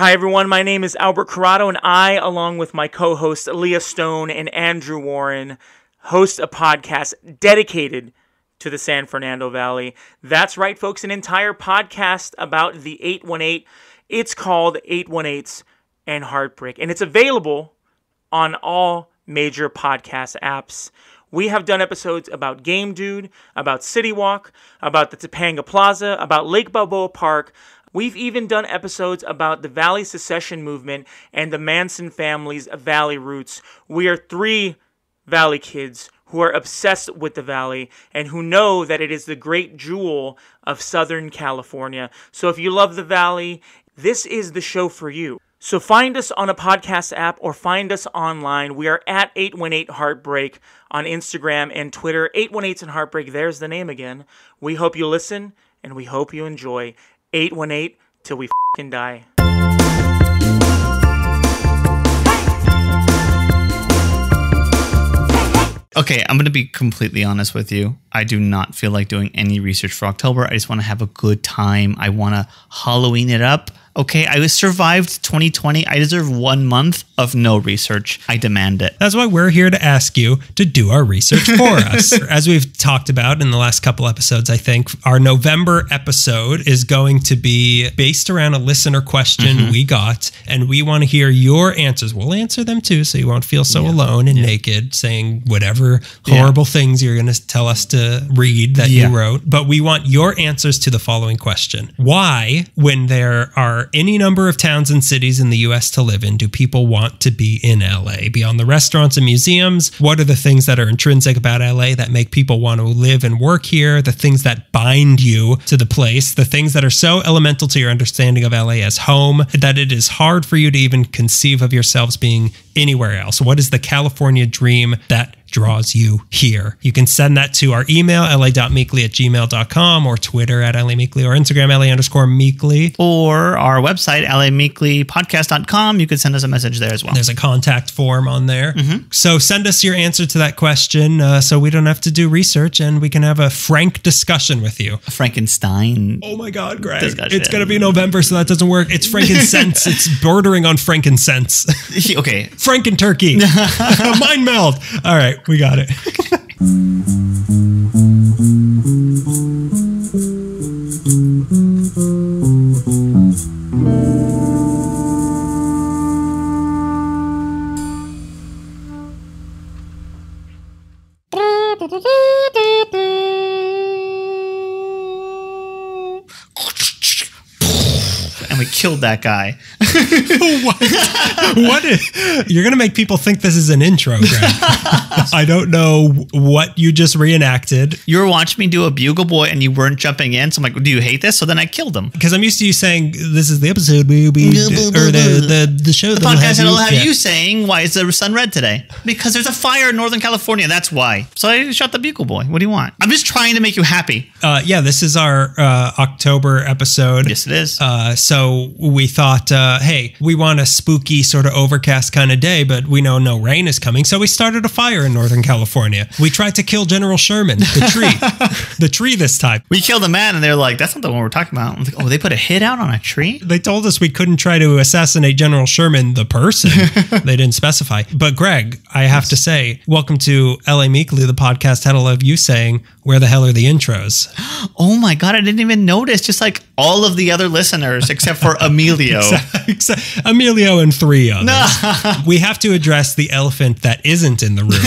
Hi everyone, my name is Albert Corrado, and I, along with my co-hosts Leah Stone and Andrew Warren, host a podcast dedicated to the San Fernando Valley. That's right, folks, an entire podcast about the 818. It's called 818s and Heartbreak, and it's available on all major podcast apps. We have done episodes about Game Dude, about City Walk, about the Topanga Plaza, about Lake Balboa Park. We've even done episodes about the Valley Secession Movement and the Manson family's Valley roots. We are three Valley kids who are obsessed with the Valley and who know that it is the great jewel of Southern California. So if you love the Valley, this is the show for you. So find us on a podcast app or find us online. We are at 818 Heartbreak on Instagram and Twitter. 818's and Heartbreak, there's the name again. We hope you listen and we hope you enjoy 818 till we f***ing die. Okay, I'm going to be completely honest with you. I do not feel like doing any research for October. I just want to have a good time. I want to Halloween it up. Okay, I survived 2020. I deserve 1 month of no research. I demand it. That's why we're here to ask you to do our research for us. As we've talked about in the last couple episodes, I think our November episode is going to be based around a listener question we got, and we want to hear your answers. We'll answer them too, so you won't feel so alone and naked saying whatever horrible things you're going to tell us to read that you wrote. But we want your answers to the following question. Why, when there are any number of towns and cities in the U.S. to live in, do people want to be in L.A.? Beyond the restaurants and museums, what are the things that are intrinsic about L.A. that make people want to live and work here? The things that bind you to the place, the things that are so elemental to your understanding of L.A. as home that it is hard for you to even conceive of yourselves being anywhere else. What is the California dream that draws you here? You can send that to our email, la.meekly@gmail.com, or Twitter at @LAmeekly, or Instagram @LA_Meekly, or our website lameeklypodcast.com. You can send us a message there as well. There's a contact form on there. So send us your answer to that question so we don't have to do research and we can have a frank discussion with you. Frankenstein. Oh my God, Greg. Discussion. It's going to be November, so that doesn't work. It's frankincense. It's bordering on frankincense. Okay. Franken turkey. Mind meld. All right. We got it. And we killed that guy. What is, you're going to make people think this is an intro, Greg. I don't know what you just reenacted. You were watching me do a bugle boy and you weren't jumping in. So I'm like, do you hate this? So then I killed him. Because I'm used to you saying, this is the episode we'll be, or the show. The podcast that'll have you saying, why is the sun red today? Because there's a fire in Northern California. That's why. So I shot the bugle boy. What do you want? I'm just trying to make you happy. Yeah, this is our October episode. Yes, it is. So we thought, hey, we want a spooky sort of overcast kind of day, but we know no rain is coming. So we started a fire in Northern California. We tried to kill General Sherman, the tree, the tree this time. We killed a man and they're like, that's not the one we're talking about. I'm like, oh, they put a hit out on a tree? They told us we couldn't try to assassinate General Sherman, the person. They didn't specify. But Greg, I have to say, welcome to LA Meekly, the podcast that'll have you saying, where the hell are the intros? Oh my God, I didn't even notice. Just like all of the other listeners, except for Emilio. Emilio and three others. We have to address the elephant that isn't in the room.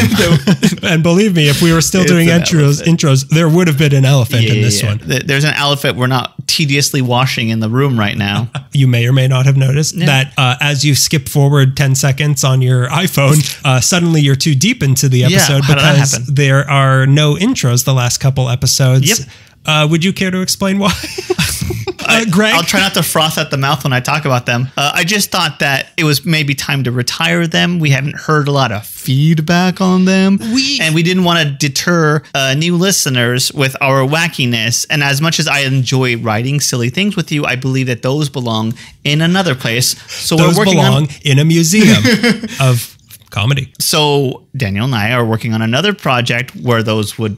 And believe me, if we were still doing intros, there would have been an elephant in this one. There's an elephant we're not tediously washing in the room right now. You may or may not have noticed that as you skip forward 10 seconds on your iPhone, suddenly you're too deep into the episode because there are no intros the last couple episodes. Would you care to explain why? Greg? I'll try not to froth at the mouth when I talk about them. I just thought that it was maybe time to retire them. We haven't heard a lot of feedback on them. And we didn't want to deter new listeners with our wackiness. And as much as I enjoy writing silly things with you, I believe that those belong in another place. So those belong in a museum of comedy. So Daniel and I are working on another project where those would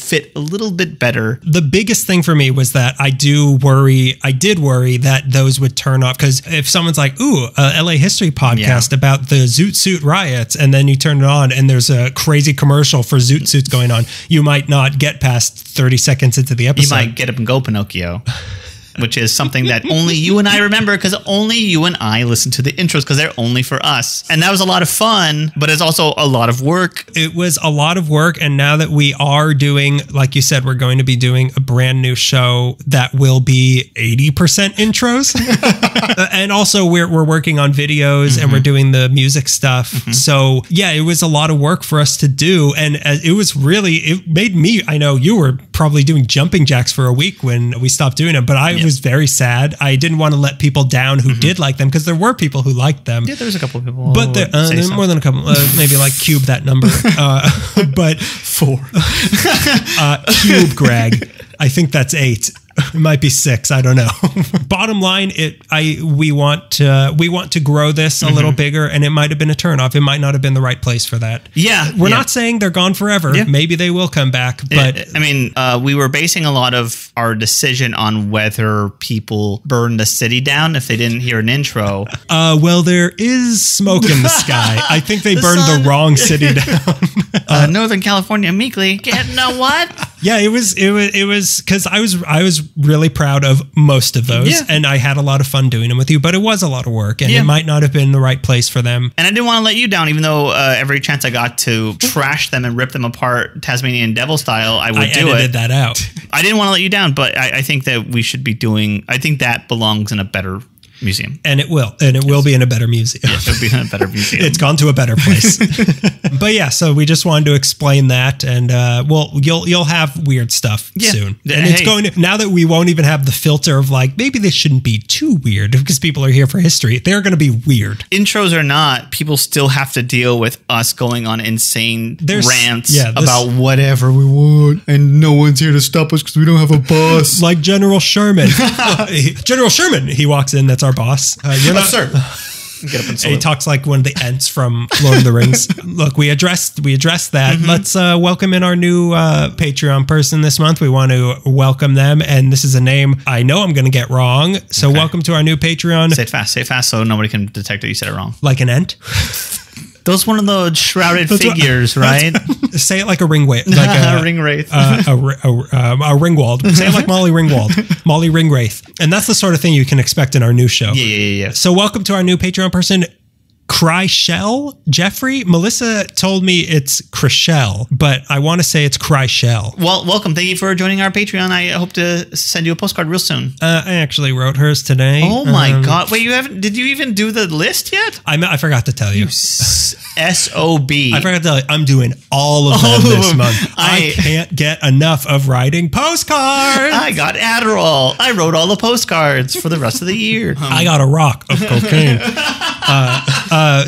fit a little bit better. The biggest thing for me was that I did worry that those would turn off, because if someone's like, ooh, a LA history podcast about the Zoot Suit riots, and then you turn it on and there's a crazy commercial for Zoot Suits going on, you might not get past 30 seconds into the episode. You might get up and go, Pinocchio. Which is something that only you and I remember, because only you and I listen to the intros, because they're only for us. And that was a lot of fun, but it's also a lot of work. It was a lot of work. And now that we are doing, like you said, we're going to be doing a brand new show that will be 80% intros. And also we're working on videos and we're doing the music stuff. So yeah, it was a lot of work for us to do. And it was really, it made me, I know you were probably doing jumping jacks for a week when we stopped doing it, but I was very sad. I didn't want to let people down who did like them, because there were people who liked them. Yeah, there was a couple of people. But there were more than a couple. Maybe like cube that number. But four. Cube Greg. I think that's 8. It might be 6. I don't know. Bottom line, we want to grow this a little bigger, and it might have been a turnoff. It might not have been the right place for that. Yeah, we're not saying they're gone forever. Yeah. Maybe they will come back. But I mean, we were basing a lot of our decision on whether people burn the city down if they didn't hear an intro. Well, there is smoke in the sky. I think they burned the wrong city down. Northern California, meekly. You know what? Yeah, it was because I was really proud of most of those, and I had a lot of fun doing them with you, but it was a lot of work, and it might not have been the right place for them. And I didn't want to let you down, even though every chance I got to trash them and rip them apart Tasmanian Devil style, I edited that out. I didn't want to let you down, but I think that we should be doing, I think that belongs in a better museum. And it will. And it will be in a better museum. Yes, it'll be in a better museum. It's gone to a better place. But yeah, so we just wanted to explain that, and well, you'll have weird stuff soon. And it's going to, now that we won't even have the filter of like, maybe this shouldn't be too weird because people are here for history. They're going to be weird. Intros or not, people still have to deal with us going on insane rants about whatever we want, and no one's here to stop us because we don't have a boss. Like General Sherman. General Sherman, he walks in, that's our boss. You're not, sir. Get up and he talks like one of the Ents from Lord of the Rings. Look, we addressed that. Let's welcome in our new Patreon person this month. We want to welcome them, and this is a name I know I'm going to get wrong. So welcome to our new Patreon. Say it fast, so nobody can detect that you said it wrong. Like an Ent. Those one of those shrouded figures, right? Say it like a Ringwraith. Like a Ringwraith. A Ringwald. Say it like Molly Ringwald. Molly Ringwraith. And that's the sort of thing you can expect in our new show. Yeah. So welcome to our new Patreon person, Cryshell Jeffrey. Melissa told me it's Cryshell, but I want to say it's Cryshell. Well, welcome. Thank you for joining our Patreon. I hope to send you a postcard real soon. I actually wrote hers today. Oh my God. Wait, you haven't, did you even do the list yet? I forgot to tell you. SOB. I forgot to tell you, I'm doing all of them this month. I can't get enough of writing postcards. I got Adderall. I wrote all the postcards for the rest of the year. I got a rock of cocaine.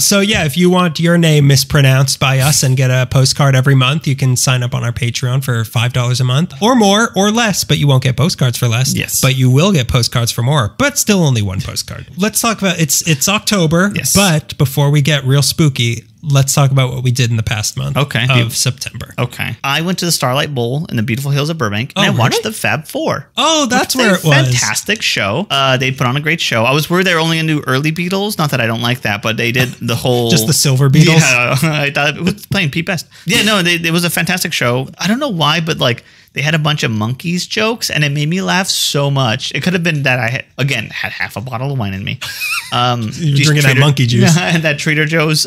So yeah, if you want your name mispronounced by us and get a postcard every month, you can sign up on our Patreon for $5 a month or more or less, but you won't get postcards for less. Yes. But you will get postcards for more, but still only one postcard. Let's talk about, it's October, but before we get real spooky, let's talk about what we did in the past month of September. Okay. I went to the Starlight Bowl in the beautiful hills of Burbank, and I watched the Fab Four. Oh, that's where it was. Fantastic show. They put on a great show. I was worried they were only going to do early Beatles. Not that I don't like that, but they did the whole... Just the silver Beatles? Yeah. I thought it was playing Pete Best. Yeah, no, it was a fantastic show. I don't know why, but like... They had a bunch of monkeys jokes, and it made me laugh so much. It could have been that I had, again, had half a bottle of wine in me. You're drinking that monkey juice. And that Trader Joe's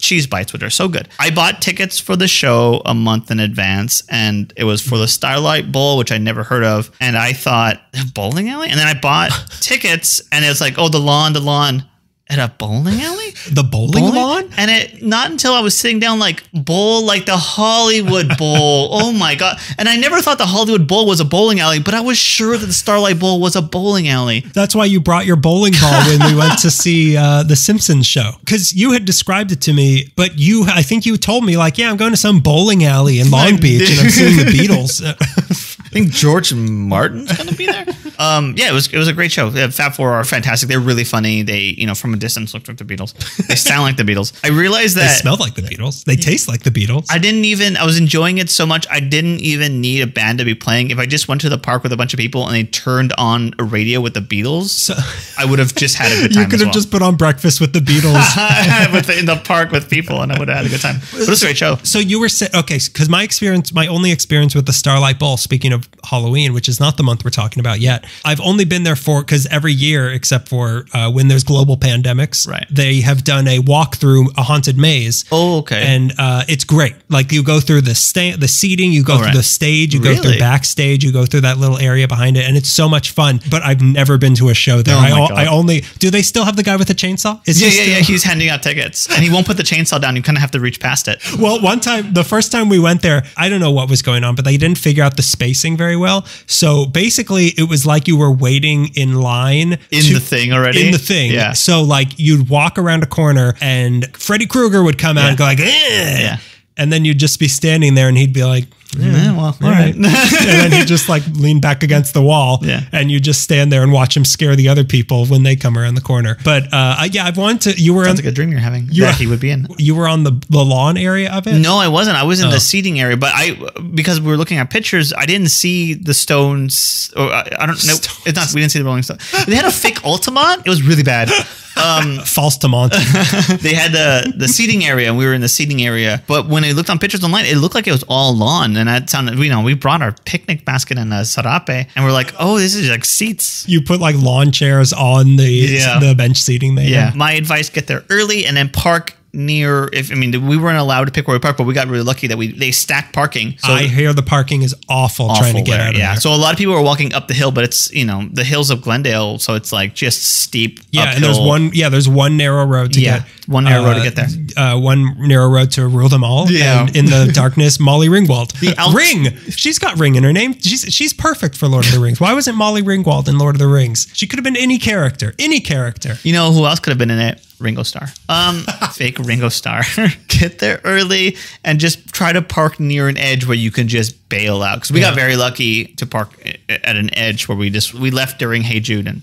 cheese bites, which are so good. I bought tickets for the show a month in advance, and it was for the Starlight Bowl, which I never heard of. And I thought, bowling alley? And then I bought tickets, and it's like, oh, the lawn. At a bowling alley? The bowling lawn? And not until I was sitting down like bowl, like the Hollywood Bowl. Oh my God. And I never thought the Hollywood Bowl was a bowling alley, but I was sure that the Starlight Bowl was a bowling alley. That's why you brought your bowling ball when we went to see the Simpsons show. Because you had described it to me, but I think you told me like, yeah, I'm going to some bowling alley in Long Beach and I'm seeing the Beatles. think George Martin's going to be there. Yeah, it was a great show. The Fab Four are fantastic. They're really funny. They, you know, from a distance looked like the Beatles. They sound like the Beatles. I realized that they smell like the Beatles. They taste like the Beatles. I was enjoying it so much. I didn't even need a band to be playing. If I just went to the park with a bunch of people and they turned on a radio with the Beatles, I would have just had a good time. You could have just put on Breakfast with the Beatles in the park with people, and I would have had a good time. But it was a great show. So you were saying, okay, because my only experience with the Starlight Bowl, speaking of Halloween, which is not the month we're talking about yet, I've only been there for, because every year, except for when there's global pandemics, right, they have done a walk through a haunted maze. Oh, okay. And it's great. Like, you go through the seating, you go through the stage, you go through backstage, you go through that little area behind it, and it's so much fun. But I've never been to a show there. Do they still have the guy with the chainsaw? Yeah, he's handing out tickets, and he won't put the chainsaw down. You kind of have to reach past it. Well, the first time we went there, I don't know what was going on, but they didn't figure out the spacing very well. So basically, it was like you were waiting in line in the thing already. In the thing, yeah. So like you'd walk around a corner, and Freddy Krueger would come out and go like, and then you'd just be standing there, and he'd be like, all right. And then he just like lean back against the wall, and you just stand there and watch him scare the other people when they come around the corner. But yeah, I've wanted to. You were like a dream you're having. He would be in. You were on the lawn area of it. No, I wasn't. I was in the seating area, but because we were looking at pictures, I didn't see the stones. Or I don't know. It's not. We didn't see the rolling stone. They had a fake Altamont. It was really bad. False Tamont. They had the seating area, and we were in the seating area. But when I looked on pictures online, it looked like it was all lawn. And that sounded, you know, we brought our picnic basket and a sarape, and we're like, oh, this is like seats. You put like lawn chairs on the bench seating there. Yeah. My advice, get there early and then park near, we weren't allowed to pick where we parked, but we got really lucky that they stacked parking. So I hear the parking is awful trying to get out of there. So a lot of people are walking up the hill, but it's, you know, the hills of Glendale, so it's like just steep uphill. And there's one narrow road to get. One narrow road to get there. One narrow road to rule them all. Yeah. And in the darkness, Molly Ringwald. Ring! She's got Ring in her name. She's perfect for Lord of the Rings. Why wasn't Molly Ringwald in Lord of the Rings? She could have been any character. Any character. You know who else could have been in it? Ringo Starr. Fake Ringo Starr. Get there early and just try to park near an edge where you can just bail out. Because we got very lucky to park at an edge where we left during Hey Jude. And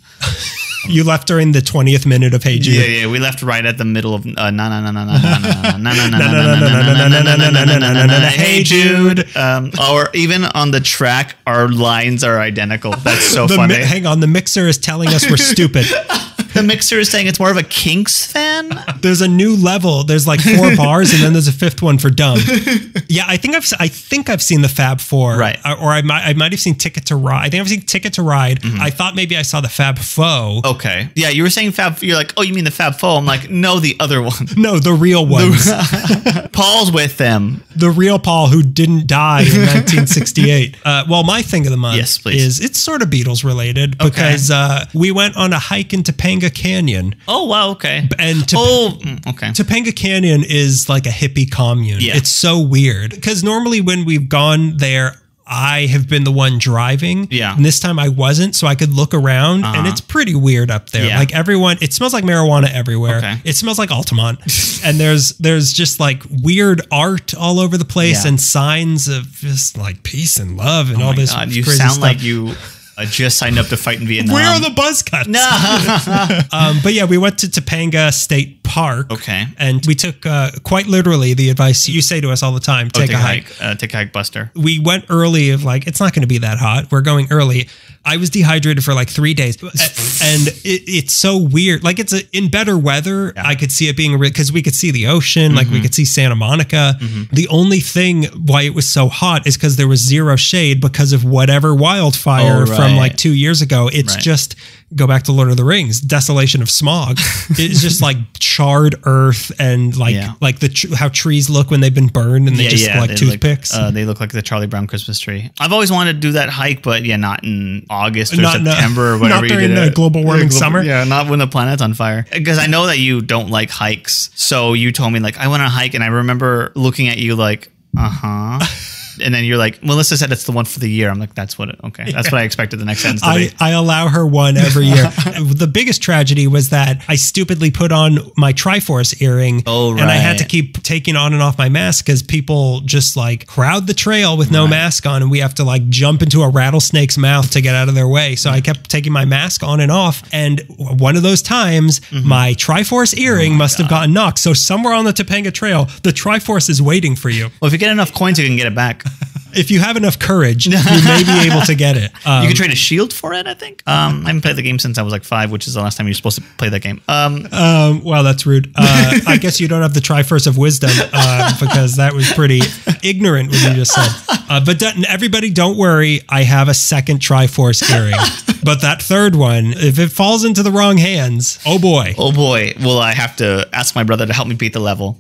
you left during the 20th minute of Hey Jude. Yeah. We left right at the middle of Hey Jude. Or even on the track, our lines are identical. That's so funny. Hang on, the mixer is telling us we're stupid. The mixer is saying it's more of a Kinks fan. There's a new level. There's like 4 bars, and then there's a 5th one for dumb. Yeah, I think I've seen the Fab Four, right? Or I might have seen Ticket to Ride. I think I've seen Ticket to Ride. Mm-hmm. I thought maybe I saw the Fab Four. Okay. Yeah, you were saying Fab. You're like, oh, you mean the Fab Four? I'm like, no, the other one. No, the real ones. Paul's with them. The real Paul who didn't die in 1968. Well, my thing of the month is it's sort of Beatles related because we went on a hike in Topanga Canyon. Oh, wow. Okay. And Topanga Canyon is like a hippie commune. Yeah. It's so weird because normally when we've gone there, I have been the one driving. Yeah. And this time I wasn't, so I could look around and it's pretty weird up there. Yeah. Like it smells like marijuana everywhere. Okay. It smells like Altamont. And there's just like weird art all over the place and signs of just like peace and love and all this crazy stuff. You sound like you... I just signed up to fight in Vietnam. Where are the buzz cuts? No. But yeah, we went to Topanga State Park. Okay. And we took quite literally the advice you say to us all the time, take a hike. Take a hike, Buster. We went early of like, it's not going to be that hot. We're going early. I was dehydrated for like 3 days. And it's so weird. Like in better weather, I could see it being because we could see the ocean. Like we could see Santa Monica. The only thing why it was so hot is because there was zero shade because of whatever wildfire from like 2 years ago. It's just, go back to Lord of the Rings, desolation of smog. It's just like charred earth and like how trees look when they've been burned and they just like toothpicks. They look like the Charlie Brown Christmas tree. I've always wanted to do that hike, but yeah, not in August or September or whatever. Not during the global warming summer. Yeah, not when the planet's on fire. Because I know that you don't like hikes. So you told me like, I went on a hike and I remember looking at you like, and then you're like, Melissa said it's the one for the year. I'm like, that's what, okay. Yeah. That's what I expected the next sentence to be. I allow her one every year. The biggest tragedy was that I stupidly put on my Triforce earring and I had to keep taking on and off my mask because people just like crowd the trail with no mask on, and we have to like jump into a rattlesnake's mouth to get out of their way. So I kept taking my mask on and off, and one of those times my Triforce earring must have gotten knocked. So somewhere on the Topanga Trail, the Triforce is waiting for you. Well, if you get enough coins, you can get it back. If you have enough courage, you may be able to get it. You can trade a shield for it, I think. I haven't played the game since I was like 5, which is the last time you're supposed to play that game. Wow, that's rude. I guess you don't have the Triforce of Wisdom because that was pretty ignorant what you just said. But everybody, don't worry. I have a second Triforce earring. But that third one, if it falls into the wrong hands, oh boy. Oh boy. Well, I have to ask my brother to help me beat the level.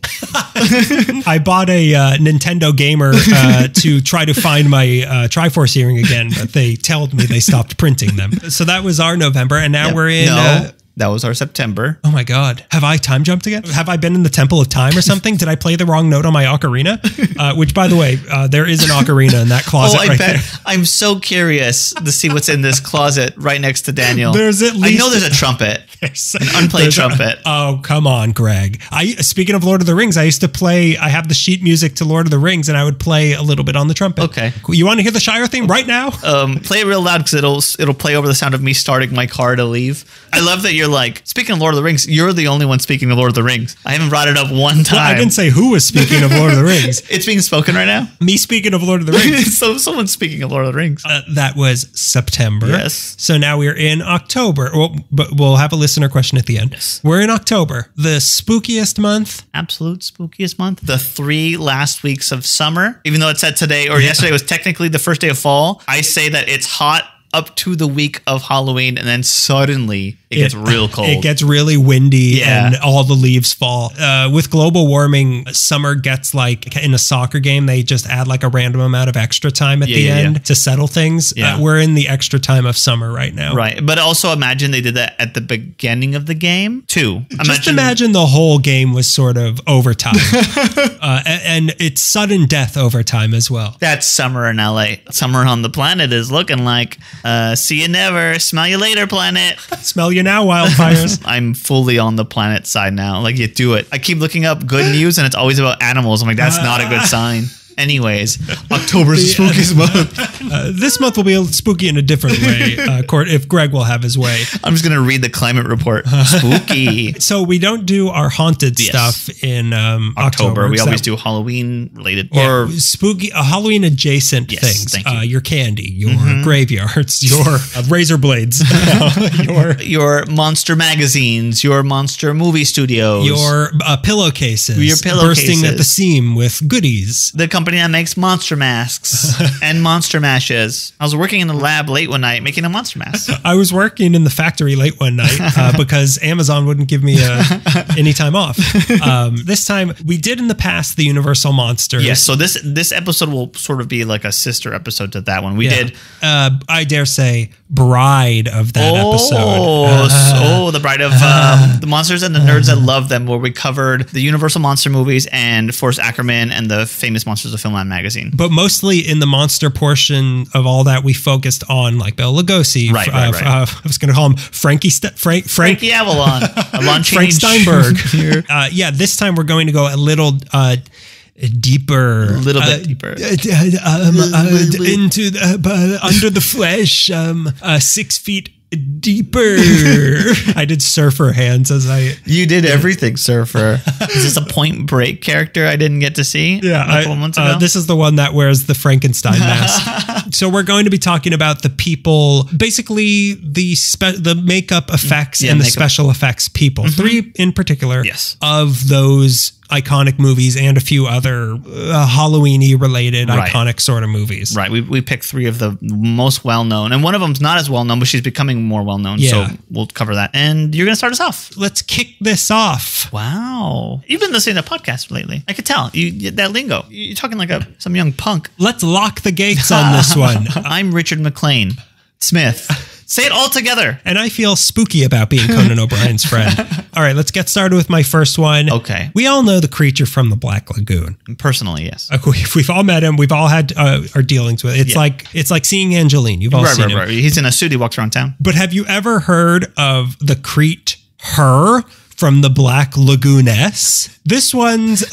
I bought a Nintendo Gamer to try to find my Triforce earring again, but they told me they stopped printing them. So that was our November, and now we're in... that was our September. Oh my God. Have I time jumped again? Have I been in the Temple of Time or something? Did I play the wrong note on my ocarina? Which, by the way, there is an ocarina in that closet right there. I'm so curious to see what's in this closet right next to Daniel. There's at least... I know there's a trumpet. An unplayed trumpet. Oh, come on, Greg. Speaking of Lord of the Rings, I used to play... I have the sheet music to Lord of the Rings, and I would play a little bit on the trumpet. Okay. You want to hear the Shire theme right now? Play it real loud, because it'll play over the sound of me starting my car to leave. I love that you're like, speaking of Lord of the Rings, you're the only one speaking of Lord of the Rings. I haven't brought it up one time. Well, I didn't say who was speaking of Lord of the Rings. It's being spoken right now. Me speaking of Lord of the Rings. So someone's speaking of Lord of the Rings. That was September. Yes. So now we're in October. Well, but we'll have a listener question at the end. Yes. We're in October, the spookiest month. Absolute spookiest month. The three last weeks of summer, even though it said today or yesterday was technically the first day of fall. I say that it's hot up to the week of Halloween, and then suddenly it gets real cold. It gets really windy and all the leaves fall. With global warming, summer gets like in a soccer game, they just add like a random amount of extra time at the end to settle things. We're in the extra time of summer right now. Right. But also imagine they did that at the beginning of the game too. Just imagine the whole game was sort of overtime. And it's sudden death overtime as well. That's summer in LA. Summer on the planet is looking like... see you never, smell you later, planet. Smell you now, wildfires. I'm fully on the planet side now. Like, you do it. I keep looking up good news and it's always about animals. I'm like, that's not a good sign. Anyways, October's the spookiest month. This month will be spooky in a different way, if Greg will have his way. I'm just going to read the climate report. Spooky. So we don't do our haunted stuff in October. We always do Halloween-related. Or spooky, Halloween-adjacent things. Thank you. Your candy, your graveyards, your razor blades, your monster magazines, your monster movie studios, your pillowcases, bursting at the seam with goodies. The company that makes monster masks and monster mashes. I was working in the lab late one night making a monster mask. I was working in the factory late one night because Amazon wouldn't give me any time off. This time we did in the past the Universal Monsters. Yes, so this episode will sort of be like a sister episode to that one. We did, I dare say, Bride of that episode. The Bride of the Monsters and the Nerds That Love Them, where we covered the Universal Monster movies and Forrest Ackerman and the famous Monsters of Filmland magazine. But mostly in the monster portion of all that, we focused on like Bela Lugosi. Right. I was going to call him Frankie Avalon. Lon Chaney. Frank Steinberg. This time we're going to go a little... deeper, a little bit deeper into under the flesh, 6 feet deeper. I did surfer hands as I... You did everything surfer. Is this a Point Break character I didn't get to see? Yeah. A couple months ago? This is the one that wears the Frankenstein mask. So we're going to be talking about the people, basically the makeup effects and the special effects people. Three in particular of those iconic movies and a few other Halloween-y related iconic sort of movies. Right. We picked three of the most well-known, and one of them's not as well-known, but she's becoming more well-known. Yeah. So we'll cover that. And you're going to start us off. Let's kick this off. Wow. You've been listening to podcasts lately. I could tell. That lingo. You're talking like some young punk. Let's lock the gates on this one. I'm Richard McLean Smith. Say it all together. And I feel spooky about being Conan O'Brien's friend. All right, let's get started with my first one. Okay. We all know the creature from the Black Lagoon. Personally, yes. Okay, we've all met him. We've all had our dealings with it. It's like seeing Angeline. You've all seen him. Right. He's in a suit. He walks around town. But have you ever heard of the Creature from the Black Lagooness? This one's...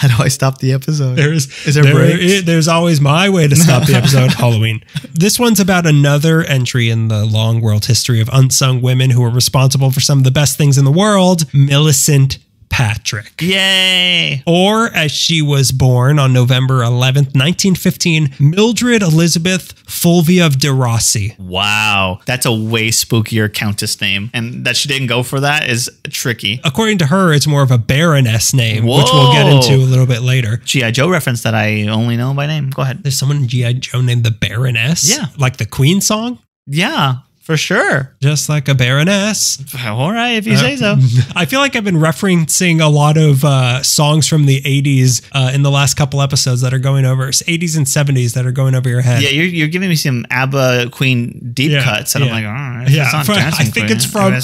How do I stop the episode? There's always my way to stop the episode. Halloween. This one's about another entry in the long world history of unsung women who are responsible for some of the best things in the world. Millicent Patrick. Yay! Or as she was born on November 11th, 1915, Mildred Elizabeth Fulvia of de Rossi. Wow. That's a way spookier countess name. And that she didn't go for that is tricky. According to her, it's more of a baroness name, which we'll get into a little bit later. G.I. Joe reference that I only know by name. Go ahead. There's someone in G.I. Joe named the Baroness? Yeah. Like the Queen song? Yeah. For sure. Just like a baroness. All right, if you say so. I feel like I've been referencing a lot of songs from the 80s in the last couple episodes that are going over, 80s and 70s that are going over your head. Yeah, you're giving me some ABBA Queen deep cuts. And I'm like, all right. Yeah. I think it's from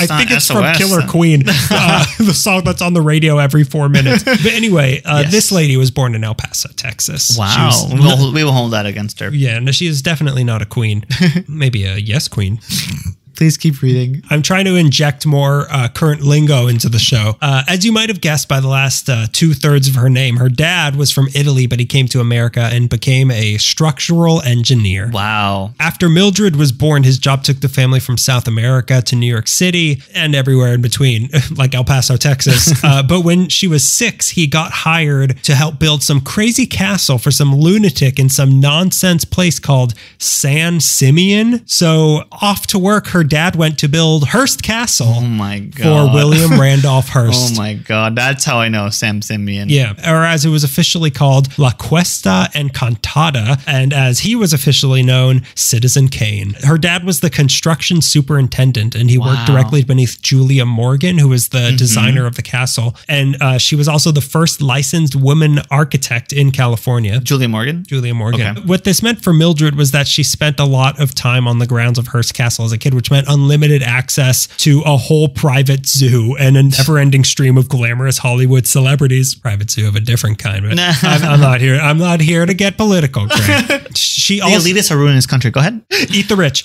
Killer Queen, the song that's on the radio every 4 minutes. But anyway, this lady was born in El Paso, Texas. Wow. We will hold that against her. Yeah, no, she is definitely not a queen. Maybe a yes queen. Please keep reading. I'm trying to inject more current lingo into the show. As you might have guessed by the last 2/3 of her name, her dad was from Italy, but he came to America and became a structural engineer. Wow. After Mildred was born, his job took the family from South America to New York City and everywhere in between, like El Paso, Texas. But when she was 6, he got hired to help build some crazy castle for some lunatic in some nonsense place called San Simeon. So off to work, her dad went to build Hearst Castle for William Randolph Hearst. Oh my God. That's how I know Sam Simeon. Yeah. Or as it was officially called, La Cuesta Encantada. And as he was officially known, Citizen Kane. Her dad was the construction superintendent and he worked directly beneath Julia Morgan, who was the designer of the castle. And she was also the first licensed woman architect in California. Julia Morgan? Julia Morgan. Okay. What this meant for Mildred was that she spent a lot of time on the grounds of Hearst Castle as a kid, which meant unlimited access to a whole private zoo and a never-ending stream of glamorous Hollywood celebrities. Private zoo of a different kind. But I'm not here. I'm not here to get political, Greg. She the elitists are ruining this country. Go ahead. Eat the rich.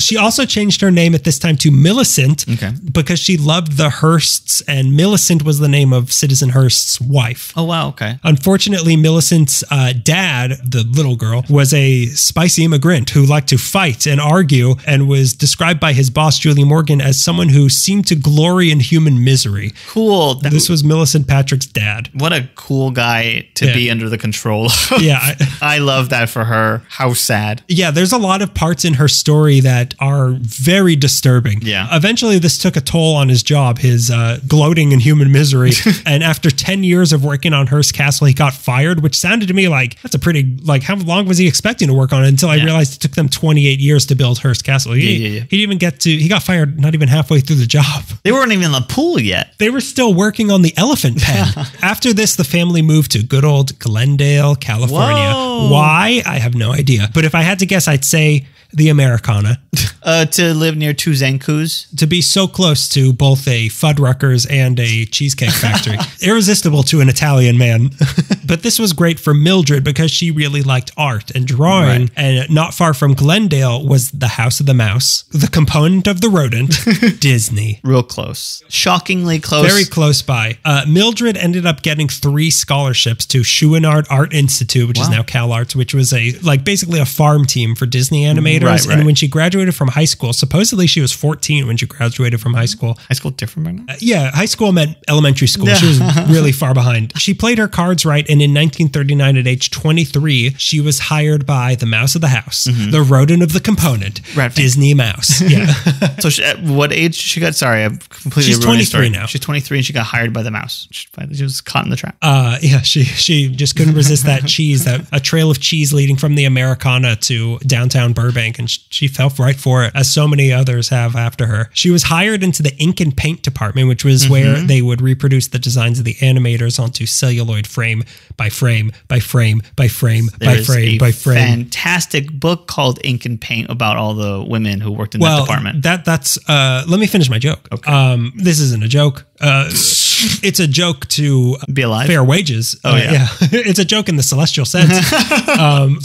She also changed her name at this time to Millicent because she loved the Hearsts, and Millicent was the name of Citizen Hearst's wife. Oh, wow. Okay. Unfortunately, Millicent's dad, the little girl, was a spicy immigrant who liked to fight and argue and was described by his boss, Julie Morgan, as someone who seemed to glory in human misery. Cool. This was Millicent Patrick's dad. What a cool guy to be under the control of. Yeah. I love that for her. How sad. Yeah, there's a lot of parts in her story that are very disturbing. Yeah. Eventually, this took a toll on his job, his gloating in human misery. And after 10 years of working on Hearst Castle, he got fired, which sounded to me like, that's a pretty, like, how long was he expecting to work on it? Until I realized it took them 28 years to build Hearst Castle. Yeah. He didn't even get to, he got fired not even halfway through the job. They weren't even in the pool yet. They were still working on the elephant pen. After this, the family moved to good old Glendale, California. Whoa. Why? I have no idea. But if I had to guess, I'd say the Americana. To live near two Zankus. To be so close to both a Fuddruckers and a cheesecake factory. Irresistible to an Italian man. But this was great for Mildred because she really liked art and drawing. Right. And not far from Glendale was the House of the Mouse, the component of the rodent, Disney. Real close. Shockingly close. Very close by. Mildred ended up getting 3 scholarships to Chouinard Art Institute, which is now CalArts, which was a basically a farm team for Disney animators. Right. And when she graduated from high school, supposedly she was 14 when she graduated from high school. High school different right now? Yeah, high school meant elementary school. She was really far behind. She played her cards right, and in 1939, at age 23, she was hired by the Mouse of the House, the rodent of the component, Disney Mouse. Yeah. So she, at what age she got? Sorry, I completely ruined the story. She's 23 now. She's 23 and she got hired by the Mouse. She was caught in the trap. Yeah, she just couldn't resist that cheese, that a trail of cheese leading from the Americana to downtown Burbank. bank, and she fell right for it, as so many others have after her. She was hired into the ink and paint department, which was where they would reproduce the designs of the animators onto celluloid frame by frame by frame by frame by frame by frame. Fantastic book called Ink and Paint about all the women who worked in that department. That's let me finish my joke. Okay. This isn't a joke. It's a joke to be alive. Fair wages. Oh yeah. It's a joke in the celestial sense.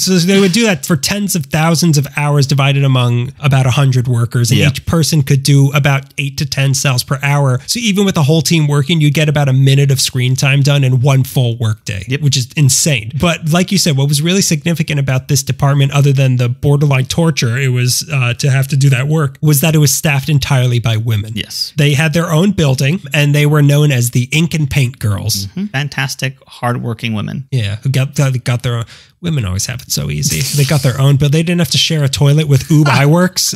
So they would do that for tens of thousands of hours divided among about 100 workers. And each person could do about 8 to 10 cells per hour. So even with the whole team working, you'd get about a minute of screen time done in one full workday, which is insane. But like you said, what was really significant about this department, other than the borderline torture it was to have to do that work, was that it was staffed entirely by women. Yes. They had their own building and they were known as the Ink and Paint Girls. Fantastic, hardworking women. Yeah, who got their own. Women always have it so easy. They got their own, but they didn't have to share a toilet with Oob Iwerks.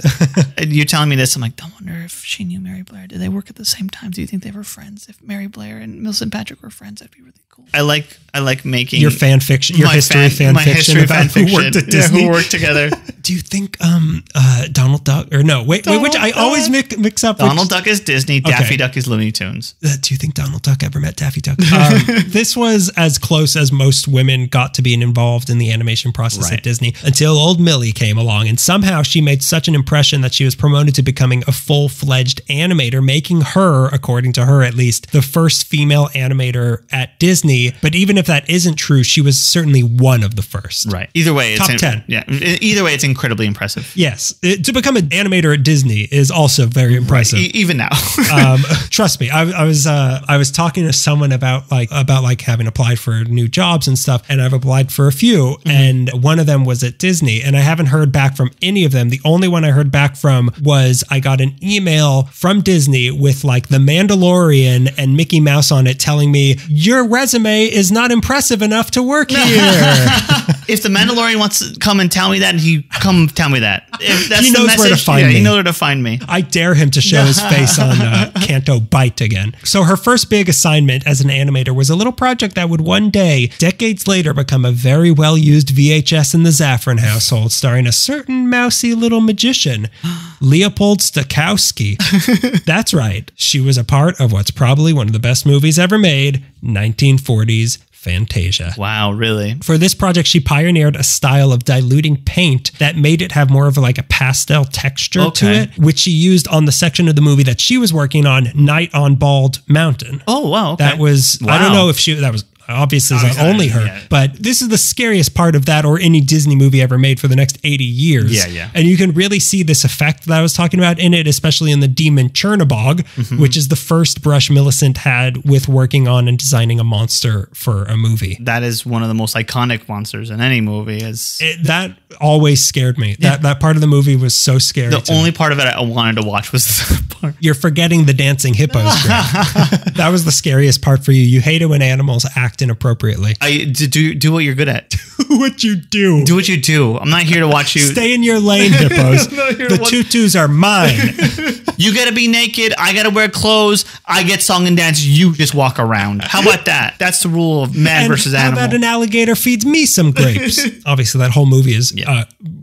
You're telling me this. I'm like, I wonder if she knew Mary Blair. Did they work at the same time? Do you think they were friends? If Mary Blair and Millicent Patrick were friends, that'd be really cool. I like making your fan fiction, your history fan fiction about who worked at Disney, who worked together. Do you think Donald Duck or no? Wait, which I always mix up. Donald Duck is Disney. Daffy Duck is Looney Tunes. Do you think Donald Duck ever met Daffy Duck? This was as close as most women got to being involved in the animation process at Disney, until old Millie came along, and somehow she made such an impression that she was promoted to becoming a full-fledged animator, making her, according to her at least, the first female animator at Disney. But even if that isn't true, she was certainly one of the first. Right. Either way, it's top 10. Yeah. Either way, it's incredibly impressive. Yes. To become an animator at Disney is also very impressive. Even now. Trust me. I was talking to someone about having applied for new jobs and stuff, and I've applied for a few. And one of them was at Disney, and I haven't heard back from any of them. The only one I heard back from was I got an email from Disney with like The Mandalorian and Mickey Mouse on it telling me, your resume is not impressive enough to work here. If The Mandalorian wants to come and tell me that, he come tell me that. If that's he knows where to find me. I dare him to show his face on Canto Bite again. So her first big assignment as an animator was a little project that would one day, decades later, become a very well-used VHS in the Zaffron household, starring a certain mousy little magician, Leopold Stokowski. That's right. She was a part of what's probably one of the best movies ever made, 1940s Fantasia. Wow, really? For this project, she pioneered a style of diluting paint that made it have more of like a pastel texture to it, which she used on the section of the movie that she was working on, Night on Bald Mountain. Oh, wow. Okay. That was, I don't know if she, that was obviously only her, but this is the scariest part of that or any Disney movie ever made for the next 80 years. Yeah, yeah. And you can really see this effect that I was talking about in it, especially in the demon Chernabog, which is the first brush Millicent had with working on and designing a monster for a movie. That is one of the most iconic monsters in any movie. That always scared me. Yeah. That part of the movie was so scary. The only part of it I wanted to watch was the part. You're forgetting the dancing hippos, Greg. That was the scariest part for you. You hate it when animals act inappropriately. Do what you're good at. Do what you do. Do what you do. I'm not here to watch you. Stay in your lane, hippos. The tutus are mine. You gotta be naked. I gotta wear clothes. I get song and dance. You just walk around. How about that? That's the rule of man versus animal. How about an alligator feeds me some grapes? Obviously, that whole movie is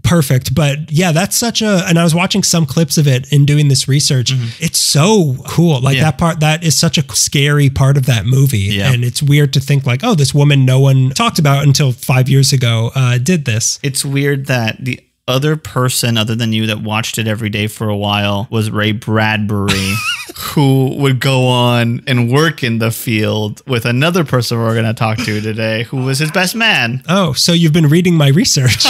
perfect. But yeah, that's such a... And I was watching some clips of it in doing this research. It's so cool. Like that part, that is such a scary part of that movie. And it's weird to think like, oh, this woman no one talked about until 5 years ago did this. It's weird that the other person other than you that watched it every day for a while was Ray Bradbury, who would go on and work in the field with another person we're going to talk to today, who was his best man. Oh, so you've been reading my research.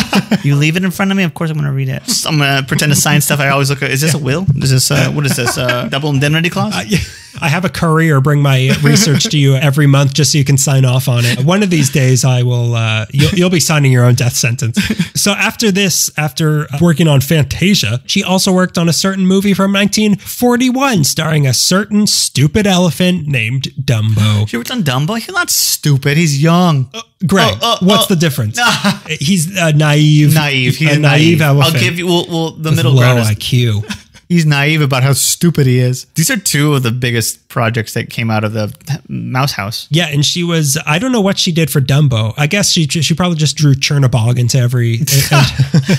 You leave it in front of me? Of course I'm going to read it. I'm going to pretend to sign stuff. I always look at, is this a will? Is this, what is this, double indemnity clause? Yeah. I have a courier bring my research to you every month just so you can sign off on it. One of these days I will, you'll be signing your own death sentence. So after this, after working on Fantasia, she also worked on a certain movie from 1941 starring a certain stupid elephant named Dumbo. She worked on Dumbo? He's not stupid. He's young. Greg, what's the difference? He's naive. He's a naive elephant. I'll give you, well the middle ground is... low IQ. he's naive about how stupid he is. These are two of the biggest projects that came out of the Mouse House. Yeah, and she was, I don't know what she did for Dumbo. I guess she probably just drew Chernabog into every...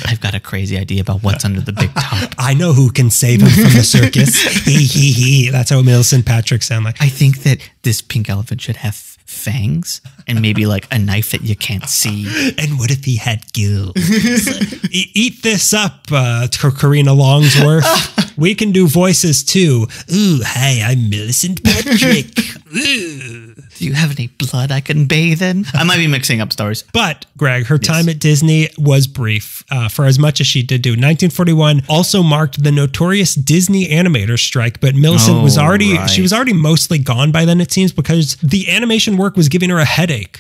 I've got a crazy idea about what's under the big top. I know who can save him from the circus. He. That's how Millicent Patrick sound like. I think that this pink elephant should have fangs and maybe like a knife that you can't see. And what if he had gills? Eat this up, Karina Longsworth. We can do voices too. Ooh, hi, I'm Millicent Patrick. Ooh. Do you have any blood I can bathe in? I might be mixing up stories. But, Greg, her time at Disney was brief for as much as she did do. 1941 also marked the notorious Disney animator strike, but Millicent was already, she was already mostly gone by then, it seems, because the animation work was giving her a headache.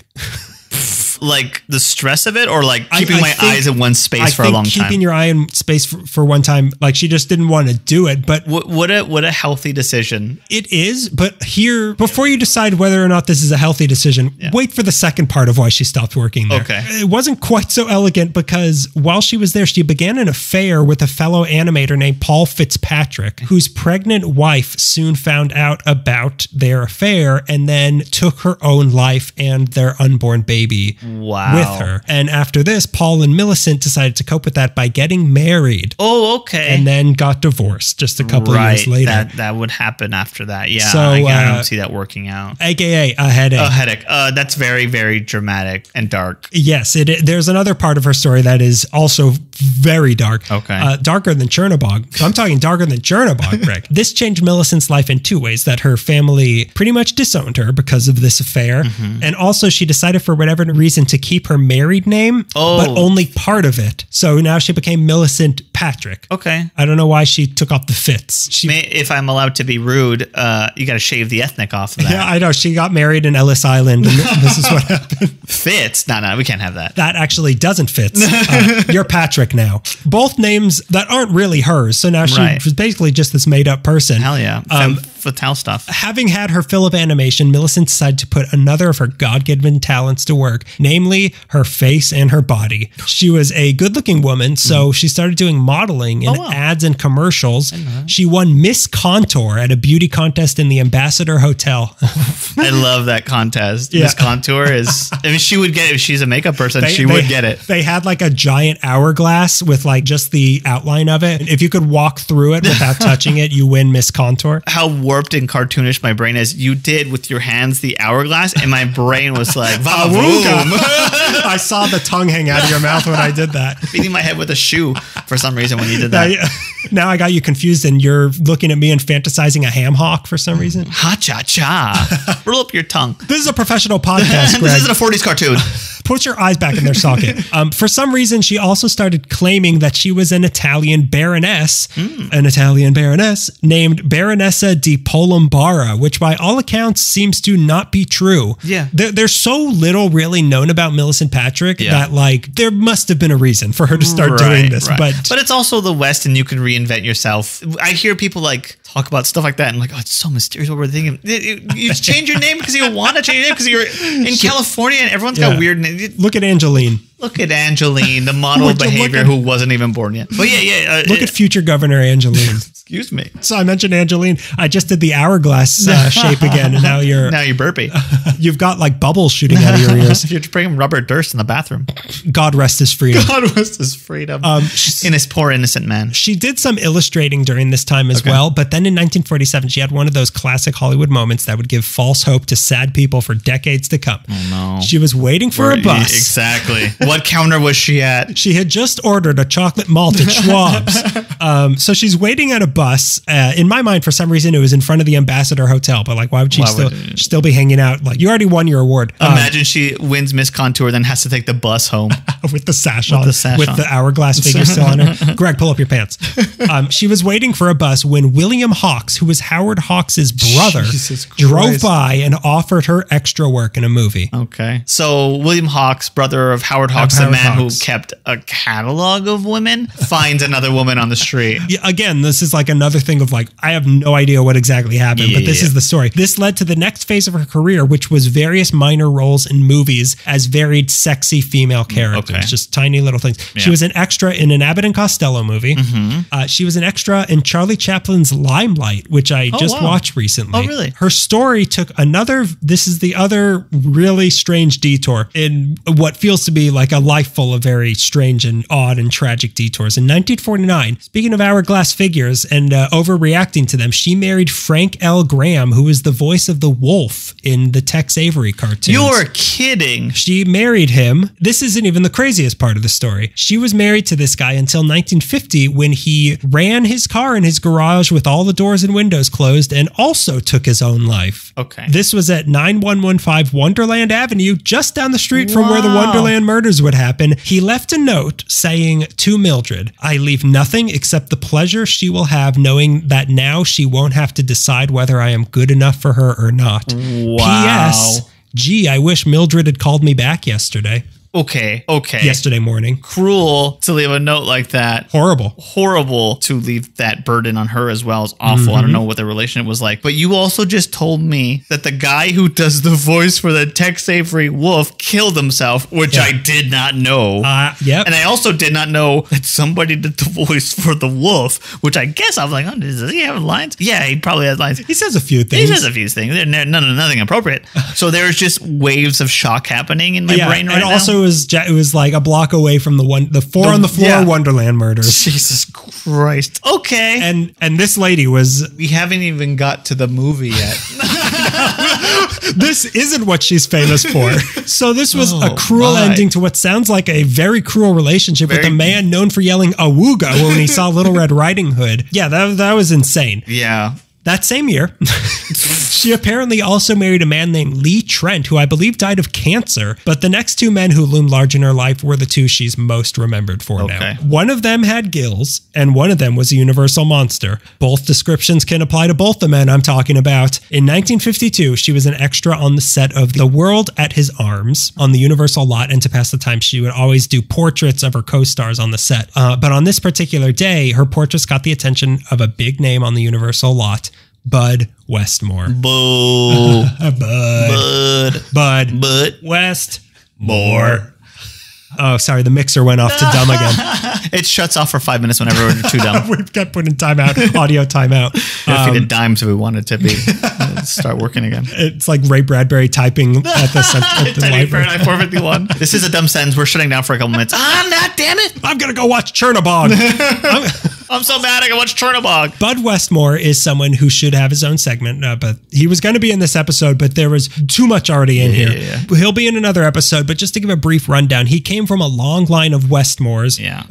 Like the stress of it, or like keeping my eyes in one space for a long time? Keeping your eye in space for one time. Like she just didn't want to do it. But what a healthy decision it is. But here, before you decide whether or not this is a healthy decision, wait for the second part of why she stopped working there. Okay. It wasn't quite so elegant, because while she was there, she began an affair with a fellow animator named Paul Fitzpatrick, whose pregnant wife soon found out about their affair and then took her own life and their unborn baby. Wow. With her. And after this, Paul and Millicent decided to cope with that by getting married. Oh, okay. And then got divorced just a couple of years later. That would happen after that. Yeah. So, I don't see that working out. AKA a headache. A headache. That's very, very dramatic and dark. Yes. There's another part of her story that is also very dark. Okay. Darker than Chernabog. I'm talking darker than Chernabog, Greg. This changed Millicent's life in two ways: that her family pretty much disowned her because of this affair. Mm-hmm. And also she decided for whatever reason to keep her married name, but only part of it. So now she became Millicent Patrick. Okay. I don't know why she took off the Fitz. If I'm allowed to be rude, you got to shave the ethnic off of that. Yeah, I know. She got married in Ellis Island, and this is what happened. Fitz? No, we can't have that. That actually doesn't fit. You're Patrick now. Both names that aren't really hers. So now she was basically just this made up person. Hell yeah. Fatale stuff. Having had her fill of animation, Millicent decided to put another of her God-given talents to work, namely her face and her body. She was a good-looking woman, so she started doing modeling in ads and commercials. She won Miss Contour at a beauty contest in the Ambassador Hotel. I love that contest. Yeah. Miss Contour is... I mean, she would get it. If she's a makeup person, she would get it. They had like a giant hourglass with like just the outline of it. If you could walk through it without touching it, you win Miss Contour. How warped and cartoonish my brain is. You did with your hands the hourglass, and my brain was like, I saw the tongue hang out of your mouth when I did that. Beating my head with a shoe for some reason when you did that. Now I got you confused, and you're looking at me and fantasizing a ham hock for some reason. Ha cha cha. Roll up your tongue. This is a professional podcast, Greg. This isn't a 40s cartoon. Put your eyes back in their socket. For some reason, she also started claiming that she was an Italian baroness, named Baronessa di Polombara, which by all accounts seems to not be true. Yeah. There's so little really known about Millicent Patrick that like there must have been a reason for her to start doing this. But it's also the West, and you can reinvent yourself. I hear people like talk about stuff like that and like, oh, it's so mysterious what we're thinking. You change your name because you want to change your name because you're in California and everyone's got weird names. Look at Angeline. Look at Angeline, the model of behavior who wasn't even born yet. But look at future Governor Angeline. Excuse me. So I mentioned Angeline. I just did the hourglass shape again, and now you're... Now you're burpy. You've got like bubbles shooting out of your ears. You're spraying Robert Durst in the bathroom. God rest his freedom. God rest his freedom. In his poor innocent man. She did some illustrating during this time as well, but then in 1947, she had one of those classic Hollywood moments that would give false hope to sad people for decades to come. Oh no. She was waiting for a bus. Exactly. What counter was she at? She had just ordered a chocolate malt at Schwab's. So she's waiting at a bus. In my mind, for some reason, it was in front of the Ambassador Hotel. But like, why would she still be hanging out? Like, you already won your award. Imagine she wins Miss Contour, then has to take the bus home. With the sash on. With the hourglass figure still on her. Greg, pull up your pants. She was waiting for a bus when William Hawks, who was Howard Hawks' brother, drove by and offered her extra work in a movie. Okay. So William Hawks, brother of Howard Hawks, the man who kept a catalog of women, finds another woman on the street. Yeah, again, this is like another thing of like, I have no idea what exactly happened, but this is the story. This led to the next phase of her career, which was various minor roles in movies as varied sexy female characters. things, just tiny little things. Yeah. She was an extra in an Abbott and Costello movie. Mm-hmm. She was an extra in Charlie Chaplin's Limelight, which I just watched recently. Oh, really? Her story took another, this is the other really strange detour in what feels to be like a life full of very strange and odd and tragic detours. In 1949, speaking of hourglass figures and overreacting to them, she married Frank L. Graham, who is the voice of the wolf in the Tex Avery cartoons. You're kidding. She married him. This isn't even the craziest part of the story. She was married to this guy until 1950 when he ran his car in his garage with all the doors and windows closed and also took his own life. Okay. This was at 9115 Wonderland Avenue, just down the street from where the Wonderland murders would happen. He left a note saying to Mildred, "I leave nothing except the pleasure she will have knowing that now she won't have to decide whether I am good enough for her or not. Wow. P.S. Gee, I wish Mildred had called me back yesterday." Okay, okay. Yesterday morning. Cruel to leave a note like that. Horrible. Horrible to leave that burden on her as well. It's awful. Mm-hmm. I don't know what the relationship was like. But you also just told me that the guy who does the voice for the Tex Avery wolf killed himself, which I did not know. Yep. And I also did not know that somebody did the voice for the wolf, which I guess I was like, oh, does he have lines? Yeah, he probably has lines. He says a few things. He says a few things. Nothing appropriate. So there's just waves of shock happening in my brain right now. It was like a block away from the four on the floor Wonderland murders. Jesus Christ. Okay. And this lady was... We haven't even got to the movie yet. This isn't what she's famous for. So this was a cruel ending to what sounds like a very cruel relationship with a man known for yelling awooga when he saw Little Red Riding Hood. Yeah, that was insane. Yeah. That same year, she apparently also married a man named Lee Trent, who I believe died of cancer, but the next two men who loomed large in her life were the two she's most remembered for now. One of them had gills, and one of them was a universal monster. Both descriptions can apply to both the men I'm talking about. In 1952, she was an extra on the set of The World at His Arms on the Universal lot, and to pass the time, she would always do portraits of her co-stars on the set. But on this particular day, her portraits got the attention of a big name on the Universal lot, Bud Westmore. Boo. Bud Westmore. Oh, sorry. The mixer went off to dumb again. It shuts off for 5 minutes whenever we're too dumb. We've got put in timeout, audio timeout. If we did dimes if we wanted to be, start working again. It's like Ray Bradbury typing at the library. 451. This is a dumb sentence. We're shutting down for a couple minutes. I'm not, damn it. I'm going to go watch Chernobog. I'm so mad I can watch Chernobog. Bud Westmore is someone who should have his own segment, but he was going to be in this episode, but there was too much already in here. Yeah. He'll be in another episode, but just to give a brief rundown, he came from a long line of Westmores. Yeah.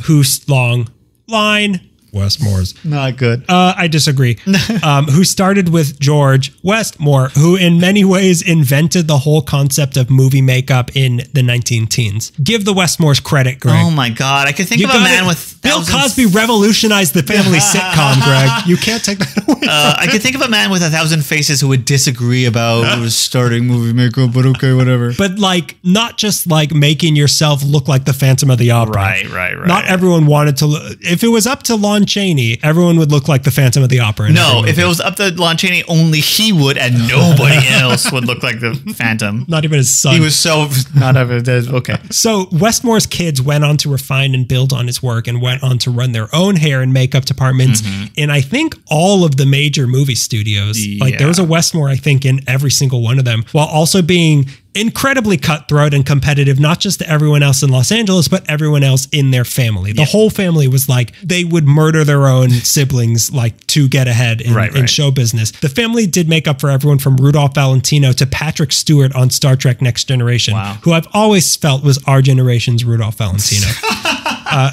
Westmores. Not good. I disagree. Who started with George Westmore, who in many ways invented the whole concept of movie makeup in the 19-teens. Give the Westmores credit, Greg. Oh my God. I could think of a man with thousands... Bill Cosby revolutionized the family sitcom, Greg. You can't take that away. I could think of a man with 1,000 faces who would disagree about starting movie makeup, but okay, whatever. But like, not just like making yourself look like the Phantom of the Opera. Right. Not everyone wanted to... If it was up to Lon Chaney, everyone would look like the Phantom of the Opera. No, if it was up to Lon Chaney, only he would, and nobody else would look like the Phantom. Not even his son. He was so not ever okay. So Westmore's kids went on to refine and build on his work, and went on to run their own hair and makeup departments, and I think all of the major movie studios. Yeah. Like there was a Westmore, I think, in every single one of them, while also being incredibly cutthroat and competitive, not just to everyone else in Los Angeles, but everyone else in their family. The whole family was like, they would murder their own siblings like to get ahead in show business. The family did make up for everyone from Rudolph Valentino to Patrick Stewart on Star Trek Next Generation, who I've always felt was our generation's Rudolph Valentino.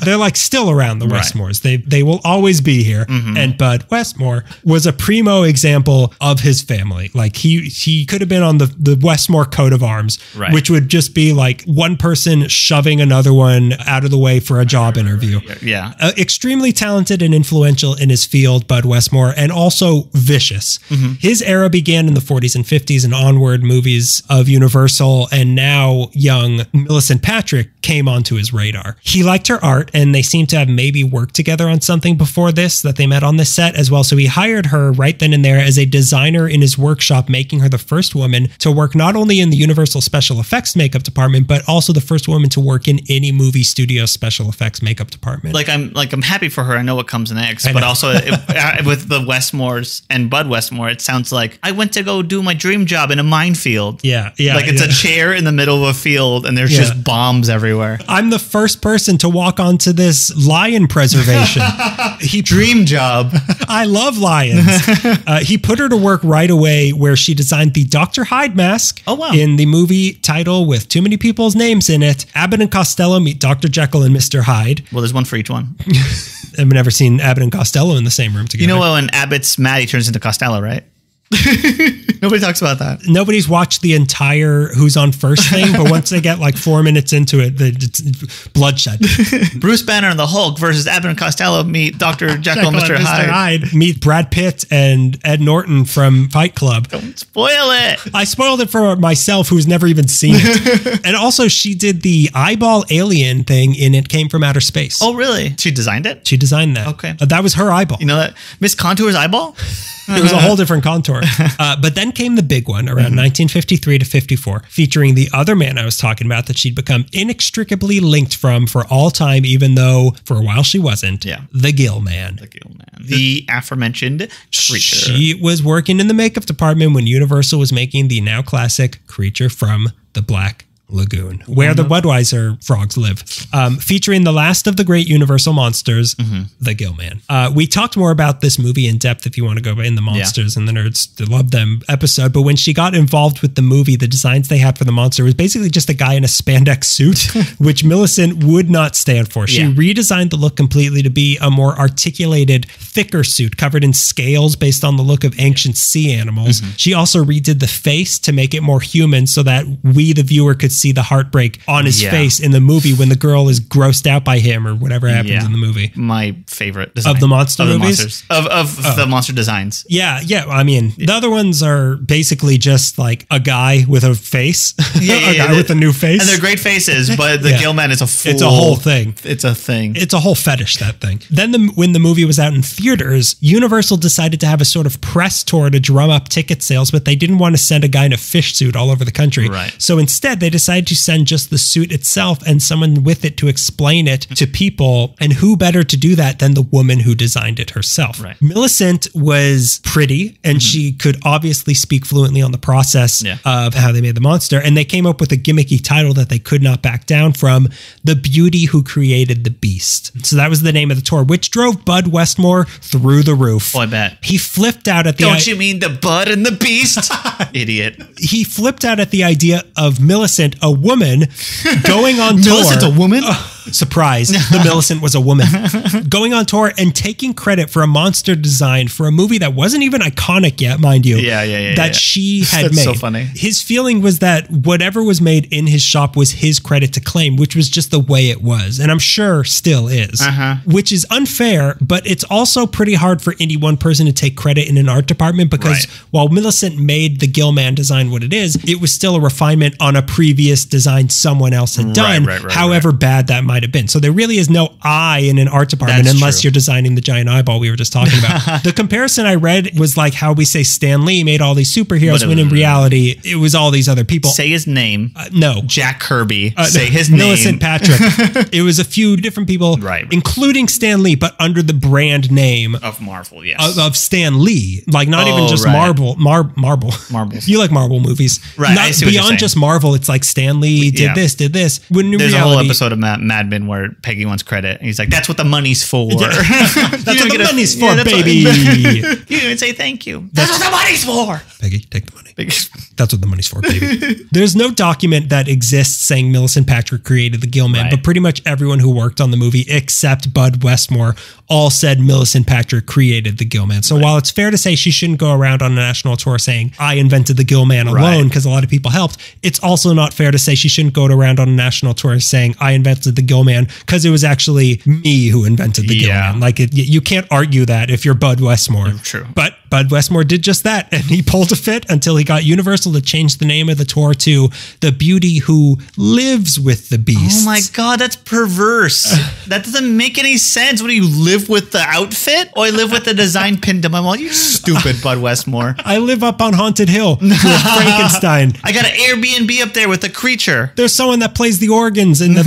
They're like still around, the Westmores. They will always be here. And Bud Westmore was a primo example of his family. Like he could have been on the Westmore coat of arms, which would just be like one person shoving another one out of the way for a job interview. Extremely talented and influential in his field, Bud Westmore, and also vicious. His era began in the 40s and 50s and onward. Movies of Universal and now young Millicent Patrick came onto his radar. He liked her art. art, and they seem to have maybe worked together on something before this that they met on the set as well. So he hired her right then and there as a designer in his workshop, making her the first woman to work not only in the Universal special effects makeup department, but also the first woman to work in any movie studio special effects makeup department. Like I'm happy for her. I know what comes next, but also with the Westmores and Bud Westmore, it sounds like I went to go do my dream job in a minefield. Yeah. Like it's a chair in the middle of a field and there's just bombs everywhere. I'm the first person to walk onto this lion preservation. Dream job. I love lions. He put her to work right away where she designed the Dr. Hyde mask in the movie title with too many people's names in it. Abbott and Costello Meet Dr. Jekyll and Mr. Hyde. Well, there's one for each one. I've never seen Abbott and Costello in the same room together. You know when Abbott's Maddie turns into Costello, right? Nobody talks about that. Nobody's watched the entire Who's on First thing, but once they get like 4 minutes into it, it's bloodshed. Bruce Banner and the Hulk versus Abbott and Costello Meet Dr. Jekyll and Mr. Hyde. Meet Brad Pitt and Ed Norton from Fight Club. Don't spoil it. I spoiled it for myself, who's never even seen it. And also, she did the eyeball alien thing in It Came from Outer Space. Oh, really? She designed it? She designed that. Okay. That was her eyeball. You know that? Miss Contour's eyeball? It was a whole different contour. But then came the big one around 1953 to 54, featuring the other man I was talking about that she'd become inextricably linked from for all time, even though for a while she wasn't. Yeah. The Gill Man. The Gill Man. The aforementioned Creature. She was working in the makeup department when Universal was making the now classic Creature from the Black Lagoon, where the Budweiser frogs live, featuring the last of the great Universal monsters, the Gill Man. We talked more about this movie in depth if you want to go in the Monsters and the Nerds that Love Them episode, but when she got involved with the movie, the designs they had for the monster was basically just a guy in a spandex suit, which Millicent would not stand for. She redesigned the look completely to be a more articulated, thicker suit covered in scales based on the look of ancient sea animals. She also redid the face to make it more human so that we, the viewer, could see the heartbreak on his face in the movie when the girl is grossed out by him or whatever happens in the movie. My favorite design. Of the monster movies? Of the monster designs. Yeah. I mean, the other ones are basically just like a guy with a face. A guy with a new face. And they're great faces, but the Gill Man is a full... It's a whole thing. It's a thing. It's a whole fetish, that thing. Then when the movie was out in theaters, Universal decided to have a sort of press tour to drum up ticket sales, but they didn't want to send a guy in a fish suit all over the country. Right. So instead, they decided to send just the suit itself and someone with it to explain it to people. And who better to do that than the woman who designed it herself? Right. Millicent was pretty and she could obviously speak fluently on the process of how they made the monster. And they came up with a gimmicky title that they could not back down from, The Beauty Who Created the Beast. So that was the name of the tour, which drove Bud Westmore through the roof. Oh, I bet. He flipped out at the... Don't you mean the Bud and the Beast? Idiot. He flipped out at the idea of Millicent, a woman, going on tour. Millicent's a woman? Surprise. The Millicent was a woman. Going on tour and taking credit for a monster design for a movie that wasn't even iconic yet, mind you. That she had made. That's so funny. His feeling was that whatever was made in his shop was his credit to claim, which was just the way it was. And I'm sure still is. Which is unfair, but it's also pretty hard for any one person to take credit in an art department because while Millicent made the Gill Man design what it is, it was still a refinement on a previous design someone else had done, however bad that might have been. So there really is no I in an art department unless you're designing the giant eyeball we were just talking about. The comparison I read was like how we say Stan Lee made all these superheroes when in reality it was all these other people. Say his name. No. Jack Kirby. Say his name. Millicent Patrick. It was a few different people, including Stan Lee, but under the brand name of Marvel, of Stan Lee. Like not even just Marvel. Marvel. You like Marvel movies. Right. Not beyond just Marvel, it's like Stan Lee did this, did this. When in there's reality, a whole episode of Mad Men where Peggy wants credit. And he's like, that's what the money's for. That's what the money's for, baby. You didn't even say thank you. That's what the money's for. Peggy, take the money. Peggy. That's what the money's for, baby. There's no document that exists saying Millicent Patrick created the Gill Man, but pretty much everyone who worked on the movie except Bud Westmore all said Millicent Patrick created the Gill Man. So while it's fair to say she shouldn't go around on a national tour saying, I invented the Gill Man alone because a lot of people helped, it's also not fair to say she shouldn't go around on a national tour saying, I invented the Gill Man because it was actually me who invented the Gill Man. Like you can't argue that if you're Bud Westmore. True. But Bud Westmore did just that, and he pulled a fit until he got Universal to change the name of the tour to The Beauty Who Lives with the Beast. Oh my God, that's perverse. That doesn't make any sense. What do you live with the outfit? Or I live with the design pinned to my wall? You stupid Bud Westmore. I live up on Haunted Hill with Frankenstein. I got an Airbnb up there with a creature. There's someone that plays the organs in the...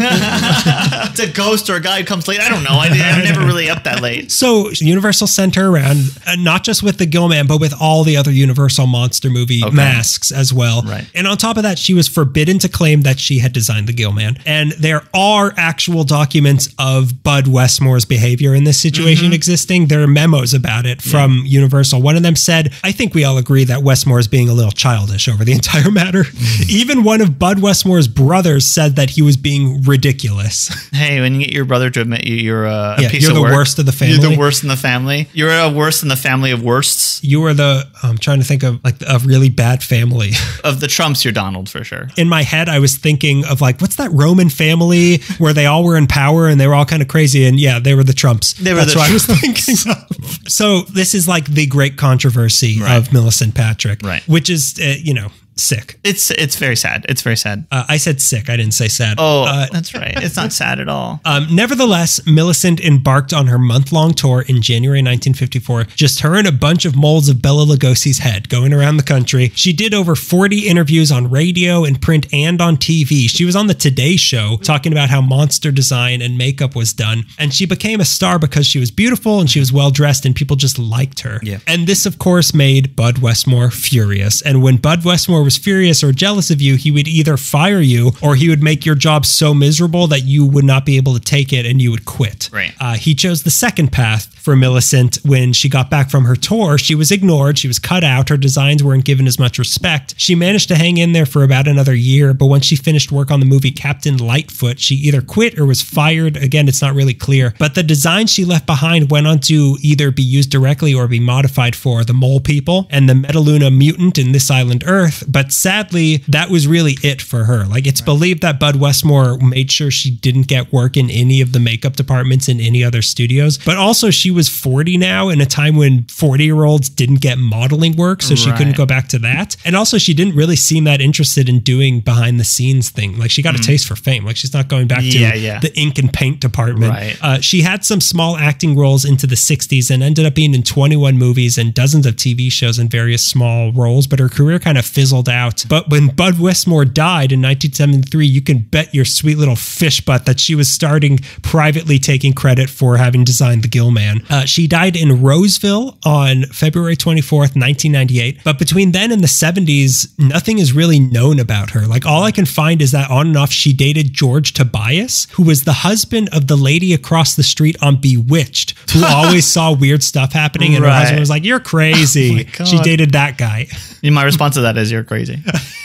It's a ghost or a guy who comes late. I don't know. I'm never really up that late. So Universal sent her around, not just with the Gill Man, but with all the other Universal monster movie masks as well. Right. And on top of that, she was forbidden to claim that she had designed the Gill Man. And there are actual documents of Bud Westmore's behavior in this situation existing. There are memos about it from Universal. One of them said, I think we all agree that Westmore is being a little childish over the entire matter. Even one of Bud Westmore's brothers said that he was being ridiculous. Hey, when you get your brother to admit you're a piece of work. You're the worst of the family. You're the worst in the family. You're a worst in the family of worsts. You are the, I'm trying to think of like a really bad family. Of the Trumps, you're Donald for sure. In my head, I was thinking of like, what's that Roman family where they all were in power and they were all kind of crazy? And yeah, they were the Trumps. They were That's what I was thinking of. So this is like the great controversy of Millicent Patrick, which is, you know, sick. It's very sad. It's very sad. I said sick. I didn't say sad. Oh, that's right. It's not sad at all. Nevertheless, Millicent embarked on her month-long tour in January 1954, just her and a bunch of molds of Bela Lugosi's head going around the country. She did over 40 interviews on radio and print and on TV. She was on the Today Show talking about how monster design and makeup was done. And she became a star because she was beautiful and she was well-dressed and people just liked her. Yeah. And this, of course, made Bud Westmore furious. And when Bud Westmore was furious or jealous of you, he would either fire you or he would make your job so miserable that you would not be able to take it and you would quit. Right. He chose the second path for Millicent. When she got back from her tour, she was ignored. She was cut out. Her designs weren't given as much respect. She managed to hang in there for about another year, but once she finished work on the movie Captain Lightfoot, she either quit or was fired. Again, it's not really clear, but the designs she left behind went on to either be used directly or be modified for the Mole People and the Metaluna Mutant in This Island Earth. But sadly, that was really it for her. Like, it's believed that Bud Westmore made sure she didn't get work in any of the makeup departments in any other studios. But also, she was 40 now, in a time when 40-year-olds didn't get modeling work, so she couldn't go back to that. And also, she didn't really seem that interested in doing behind-the-scenes thing. Like, she got a taste for fame. Like, she's not going back to the ink and paint department. Right. She had some small acting roles into the 60s and ended up being in 21 movies and dozens of TV shows in various small roles, but her career kind of fizzled out. But when Bud Westmore died in 1973, you can bet your sweet little fish butt that she was starting privately taking credit for having designed the Gill Man. She died in Roseville on February 24th, 1998. But between then and the 70s, nothing is really known about her. Like, all I can find is that on and off, she dated George Tobias, who was the husband of the lady across the street on Bewitched, who always saw weird stuff happening. And her husband was like, you're crazy. Oh, she dated that guy. And my response to that is, you're crazy.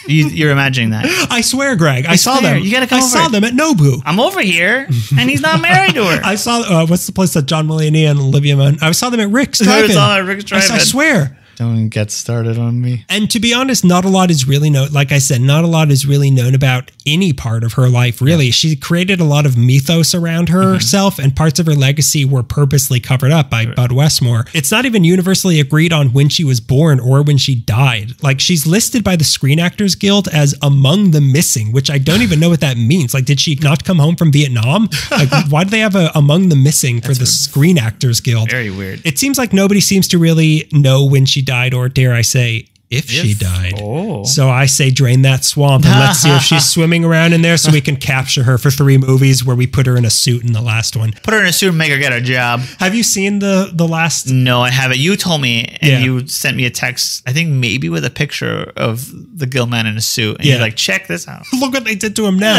You're imagining that. I swear, Greg. I saw them. You gotta come over. I saw them at Nobu. I'm over here, and he's not married to her. I saw, what's the place that John Mulaney and Olivia Munn? I saw them at Rick's Drive-In. I saw them at Rick's Drive-In. I swear. Don't get started on me. And to be honest, not a lot is really known. Like I said, not a lot is really known about any part of her life, really. Yeah. She created a lot of mythos around herself, and parts of her legacy were purposely covered up by Bud Westmore. It's not even universally agreed on when she was born or when she died. Like, she's listed by the Screen Actors Guild as among the missing, which I don't even know what that means. Like, did she not come home from Vietnam? Like, why do they have a among the missing for the Screen Actors Guild? Very weird. It seems like nobody seems to really know when she died, or dare I say, if she died. Oh. So I say drain that swamp and let's see if she's swimming around in there so we can capture her for 3 movies where we put her in a suit in the last one. Put her in a suit and make her get a job. Have you seen the last? No, I haven't. You told me, and you sent me a text, I think maybe with a picture of the Gill Man in a suit. And you're like, check this out. Look what they did to him now.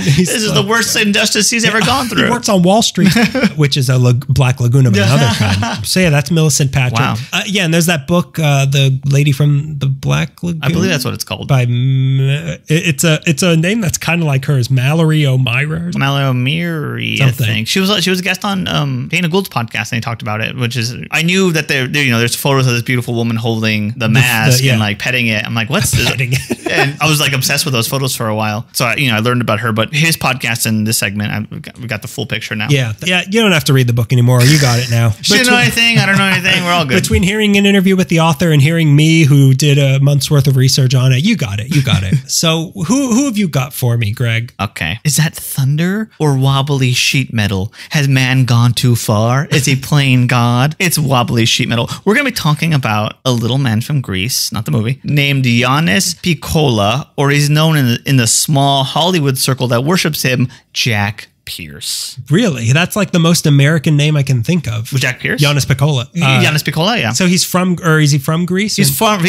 This is the worst injustice he's ever gone through. He works on Wall Street, which is a Black Lagoon of another kind. So yeah, that's Millicent Patrick. Wow. Yeah, and there's that book, The Lady from from the Black Lagoon? I believe that's what it's called. By it's a name that's kind of like hers, Mallory O'Meara. Mallory O'Meara, I think. She was a guest on Dana Gould's podcast, and they talked about it. Which is, I knew that there, you know, there's photos of this beautiful woman holding the mask and like petting it. I'm like, what's this? And I was like obsessed with those photos for a while. So I learned about her. But his podcast in this segment, we got the full picture now. Yeah, yeah. You don't have to read the book anymore. You got it now. She didn't know anything. I don't know anything. We're all good. Between hearing an interview with the author and hearing me, who did a month's worth of research on it, you got it. You got it. So who have you got for me, Greg? Okay. Is that thunder or wobbly sheet metal? Has man gone too far? Is he playing God? It's wobbly sheet metal. We're going to be talking about a little man from Greece, not the movie, named Yannis Pikola, or he's known in the small Hollywood circle that worships him, Jack Pierce. Really? That's like the most American name I can think of. Jack Pierce? Yannis Pikola. Yannis Pikola, yeah. So he's from, or is he from Greece? He's from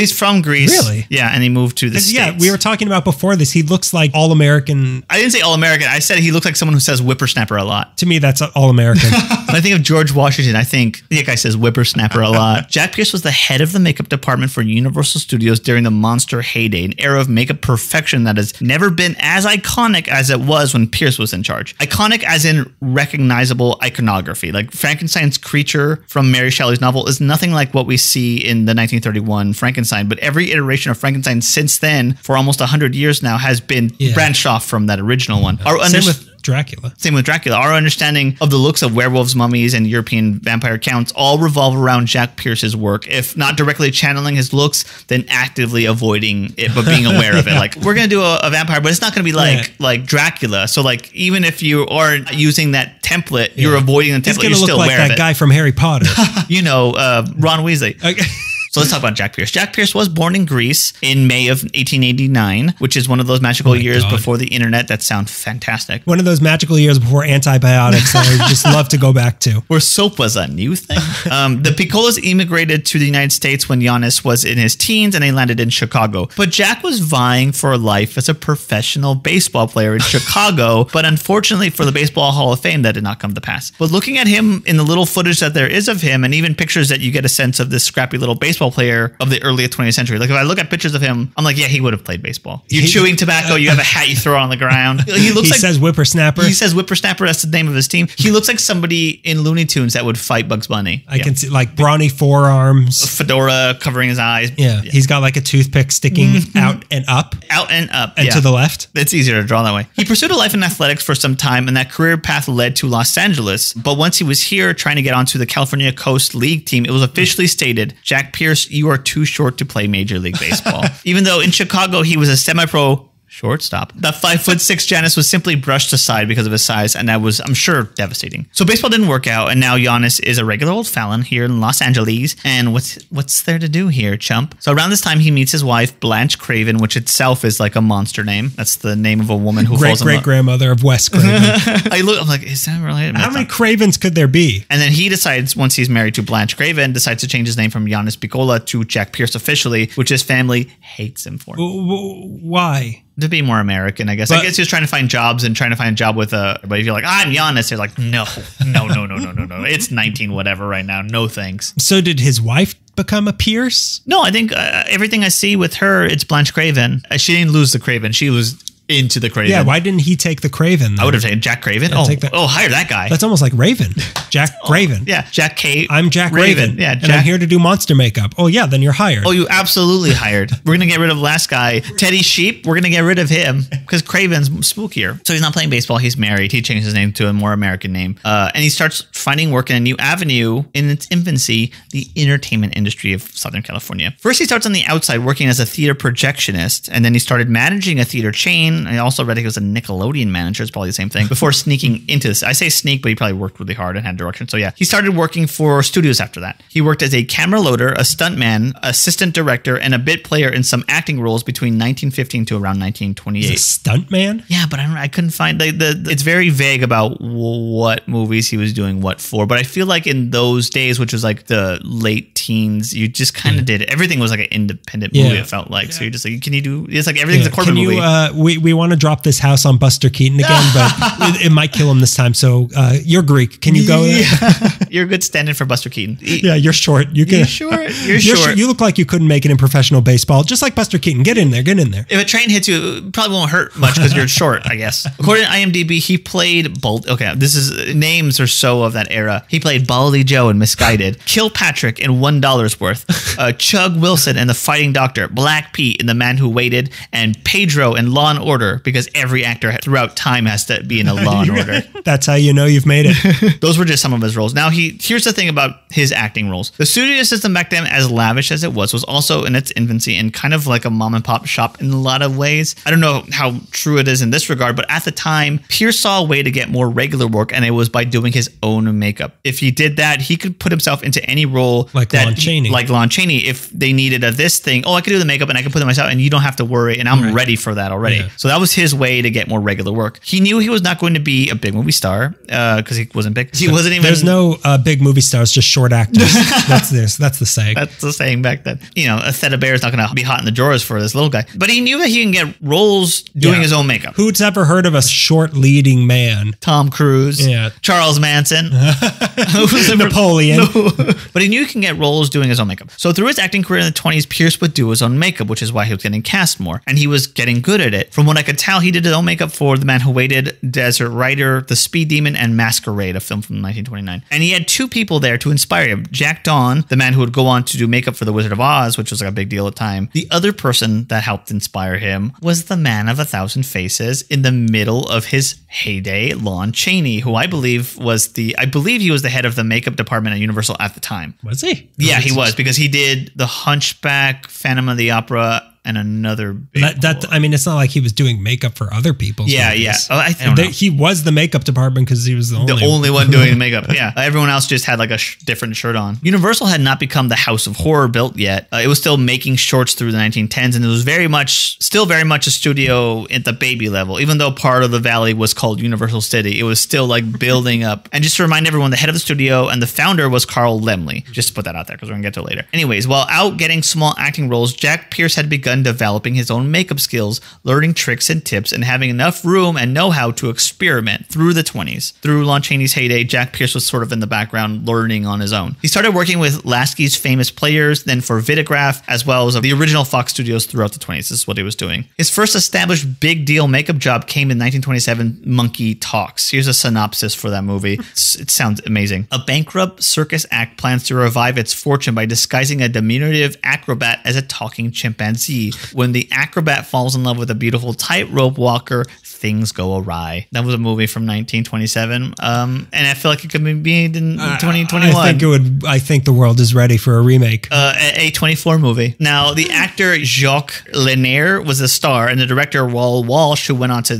Greece. Really? Yeah, and he moved to the States. Yeah, we were talking about before this, he looks like all-American. I didn't say all-American. I said he looks like someone who says whippersnapper a lot. To me, that's all-American. When I think of George Washington, I think that guy says whippersnapper a lot. Jack Pierce was the head of the makeup department for Universal Studios during the monster heyday, an era of makeup perfection that has never been as iconic as it was when Pierce was in charge. Iconic as in recognizable iconography. Like Frankenstein's creature from Mary Shelley's novel is nothing like what we see in the 1931 Frankenstein, but every iteration of Frankenstein since then for almost 100 years now has been branched off from that original one. Same with Dracula. Our understanding of the looks of werewolves, mummies, and European vampire counts all revolve around Jack Pierce's work. If not directly channeling his looks, then actively avoiding it, but being aware of it. Like, we're going to do a vampire, but it's not going to be like Dracula. So like, even if you are using that template, you're avoiding the template, you're still aware of it. It's going to look like that guy from Harry Potter. You know, Ron Weasley. Okay. So let's talk about Jack Pierce. Jack Pierce was born in Greece in May of 1889, which is one of those magical years before the internet that sound fantastic. One of those magical years before antibiotics that I just love to go back to. Where soap was a new thing. The Picolas immigrated to the United States when Yannis was in his teens, and they landed in Chicago. But Jack was vying for a life as a professional baseball player in Chicago, but unfortunately for the Baseball Hall of Fame, that did not come to pass. But looking at him in the little footage that there is of him, and even pictures that you get a sense of this scrappy little baseball player of the early 20th century. Like, if I look at pictures of him, I'm like, yeah, he would have played baseball. You're chewing tobacco, you have a hat you throw on the ground. He looks like, says whippersnapper. He says whippersnapper, that's the name of his team. He looks like somebody in Looney Tunes that would fight Bugs Bunny. I can see, like, brawny forearms. A fedora covering his eyes. Yeah, yeah. He's got like a toothpick sticking out and up. Out and up, and to the left. It's easier to draw that way. He pursued a life in athletics for some time, and that career path led to Los Angeles. But once he was here trying to get onto the California Coast League team, it was officially stated, Jack Pierce, you are too short to play Major League Baseball. Even though in Chicago, he was a semi-pro shortstop. That 5'6" Yannis was simply brushed aside because of his size, and that was, I'm sure, devastating. So baseball didn't work out, and now Yannis is a regular old felon here in Los Angeles. And what's there to do here, chump? So around this time, he meets his wife, Blanche Craven, which itself is like a monster name. That's the name of a woman who falls in love. Great-great-grandmother of Wes Craven. I'm like, is that related? How many Cravens could there be? And then he decides, once he's married to Blanche Craven, decides to change his name from Yannis Pikola to Jack Pierce officially, which his family hates him for. Why? To be more American, I guess. But I guess he was trying to find jobs and trying to find a job with a... But if you're like, I'm Yannis, they're like, no. It's 19 whatever right now. No thanks. So did his wife become a Pierce? No, I think everything I see with her, it's Blanche Craven. She didn't lose the Craven. She was... into the Craven. Yeah, why didn't he take the Craven? Though? I would have taken Jack Craven. Oh, hire that guy. That's almost like Raven. Jack Craven. Yeah, Jack K. I'm Jack Raven. Yeah, Jack. And I'm here to do monster makeup. Oh yeah, then you're hired. Oh, you absolutely hired. We're gonna get rid of last guy, Teddy Sheep. We're gonna get rid of him because Craven's spookier. So he's not playing baseball. He's married. He changed his name to a more American name, and he starts finding work in a new avenue in its infancy: the entertainment industry of Southern California. First, he starts on the outside working as a theater projectionist, and then he started managing a theater chain. I also read he was a Nickelodeon manager. It's probably the same thing. Before sneaking into this. I say sneak, but he probably worked really hard and had direction. So yeah, he started working for studios after that. He worked as a camera loader, a stuntman, assistant director, and a bit player in some acting roles between 1915 to around 1928. He's a stuntman? Yeah, but I couldn't find... it's very vague about what movies he was doing what for, but I feel like in those days, which was like the late teens, you just kind of did... Everything was like an independent movie, it felt like. Yeah. So you're just like, can you do... It's like everything's a corporate movie. we want to drop this house on Buster Keaton again, but it might kill him this time. So you're Greek. Can you go? Yeah. You're a good stand-in for Buster Keaton. Yeah, you're short. You can. You're short. You're short. You look like you couldn't make it in professional baseball, just like Buster Keaton. Get in there. Get in there. If a train hits you, it probably won't hurt much because you're short, I guess. According to IMDb, he played Baldy. Okay, this is names or so of that era. He played Baldy Joe in Misguided, Kilpatrick in $1's Worth, Chug Wilson in The Fighting Doctor, Black Pete in The Man Who Waited, and Pedro in Law and Order, because every actor throughout time has to be in a Law and Order. That's how you know you've made it. Those were just some of his roles. Now, here's the thing about his acting roles. The studio system back then, as lavish as it was also in its infancy and kind of like a mom and pop shop in a lot of ways. I don't know how true it is in this regard, but at the time, Pierce saw a way to get more regular work, and it was by doing his own makeup. If he did that, he could put himself into any role like Lon Chaney. If they needed this thing, oh, I could do the makeup and I could put it myself, and you don't have to worry, and I'm ready for that already. Yeah. So that was his way to get more regular work. He knew he was not going to be a big movie star because he wasn't big. He wasn't even. There's no big movie stars, just short actors. That's the saying. That's the saying back then. You know, a Theda Bear is not going to be hot in the drawers for this little guy. But he knew that he can get roles doing his own makeup. Who's ever heard of a short leading man? Tom Cruise. Yeah. Charles Manson. Napoleon. No. But he knew he can get roles doing his own makeup. So through his acting career in the 20s, Pierce would do his own makeup, which is why he was getting cast more. And he was getting good at it. From what I could tell, he did his own makeup for The Man Who Waited, Desert Rider, The Speed Demon, and Masquerade, a film from 1929. And he had two people there to inspire him. Jack Dawn, the man who would go on to do makeup for The Wizard of Oz, which was like a big deal at the time. The other person that helped inspire him was the man of a thousand faces in the middle of his heyday, Lon Chaney, who I believe he was the head of the makeup department at Universal at the time. Was he? Yeah, he was, because he did The Hunchback, Phantom of the Opera, and another big I mean, it's not like he was doing makeup for other people. Yeah, yeah. Oh, I don't know. He was the makeup department because he was the only one doing the makeup. Yeah. Everyone else just had like a different shirt on. Universal had not become the house of horror built yet. It was still making shorts through the 1910s, and it was still very much a studio at the baby level. Even though part of the valley was called Universal City, it was still like building up. And just to remind everyone, the head of the studio and the founder was Carl Laemmle. Just to put that out there because we're going to get to it later. Anyways, while out getting small acting roles, Jack Pierce had begun developing his own makeup skills, learning tricks and tips, and having enough room and know-how to experiment through the 20s. Through Lon Chaney's heyday, Jack Pierce was sort of in the background learning on his own. He started working with Lasky's Famous Players, then for Vitagraph, as well as the original Fox Studios throughout the 20s. This is what he was doing. His first established big deal makeup job came in 1927, Monkey Talks. Here's a synopsis for that movie. It sounds amazing. A bankrupt circus act plans to revive its fortune by disguising a diminutive acrobat as a talking chimpanzee. When the acrobat falls in love with a beautiful tightrope walker, things go awry. That was a movie from 1927, and I feel like it could be made in 2021. I think it would. I think the world is ready for a remake. A A24 movie. Now, the actor Jacques Lanier was the star, and the director Raoul Walsh, who went on to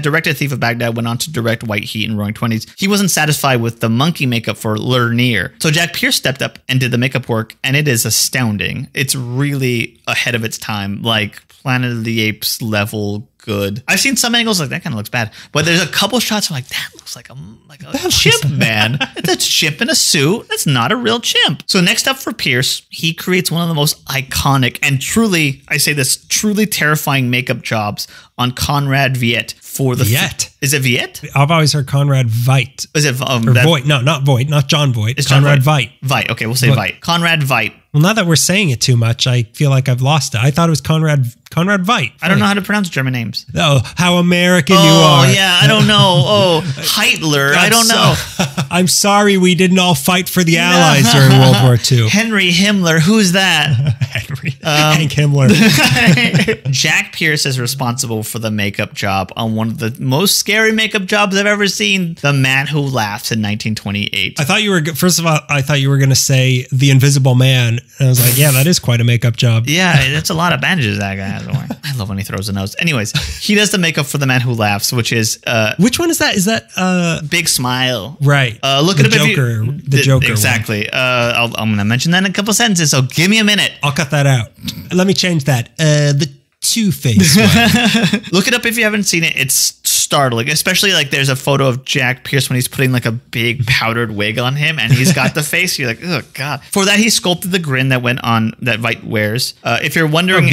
directed Thief of Baghdad, went on to direct White Heat and Roaring Twenties. He wasn't satisfied with the monkey makeup for Lanier, so Jack Pierce stepped up and did the makeup work, and it is astounding. It's really ahead of its time. Like Planet of the Apes level good. I've seen some angles like that kind of looks bad, but there's a couple shots I'm like, that looks like a chimp, man. That's a chimp in a suit. That's not a real chimp. So next up for Pierce, he creates one of the most iconic and truly, I say this, truly terrifying makeup jobs on Conrad Veidt for the Veidt. Is it Veidt? I've always heard Conrad Veidt. Is it Voight? No, not Voight, not John Voight. It's Conrad Veidt. Veidt. Okay, we'll say Veidt. Conrad Veidt. Well, now that we're saying it too much, I feel like I've lost it. I thought it was Conrad Veidt. I don't know how to pronounce German names. Oh, how American you are. Oh, yeah, I don't know. Oh, Hitler, I don't know. I'm sorry we didn't all fight for the Allies during World War II. Henry Himmler, who's that? Hank Himmler. Jack Pierce is responsible for the makeup job on one of the most scary makeup jobs I've ever seen, The Man Who Laughs in 1928. I thought you were, first of all, I thought you were going to say The Invisible Man. And I was like, yeah, that is quite a makeup job. Yeah, that's a lot of bandages that guy has. I love when he throws a nose. Anyways, he does the makeup for The Man Who Laughs, which is... which one is that? Is that... Big Smile. Right. Look at Joker. The Joker. Exactly. One. I'm going to mention that in a couple sentences, so give me a minute. I'll cut that out. Let me change that. The Two-Face one. Look it up if you haven't seen it. It's startling, especially like there's a photo of Jack Pierce when he's putting like a big powdered wig on him and he's got the face. You're like, oh God. For that, he sculpted the grin that Veidt wears. If you're wondering...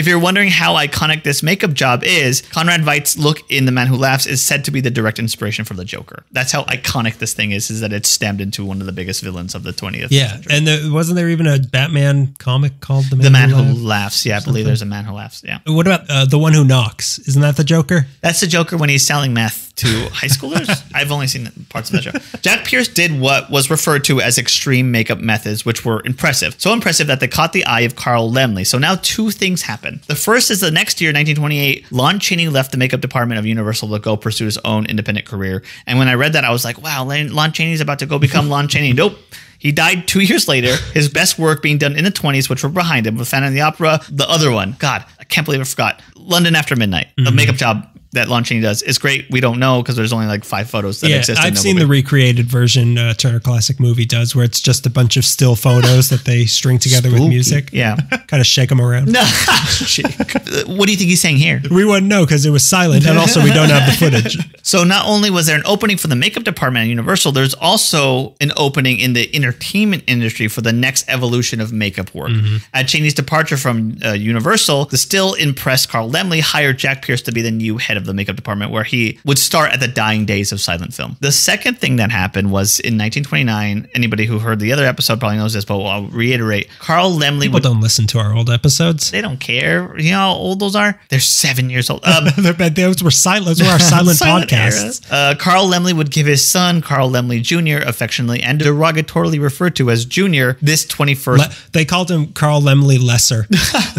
If you're wondering how iconic this makeup job is, Conrad Veidt's look in The Man Who Laughs is said to be the direct inspiration for the Joker. That's how iconic this thing is that it's stamped into one of the biggest villains of the 20th century. And wasn't there even a Batman comic called The Man Who Laughs? Yeah, I believe there's a Man Who Laughs, yeah. What about The One Who Knocks? Isn't that the Joker? That's the Joker when he's selling meth to high schoolers. I've only seen parts of that show. Jack Pierce did what was referred to as extreme makeup methods, which were impressive. So impressive that they caught the eye of Carl Laemmle. So now two things happen. The first is the next year, 1928, Lon Chaney left the makeup department of Universal to go pursue his own independent career. And when I read that, I was like, wow, Lon Chaney's about to go become Lon Chaney. Nope. He died 2 years later, his best work being done in the 20s, which were behind him, with Phantom of the Opera, the other one. God, I can't believe I forgot. London After Midnight, the makeup job that Lon Chaney does. It's great. We don't know because there's only like 5 photos that exist. I've seen the recreated version Turner Classic Movie does, where it's just a bunch of still photos that they string together with music. Yeah. Kind of shake them around. No. What do you think he's saying here? We wouldn't know because it was silent, and also we don't have the footage. So not only was there an opening for the makeup department at Universal, there's also an opening in the entertainment industry for the next evolution of makeup work. At Chaney's departure from Universal, the still impressed Carl Laemmle hired Jack Pierce to be the new head of the makeup department, where he would start at the dying days of silent film. The second thing that happened was in 1929. Anybody who heard the other episode probably knows this, but I'll reiterate. Carl Laemmle. People don't listen to our old episodes. They don't care. You know how old those are? They're 7 years old. Those were silent. Those were our silent podcasts. Carl Laemmle would give his son, Carl Laemmle Jr., affectionately and derogatorily referred to as Jr., this 21st. They called him Carl Laemmle Lesser.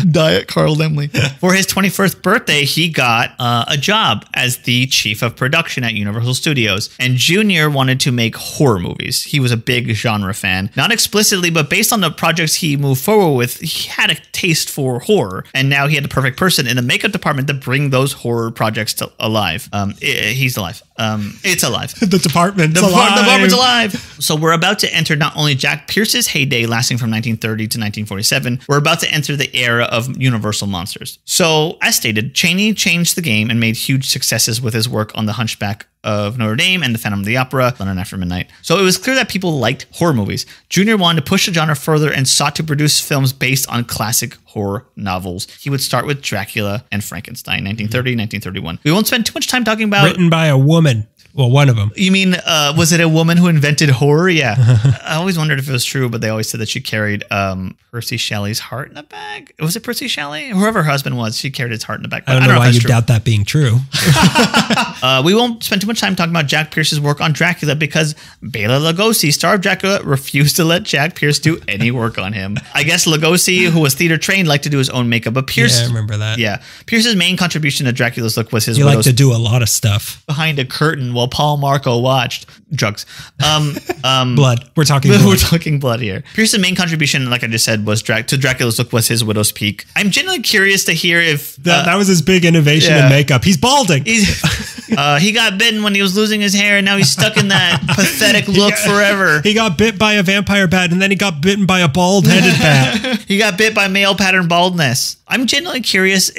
Diet Carl Laemmle. For his 21st birthday, he got a job as the chief of production at Universal Studios, and Junior wanted to make horror movies. He was a big genre fan. Not explicitly, but based on the projects he moved forward with, he had a taste for horror, and now he had the perfect person in the makeup department to bring those horror projects to alive. He's alive. It's alive. The department's alive. The department's alive. So we're about to enter not only Jack Pierce's heyday lasting from 1930 to 1947, we're about to enter the era of Universal monsters. So, as stated, Chaney changed the game and made huge successes with his work on The Hunchback of Notre Dame and The Phantom of the Opera, London After Midnight. So it was clear that people liked horror movies. Junior wanted to push the genre further and sought to produce films based on classic horror novels. He would start with Dracula and Frankenstein, 1930, 1931. We won't spend too much time talking about... Written by a woman. Well, one of them. You mean, was it a woman who invented horror? Yeah. I always wondered if it was true, but they always said that she carried Percy Shelley's heart in a bag. Was it Percy Shelley? Whoever her husband was, she carried his heart in a bag. I don't know why you doubt that being true. We won't spend too much time talking about Jack Pierce's work on Dracula because Bela Lugosi, star of Dracula, refused to let Jack Pierce do any work on him. I guess Lugosi, who was theater trained, liked to do his own makeup, but Pierce... Yeah, I remember that. Yeah. Pierce's main contribution to Dracula's look was his... He liked to do a lot of stuff. Behind a curtain... Well, Paul Marco watched drugs. Blood. We're talking blood. We're talking blood here. Pierce's main contribution, like I just said, was to Dracula's look was his widow's peak. I'm genuinely curious to hear if... that was his big innovation in makeup. He's balding. He got bitten when he was losing his hair, and now he's stuck in that pathetic look forever. He got bit by a vampire bat, and then he got bitten by a bald-headed bat. He got bit by male pattern baldness. I'm genuinely curious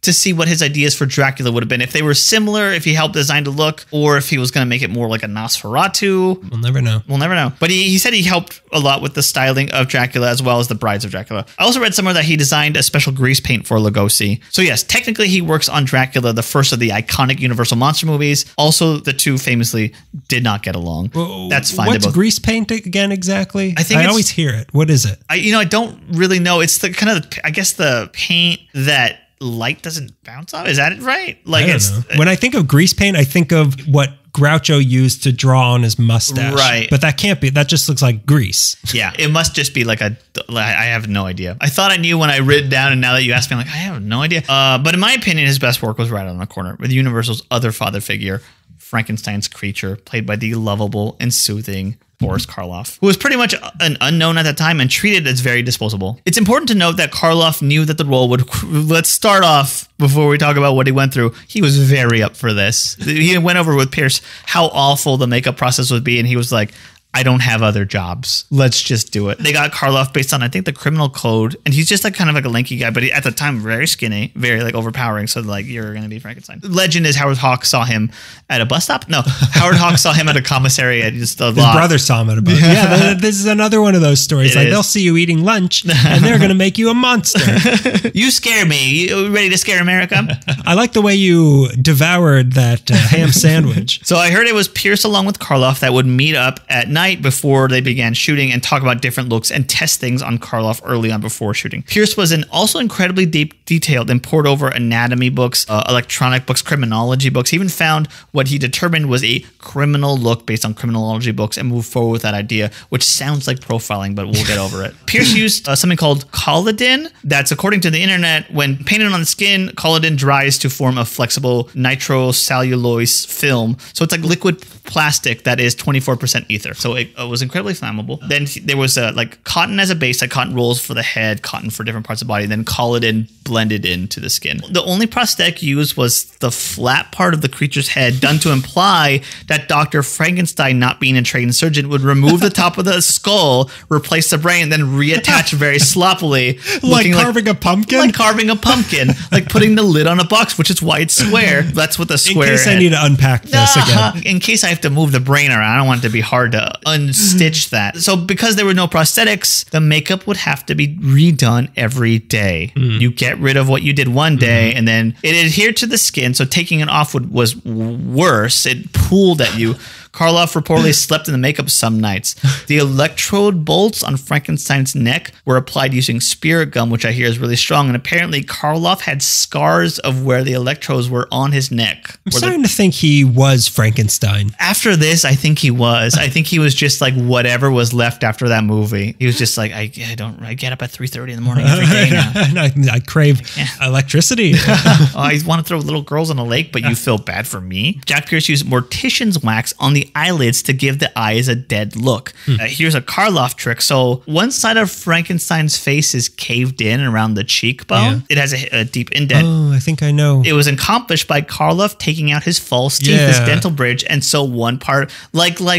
to see what his ideas for Dracula would have been. If they were similar, if he helped design the look, or if he was going to make it more like a Nosferatu. We'll never know. We'll never know. But he said he helped a lot with the styling of Dracula as well as the brides of Dracula. I also read somewhere that he designed a special grease paint for Lugosi. So yes, technically he works on Dracula, the first of the iconic Universal monster movies. Also, the two famously did not get along. Well, that's fine. What's grease paint again exactly? I always hear it. What is it? I don't really know. It's the kind of, I guess, the paint that light doesn't bounce off. Is that right? Like, when I think of grease paint, I think of what Groucho used to draw on his mustache. Right. But that can't be. That just looks like grease. Yeah. It must just be like I have no idea. I thought I knew when I writ down, and now that you asked me, I'm like, I have no idea. But in my opinion, his best work was right on the corner with Universal's other father figure, Frankenstein's creature, played by the lovable and soothing Boris Karloff, who was pretty much an unknown at the time and treated as very disposable. It's important to note that Karloff knew that the role would... Let's start off before we talk about what he went through. He was very up for this. He went over with Pierce how awful the makeup process would be, and he was like, I don't have other jobs. Let's just do it. They got Karloff based on, I think, the criminal code. And he's just like kind of like a lanky guy, but he, at the time, very skinny, very like overpowering. So like, you're going to be Frankenstein. Legend is Howard Hawks saw him at a bus stop. No, Howard Hawks saw him at a commissary at just a lot. His brother saw him at a bus stop. Yeah, this is another one of those stories. Like, they'll see you eating lunch and they're going to make you a monster. You scare me. You ready to scare America? I like the way you devoured that ham sandwich. So I heard it was Pierce along with Karloff that would meet up at night before they began shooting and talk about different looks and test things on Karloff early on before shooting. Pierce was also incredibly detailed and poured over anatomy books, electronic books, criminology books. He even found what he determined was a criminal look based on criminology books and moved forward with that idea, which sounds like profiling, but we'll get over it. Pierce used something called colladin. That's, according to the internet, when painted on the skin, colladin dries to form a flexible nitrocellulose film. So it's like liquid plastic that is 24% ether. So it was incredibly flammable. Then there was like cotton as a base, like cotton rolls for the head, cotton for different parts of the body, then colladin blended into the skin. The only prosthetic used was the flat part of the creature's head, done to imply that Dr. Frankenstein, not being a trained surgeon, would remove the top of the skull, replace the brain, and then reattach very sloppily. Like carving a pumpkin? Like carving a pumpkin. Like putting the lid on a box, which is why it's square. That's what the square is. In case I need to unpack this again. In case I have to move the brain around, I don't want it to be hard to unstitch that. So because there were no prosthetics, the makeup would have to be redone every day. You get rid of what you did one day, and then it adhered to the skin, so taking it off was worse. It pooled at you. Karloff reportedly slept in the makeup some nights. The electrode bolts on Frankenstein's neck were applied using spirit gum, which I hear is really strong. And apparently Karloff had scars of where the electrodes were on his neck. I'm starting to think he was Frankenstein. After this, I think he was. I think he was just like whatever was left after that movie. He was just like, I get up at 3:30 in the morning every day now. I crave electricity. I want to throw little girls in a lake, but you feel bad for me. Jack Pierce used mortician's wax on the eyelids to give the eyes a dead look. Here's a Karloff trick. So one side of Frankenstein's face is caved in around the cheekbone. It has a deep indent. Oh, I think I know. It was accomplished by Karloff taking out his false teeth, his dental bridge, and so one part, like guy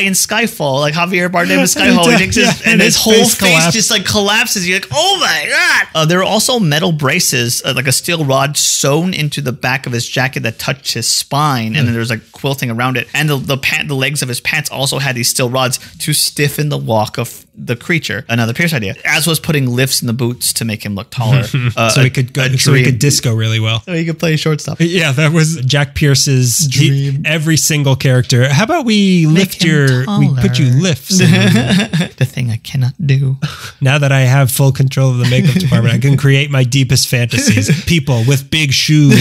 in Skyfall, like Javier Bardem in Skyfall, and his whole face just like collapses. You're like, oh my god! There were also metal braces, like a steel rod sewn into the back of his jacket that touched his spine, and then there's like quilting around it, and the legs of his pants also had these steel rods to stiffen the walk of the creature. Another Pierce idea, as was putting lifts in the boots to make him look taller. so he could disco really well. So he could play shortstop. Yeah, that was Jack Pierce's dream. Every single character. How about we put you lifts? The thing I cannot do. Now that I have full control of the makeup department, I can create my deepest fantasies. People with big shoes.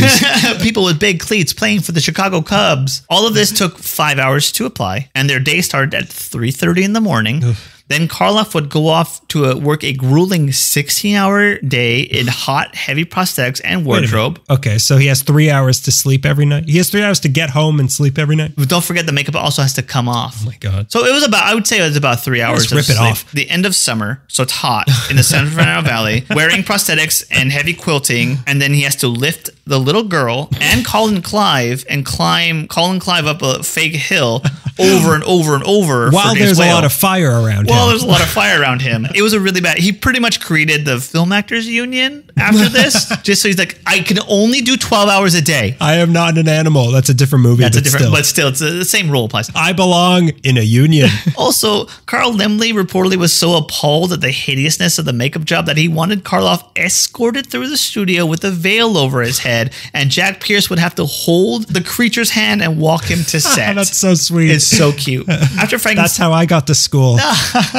People with big cleats playing for the Chicago Cubs. All of this took 5 hours to apply, and their day started at 3:30 in the morning. Then Karloff would go off to work a grueling 16-hour day in hot, heavy prosthetics and wardrobe. Okay, so he has 3 hours to sleep every night? He has 3 hours to get home and sleep every night? But don't forget the makeup also has to come off. Oh my god. So it was about, I would say it was about 3 hours of sleep. Rip it off. The end of summer, so it's hot, in the San Fernando Valley, wearing prosthetics and heavy quilting, and then he has to lift the little girl and Colin Clive up a fake hill over and over and over. While there's a lot of fire around him. Well, there's a lot of fire around him. It was a really bad... He pretty much created the Film Actors Union after this. Just so he's like, I can only do 12 hours a day. I am not an animal. That's a different movie. That's but still, it's the same rule applies. I belong in a union. Also, Carl Laemmle reportedly was so appalled at the hideousness of the makeup job that he wanted Karloff escorted through the studio with a veil over his head, and Jack Pierce would have to hold the creature's hand and walk him to set. That's so sweet. It's so cute. After Frankenstein, that's how I got to school.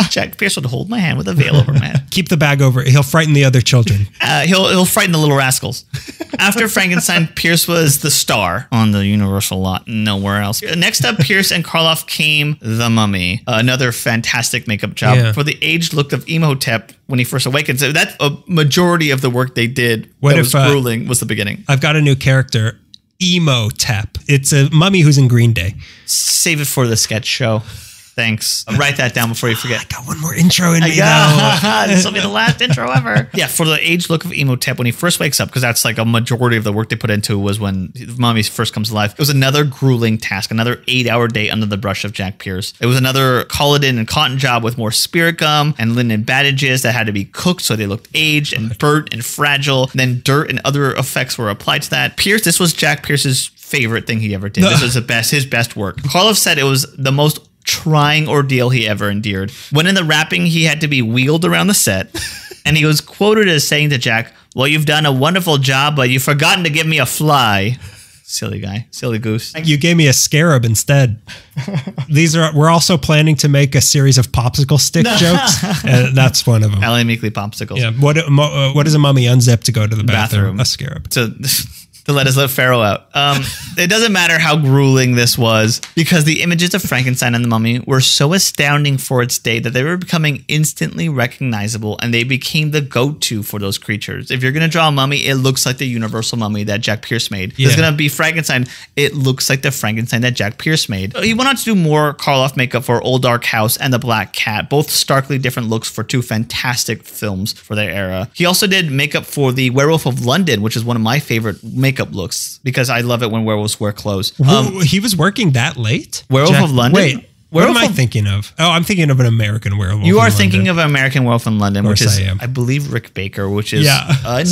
Jack Pierce would hold my hand with a veil over my head. Keep the bag over. He'll frighten the other children. He'll frighten the little rascals. After Frankenstein, Pierce was the star on the Universal lot. Nowhere else. Next up, Pierce and Karloff came The Mummy. Another fantastic makeup job for the aged look of Imhotep when he first awakens. So that's a majority of the work they did. That was the beginning. I've got a new character. Imhotep. It's a mummy who's in Green Day. Save it for the sketch show. Thanks. I'll write that down before you forget. I got one more intro in me, though. This will be the last intro ever. Yeah, for the aged look of Imhotep when he first wakes up, because that's like a majority of the work they put into was when the mummy first comes alive. It was another grueling task, another 8-hour day under the brush of Jack Pierce. It was another colladin and cotton job with more spirit gum and linen bandages that had to be cooked so they looked aged and burnt and fragile. And then dirt and other effects were applied to that. Pierce, this was Jack Pierce's favorite thing he ever did. This was the best, his best work. Karloff said it was the most trying ordeal he ever endured. When in the wrapping, he had to be wheeled around the set, and he was quoted as saying to Jack, "Well, you've done a wonderful job, but you've forgotten to give me a fly." Silly guy, silly goose. You gave me a scarab instead. We're also planning to make a series of popsicle stick jokes. And that's one of them. Ally Meekley popsicles. Yeah. What does a mummy unzip to go to the bathroom? A scarab. So. To let us let Pharaoh out. It doesn't matter how grueling this was, because the images of Frankenstein and the Mummy were so astounding for its day that they were becoming instantly recognizable, and they became the go-to for those creatures. If you're going to draw a mummy, it looks like the Universal mummy that Jack Pierce made. Yeah. If it's going to be Frankenstein, it looks like the Frankenstein that Jack Pierce made. He went on to do more Karloff makeup for Old Dark House and The Black Cat, both starkly different looks for two fantastic films for their era. He also did makeup for The Werewolf of London, which is one of my favorite makeup looks, because I love it when werewolves wear clothes. He was working that late? Werewolf of London? Wait, what am I thinking of? Oh, I'm thinking of an American Werewolf. You are thinking of an American Werewolf in London, which is, I believe, Rick Baker, which is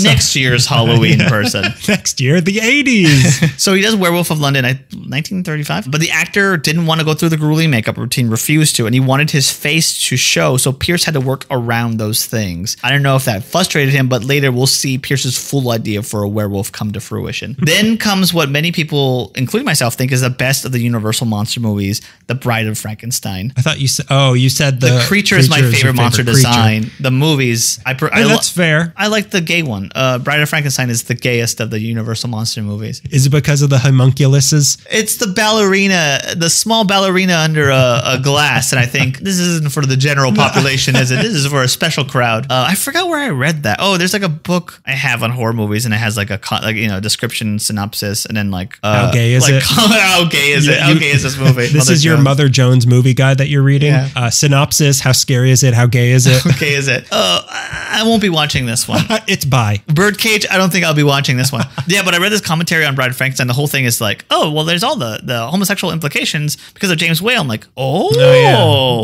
next year's Halloween person. Next year, the 80s. So he does Werewolf of London, 1935. But the actor didn't want to go through the grueling makeup routine, refused to, and he wanted his face to show. So Pierce had to work around those things. I don't know if that frustrated him, but later we'll see Pierce's full idea for a werewolf come to fruition. Then comes what many people, including myself, think is the best of the Universal monster movies, The Bride of Frankenstein. I thought you said, oh, you said the creature is my favorite monster design. The movies, that's fair. I like the gay one. Bride of Frankenstein is the gayest of the Universal monster movies. Is it because of the homunculuses? It's the ballerina, the small ballerina under a glass. And I think this isn't for the general population, is it? This is for a special crowd. I forgot where I read that. Oh, there's like a book I have on horror movies, and it has like a description, synopsis, and then like how gay is it? How gay is it? How gay is this movie? This is your Mother Jones movie guide that you're reading. Yeah. Synopsis, how scary is it? How gay is it? How gay is it? I won't be watching this one. It's bi. Birdcage, I don't think I'll be watching this one. Yeah, but I read this commentary on Bride of Frankenstein. The whole thing is like, oh, well, there's all the homosexual implications because of James Whale. I'm like, oh,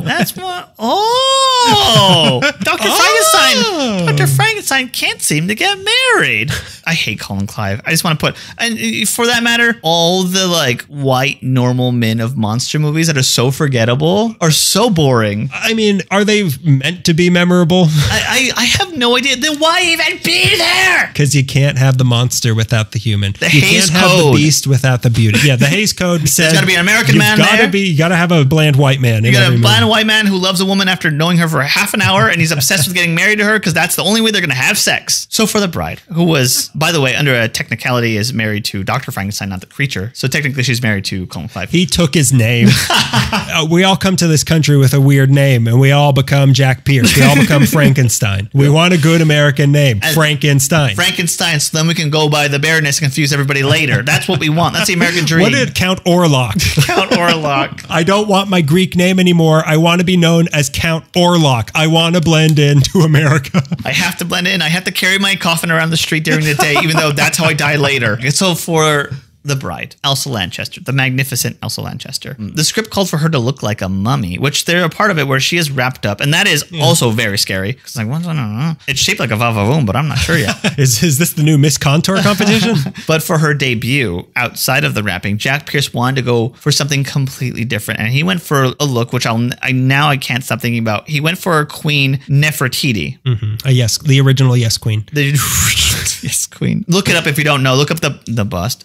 yeah. That's what, oh. Dr. Frankenstein, Dr. Frankenstein can't seem to get married. I hate Colin Clive. I just want to put, and for that matter, all the like white normal men of monster movies that are so forgettable are so boring. I mean, are they meant to be memorable? I have no idea. Then why even be there? Because you can't have the monster without the human. You can't have the beast without the beauty. Yeah, the Hays Code says there's got to be an American man there. You got to have a bland white man. You got a bland white man who loves a woman after knowing her for half an hour, and he's obsessed with getting married to her because that's the only way they're going to have sex. So for the bride, who was, by the way, under a technicality, is married to Dr. Frankenstein, not the creature. So technically, she's married to Colin Clive. He took his name. We all come to this country with a weird name, and we all become Jack Pierce. We all become Frankenstein. We want a good American name. Frankenstein. Frankenstein, so then we can go by the baroness and confuse everybody later. That's what we want. That's the American dream. What did Count Orlok? Count Orlok. I don't want my Greek name anymore. I want to be known as Count Orlok. I want to blend into America. I have to blend in. I have to carry my coffin around the street during the day, even though that's how I die later. So for the bride, Elsa Lanchester, the magnificent Elsa Lanchester. The script called for her to look like a mummy, which they're a part of it where she is wrapped up. And that is also very scary. It's like, it's shaped like a vavavoom, but I'm not sure yet. Is this the new Miss Contour competition? But for her debut outside of the wrapping, Jack Pierce wanted to go for something completely different. And he went for a look, which I can't stop thinking about. He went for a Queen Nefertiti. Yes, the original Yes Queen. The Yes Queen. Look it up if you don't know. Look up the bust.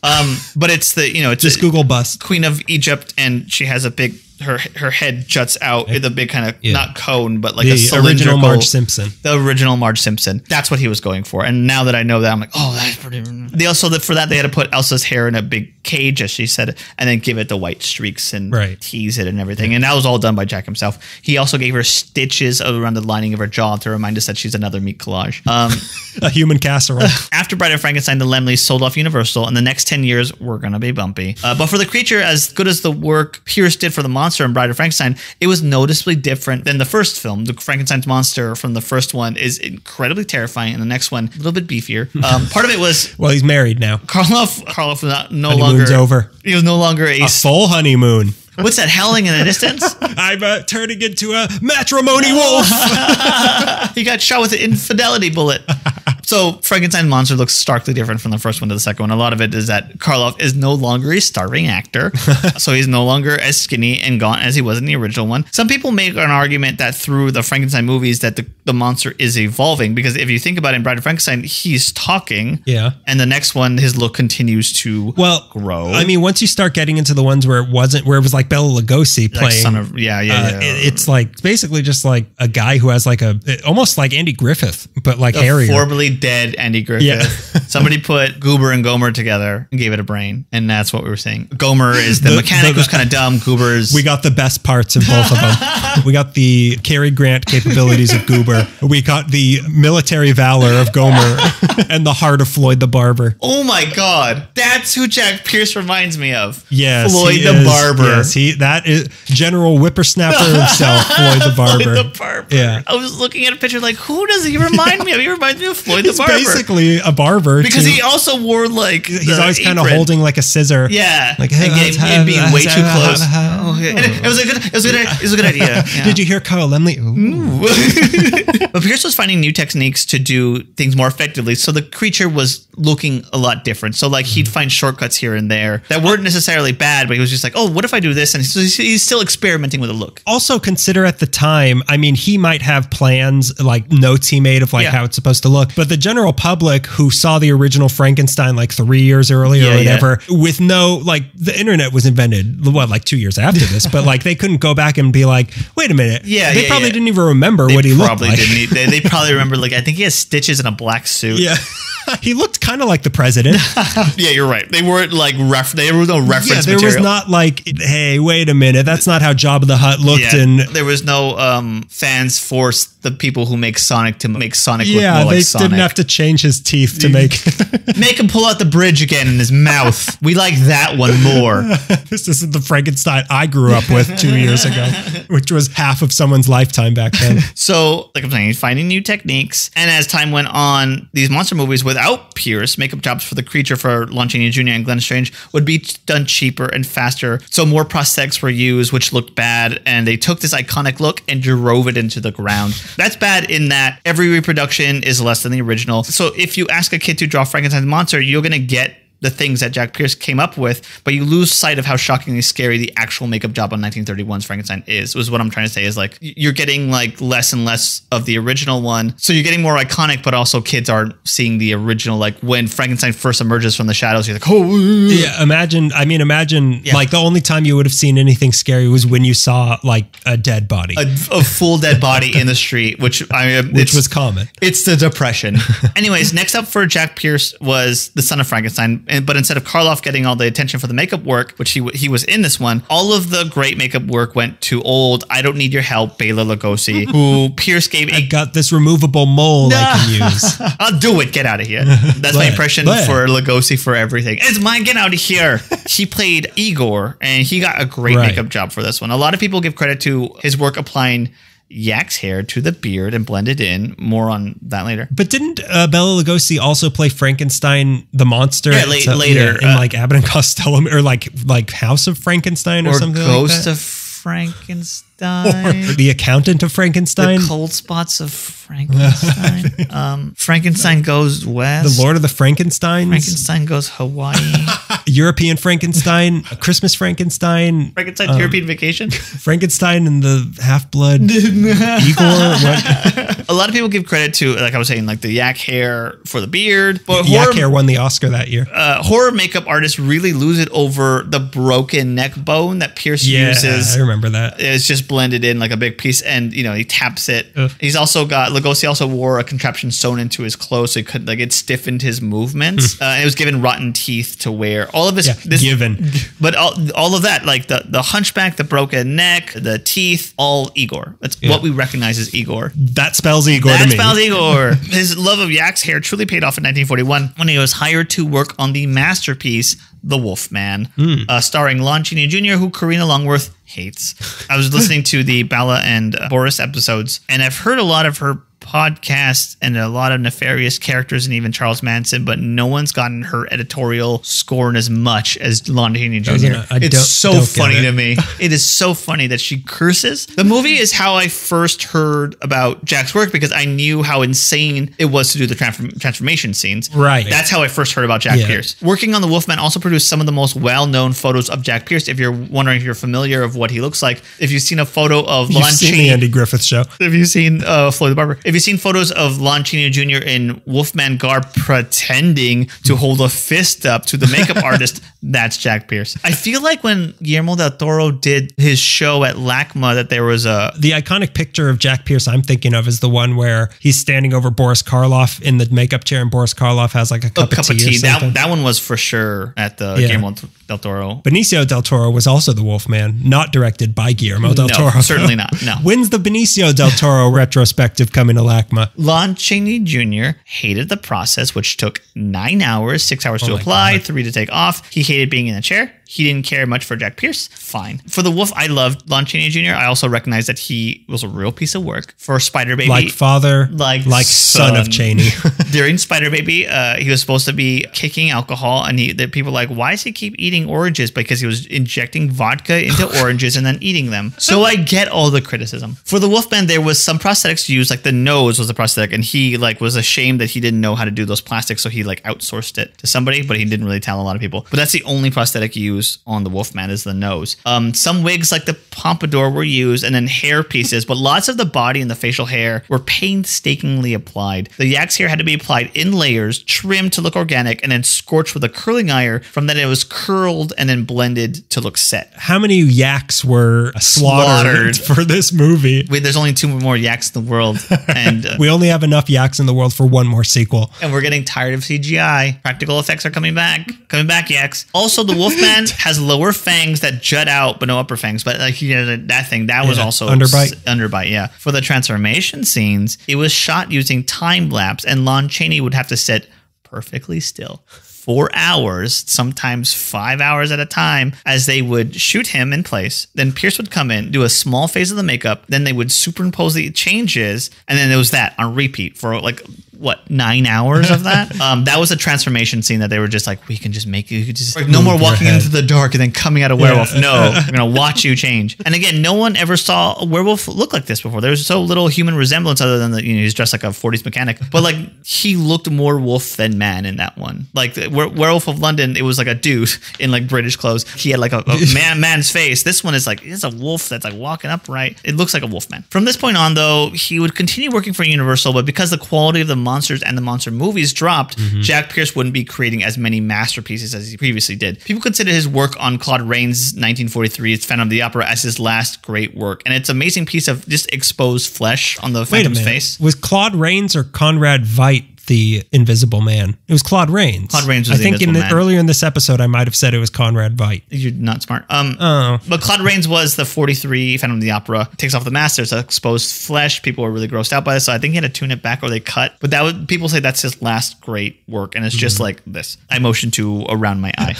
But it's the, you know, it's just Google bust. Queen of Egypt, and she has a big, her head juts out with a big kind of, not cone, but like a cylindrical. The original Marge Simpson. That's what he was going for. And now that I know that, I'm like, oh, that's pretty. They also, for that, they had to put Elsa's hair in a big cage, as she said, and then give it the white streaks and tease it and everything. Yeah. And that was all done by Jack himself. He also gave her stitches around the lining of her jaw to remind us that she's another meat collage. A human casserole. After Bride of Frankenstein, the Laemmles sold off Universal, and the next 10 years were going to be bumpy. But for the creature, as good as the work Pierce did for the monster in Bride of Frankenstein, it was noticeably different than the first film. The Frankenstein's monster from the first one is incredibly terrifying, and the next one, a little bit beefier. Part of it was... well, he's married now. Karloff was no longer... He was no longer a full honeymoon. What's that, howling in the distance? I'm turning into a matrimony wolf. He got shot with an infidelity bullet. So Frankenstein monster looks starkly different from the first one to the second one. A lot of it is that Karloff is no longer a starving actor. So he's no longer as skinny and gaunt as he was in the original one. Some people make an argument that through the Frankenstein movies that the monster is evolving, because if you think about it, in Bride of Frankenstein, he's talking. Yeah. And the next one, his look continues to grow. I mean, once you start getting into the ones where it was like Bela Lugosi playing. Like It's like basically just like a guy who has like a, almost like Andy Griffith, but like hairier. Formerly dead Andy Griffith. Yeah. Somebody put Goober and Gomer together and gave it a brain, and that's what we were saying. Gomer is the mechanic who's kind of dumb. Goober's... We got the best parts in both of them. We got the Cary Grant capabilities of Goober. We got the military valor of Gomer and the heart of Floyd the Barber. Oh my God. That's who Jack Pierce reminds me of. Yes, Floyd the Barber. Yes, that is General Whippersnapper himself, Floyd the Barber. Floyd the Barber. Yeah. I was looking at a picture like, who does he remind me of? He reminds me of Floyd. He's basically a barber. Because he also wore like... He's always kind of holding like a scissor. Yeah. Like, hey, it'd be way too close. It was a good idea. Yeah. Did you hear Carl Laemmle? But Pierce was finding new techniques to do things more effectively. So the creature was looking a lot different. So like he'd find shortcuts here and there that weren't necessarily bad, but he was just like, oh, what if I do this? And so he's still experimenting with a look. Also consider at the time, I mean, he might have plans, like notes he made of like how it's supposed to look, but the general public who saw the original Frankenstein like 3 years earlier or whatever, with no, like the internet was invented, what, like 2 years after this, but like they couldn't go back and be like, wait a minute. Yeah. They probably didn't even remember what he looked like. They probably remember like, I think he has stitches in a black suit. Yeah. He looked kind of like the president. Yeah, you're right. They weren't like there was no reference material. There was not like, hey, wait a minute. That's not how Jabba the Hutt looked. And there was no fans forced the people who make Sonic to make Sonic look more like Sonic. Yeah, they didn't have to change his teeth to make him pull out the bridge again in his mouth. We like that one more. This isn't the Frankenstein I grew up with 2 years ago, which was half of someone's lifetime back then. So, like I'm saying, he's finding new techniques. And as time went on, these monster movies without Pierce, makeup jobs for the creature for Lon Chaney Jr. and Glenn Strange would be done cheaper and faster. So more prosthetics were used, which looked bad, and they took this iconic look and drove it into the ground. That's bad in that every reproduction is less than the original. So if you ask a kid to draw Frankenstein's monster, you're going to get the things that Jack Pierce came up with, but you lose sight of how shockingly scary the actual makeup job on 1931's Frankenstein is what I'm trying to say is like, you're getting like less and less of the original one. So you're getting more iconic, but also kids aren't seeing the original. Like when Frankenstein first emerges from the shadows, you're like, oh. Yeah, imagine like the only time you would have seen anything scary was when you saw like a dead body. A full dead body in the street, which was common. It's the Depression. Anyways, next up for Jack Pierce was The Son of Frankenstein. But instead of Karloff getting all the attention for the makeup work, which he was in this one, all of the great makeup work went to old, I don't need your help, Bela Lugosi, who Pierce gave I got this removable mole I can use. I'll do it. Get out of here. That's my impression for Lugosi for everything. It's mine. Get out of here. He played Igor, and he got a great makeup job for this one. A lot of people give credit to his work applying yak's hair to the beard and blend it in. More on that later. But didn't Bela Lugosi also play Frankenstein the monster later in like Abbott and Costello or like House of Frankenstein or something Ghost like that? Of Frankenstein. Or The Accountant of Frankenstein. The Cold Spots of Frankenstein. Frankenstein Goes West. The Lord of the Frankensteins. Frankenstein Goes Hawaii. European Frankenstein. Christmas Frankenstein. Frankenstein's European Vacation. Frankenstein and the Half-Blood. Igor. What? A lot of people give credit to, like I was saying, like the yak hair for the beard. But yak hair won the Oscar that year. Horror makeup artists really lose it over the broken neck bone that Pierce uses. I remember that. It's just blended in like a big piece, and you know he taps it. Ugh. He's also got Lugosi also wore a contraption sewn into his clothes, so he could it stiffened his movements. And it was given rotten teeth to wear all of this, but all of that, like the hunchback, the broken neck, the teeth, all Igor. That's what we recognize as Igor. That spells Igor to me. That spells Igor. His love of yak's hair truly paid off in 1941 when he was hired to work on the masterpiece, The Wolfman, starring Lon Chaney Jr., who Karina Longworth hates. I was listening to the Bela and Boris episodes, and I've heard a lot of her podcasts and a lot of nefarious characters and even Charles Manson, but no one's gotten her editorial scorn as much as Lon Chaney Jr. It's so funny to me. It is so funny that she curses. The movie is how I first heard about Jack's work because I knew how insane it was to do the transformation scenes. Right. That's how I first heard about Jack Pierce. Working on The Wolfman also produced some of the most well-known photos of Jack Pierce. If you're wondering if you're familiar of what he looks like, if you've seen a photo of Lon Chaney, the Andy Griffith Show. If you've seen Floyd the Barber. If you've seen photos of Lon Chaney Jr. in Wolfman garb pretending to hold a fist up to the makeup artist, that's Jack Pierce. I feel like when Guillermo del Toro did his show at LACMA that there was a... The iconic picture of Jack Pierce I'm thinking of is the one where he's standing over Boris Karloff in the makeup chair and Boris Karloff has like a cup of tea. That one was for sure at the Guillermo del Toro. Benicio del Toro was also The Wolfman, not directed by Guillermo del Toro. Certainly not, no. When's the Benicio del Toro retrospective coming to LACMA? Lon Chaney Jr. hated the process, which took 9 hours, 6 hours to apply, 3 to take off. He hated being in a chair. He didn't care much for Jack Pierce. Fine. For The Wolf, I loved Lon Chaney Jr. I also recognize that he was a real piece of work. For Spider Baby, like father, like son of Chaney. During Spider Baby, he was supposed to be kicking alcohol, and the people were like, why does he keep eating oranges? Because he was injecting vodka into oranges and then eating them. So I get all the criticism. For The Wolfman, there was some prosthetics used, like the nose was a prosthetic, and he like was ashamed that he didn't know how to do those plastics, so he like outsourced it to somebody, but he didn't really tell a lot of people. But that's the only prosthetic used on The Wolfman is the nose. Some wigs like the pompadour were used and then hair pieces, but lots of the body and the facial hair were painstakingly applied. The yak's hair had to be applied in layers, trimmed to look organic, and then scorched with a curling iron. From then it was curled and then blended to look set. How many yaks were slaughtered for this movie? There's only 2 more yaks in the world. And we only have enough yaks in the world for 1 more sequel. And we're getting tired of CGI. Practical effects are coming back. Coming back, yaks. Also, The Wolfman has lower fangs that jut out, but no upper fangs. But like that thing, that was also underbite. Underbite, yeah. For the transformation scenes, it was shot using time lapse, and Lon Chaney would have to sit perfectly still. 4 hours, sometimes 5 hours at a time, as they would shoot him in place. Then Pierce would come in, do a small phase of the makeup. Then they would superimpose the changes. And then it was that on repeat for like, what, 9 hours of that? That was a transformation scene that they were just like, we can just make you just like, no more walking into the dark and then coming out a werewolf. No, we're going to watch you change. And again, no one ever saw a werewolf look like this before. There was so little human resemblance other than that, he's dressed like a 40s mechanic. But like, he looked more wolf than man in that one. Like, Werewolf of London, it was like a dude in like British clothes. He had like a man's face. This one is like, it's a wolf that's like walking upright. It looks like a wolf man. From this point on though, he would continue working for Universal, but because the quality of the monsters and the monster movies dropped, Jack Pierce wouldn't be creating as many masterpieces as he previously did. People consider his work on Claude Rains' 1943's Phantom of the Opera as his last great work. And it's an amazing piece of just exposed flesh on the Phantom's face. Was Claude Rains or Conrad Veidt the Invisible Man? It was Claude Rains. Claude Rains was I think earlier in this episode, I might have said it was Conrad Veidt. You're not smart. But Claude Rains was the 43 Phantom of the Opera. It takes off the mask. There's exposed flesh. People were really grossed out by this. So I think he had to tune it back or they cut. But that would, people say that's his last great work. And it's just like this. I motioned to around my eye.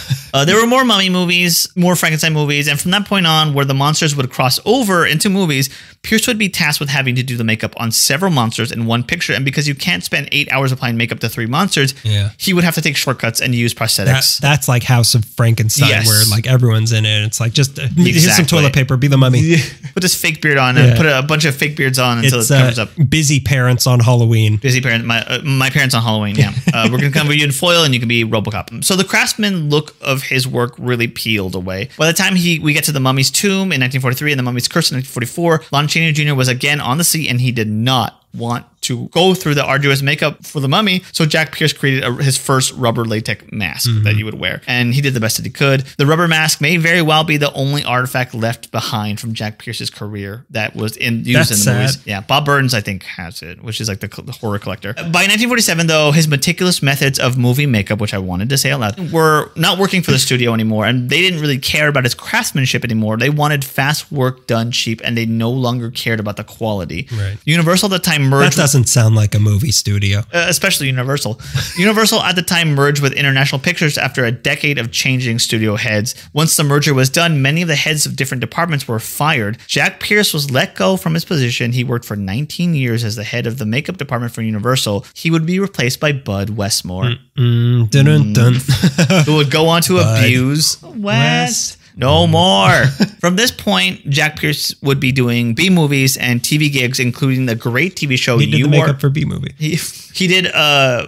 There were more Mummy movies, more Frankenstein movies. And from that point on, where the monsters would cross over into movies, Pierce would be tasked with having to do the makeup on several monsters in one picture. And because you can't spend 8 hours applying makeup to 3 monsters, he would have to take shortcuts and use prosthetics. That's like House of Frankenstein, where like everyone's in it. It's like, just here's some toilet paper, be the mummy. Put this fake beard on and put a bunch of fake beards on until it covers up. Busy parents on Halloween. Busy parents, my parents on Halloween, yeah. We're going to cover you in foil and you can be Robocop. So the craftsman look of his work really peeled away. By the time we get to The Mummy's Tomb in 1943 and The Mummy's Curse in 1944, Lon Chaney Jr. was again on the sea and he did not want to go through the arduous makeup for the mummy. So Jack Pierce created his first rubber latex mask that you would wear. And he did the best that he could. The rubber mask may very well be the only artifact left behind from Jack Pierce's career that was used in the movies. Yeah, Bob Burns, I think, has it, which is like the horror collector. By 1947, though, his meticulous methods of movie makeup, which I wanted to say out loud, were not working for the studio anymore. And they didn't really care about his craftsmanship anymore. They wanted fast work done cheap, and they no longer cared about the quality. Right. Universal at the time merged... That doesn't sound like a movie studio. Especially Universal. Universal at the time merged with International Pictures after a decade of changing studio heads. Once the merger was done, many of the heads of different departments were fired. Jack Pierce was let go from his position. He worked for 19 years as the head of the makeup department for Universal. He would be replaced by Bud Westmore. Who would go on to abuse West. No more. From this point, Jack Pierce would be doing B movies and TV gigs, including the great TV show You Are. He did the makeup for B movie. He did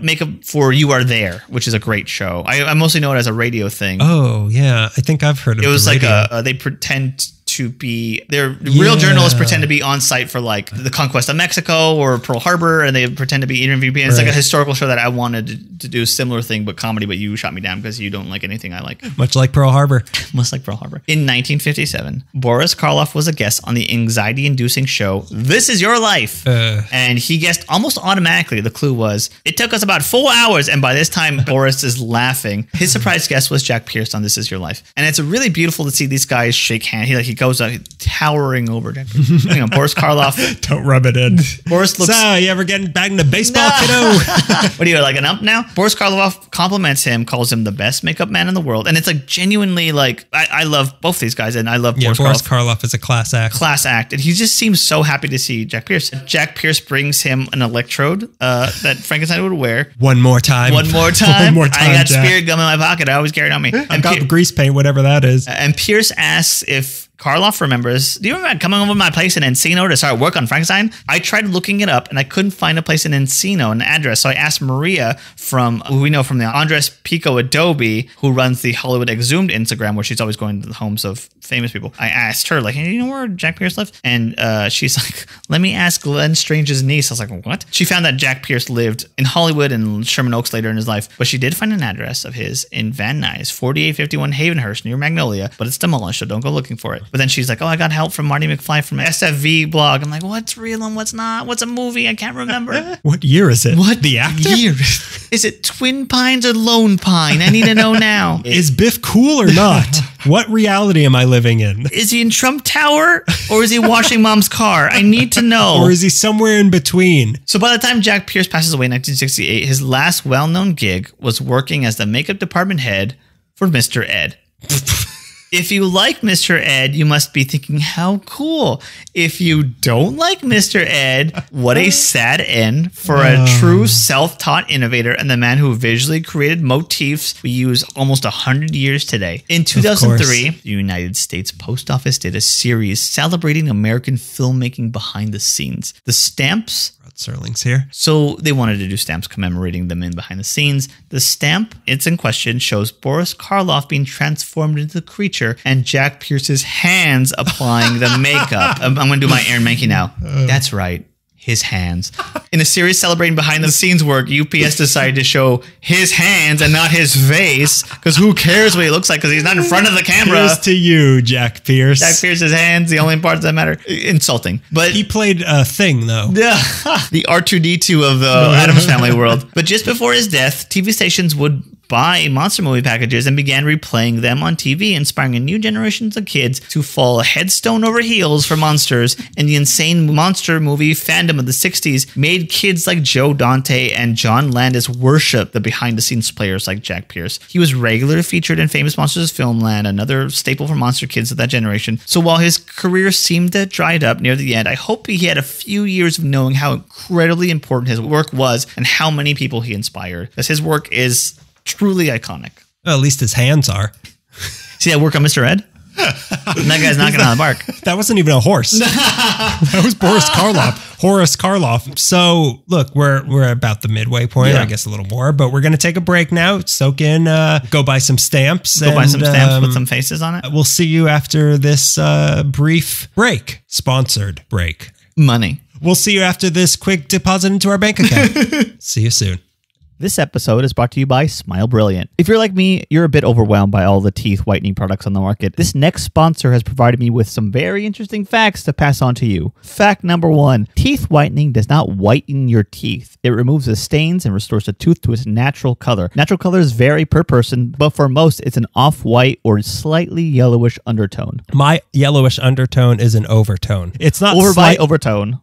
makeup for You Are There, which is a great show. I mostly know it as a radio thing. Oh yeah, I think I've heard of it. It was like they pretend to be real journalists pretend to be on site for like the conquest of Mexico or Pearl Harbor, and they pretend to be interviewing people. It's like a historical show that I wanted to do a similar thing, but comedy, but you shot me down because you don't like anything I like. Much like Pearl Harbor. Much like Pearl Harbor. In 1957, Boris Karloff was a guest on the anxiety-inducing show This Is Your Life. And he guessed almost automatically. The clue was, it took us about 4 hours, and by this time, Boris is laughing. His surprise guest was Jack Pierce on This Is Your Life. And it's really beautiful to see these guys shake hands. He goes out towering over Jack Pierce. You know, Boris Karloff. Don't rub it in. Boris looks. So, you ever getting back into baseball, kiddo? What are you, like an ump now? Boris Karloff compliments him, calls him the best makeup man in the world. And it's like genuinely like, I love both these guys, and I love Boris Karloff is a class act. Class act. And he just seems so happy to see Jack Pierce. Jack Pierce brings him an electrode that Frankenstein would wear. One more time. One more time. One more time. I got spirit gum in my pocket. I always carry it on me. I got grease paint, whatever that is. And Pierce asks if Karloff remembers, do you remember coming over to my place in Encino to start work on Frankenstein? I tried looking it up and I couldn't find a place in Encino, an address. So I asked Maria from, who we know from the Andres Pico Adobe, who runs the Hollywood Exhumed Instagram, where she's always going to the homes of famous people. I asked her, like, hey, you know where Jack Pierce lives? And she's like, let me ask Glenn Strange's niece. I was like, what? She found that Jack Pierce lived in Hollywood and Sherman Oaks later in his life, but she did find an address of his in Van Nuys, 4851 Havenhurst near Magnolia, but it's demolished, so don't go looking for it. But then she's like, oh, I got help from Marty McFly from SFV blog. I'm like, what's real and what's not? What's a movie? I can't remember. What year is it? What the actor? Year? Is it Twin Pines or Lone Pine? I need to know now. Is Biff cool or not? What reality am I living in? Is he in Trump Tower or is he washing mom's car? I need to know. Or is he somewhere in between? So by the time Jack Pierce passes away in 1968, his last well-known gig was working as the makeup department head for Mr. Ed. If you like Mr. Ed, you must be thinking, how cool. If you don't like Mr. Ed, what a sad end for a true self-taught innovator and the man who visually created motifs we use almost 100 years today. In 2003, the United States Post Office did a series celebrating American filmmaking behind the scenes. The stamps... Serling's here. So they wanted to do stamps commemorating them in behind the scenes. The stamp, it's in question, shows Boris Karloff being transformed into the creature and Jack Pierce's hands applying the makeup. I'm going to do my Aaron Mankey now. That's right. His hands. In a series celebrating behind the scenes work, UPS decided to show his hands and not his face, because who cares what he looks like, because he's not in front of the camera. Here's to you, Jack Pierce. Jack Pierce's hands, the only parts that matter. Insulting. But he played a thing, though. Yeah. The R2-D2 of the Addams Family world. But just before his death, TV stations would buy monster movie packages and began replaying them on TV, inspiring a new generation of kids to fall headstone over heels for monsters. And the insane monster movie fandom of the 60s made kids like Joe Dante and John Landis worship the behind-the-scenes players like Jack Pierce. He was regularly featured in Famous Monsters Filmland, another staple for monster kids of that generation. So while his career seemed to have dried up near the end, I hope he had a few years of knowing how incredibly important his work was and how many people he inspired, as his work is truly iconic. Well, at least his hands are. See that work on Mr. Ed? That guy's knocking on the bark. That wasn't even a horse. That was Boris Karloff. Horace Karloff. So look, we're about the midway point, I guess a little more, but we're going to take a break now, soak in, go buy some stamps. Go buy some stamps with some faces on it. We'll see you after this brief break. Sponsored break. Money. We'll see you after this quick deposit into our bank account. See you soon. This episode is brought to you by Smile Brilliant. If you're like me, you're a bit overwhelmed by all the teeth whitening products on the market. This next sponsor has provided me with some very interesting facts to pass on to you. Fact number one, teeth whitening does not whiten your teeth. It removes the stains and restores the tooth to its natural color. Natural colors vary per person, but for most, it's an off-white or slightly yellowish undertone. My yellowish undertone is an overtone. It's not overbite overtone.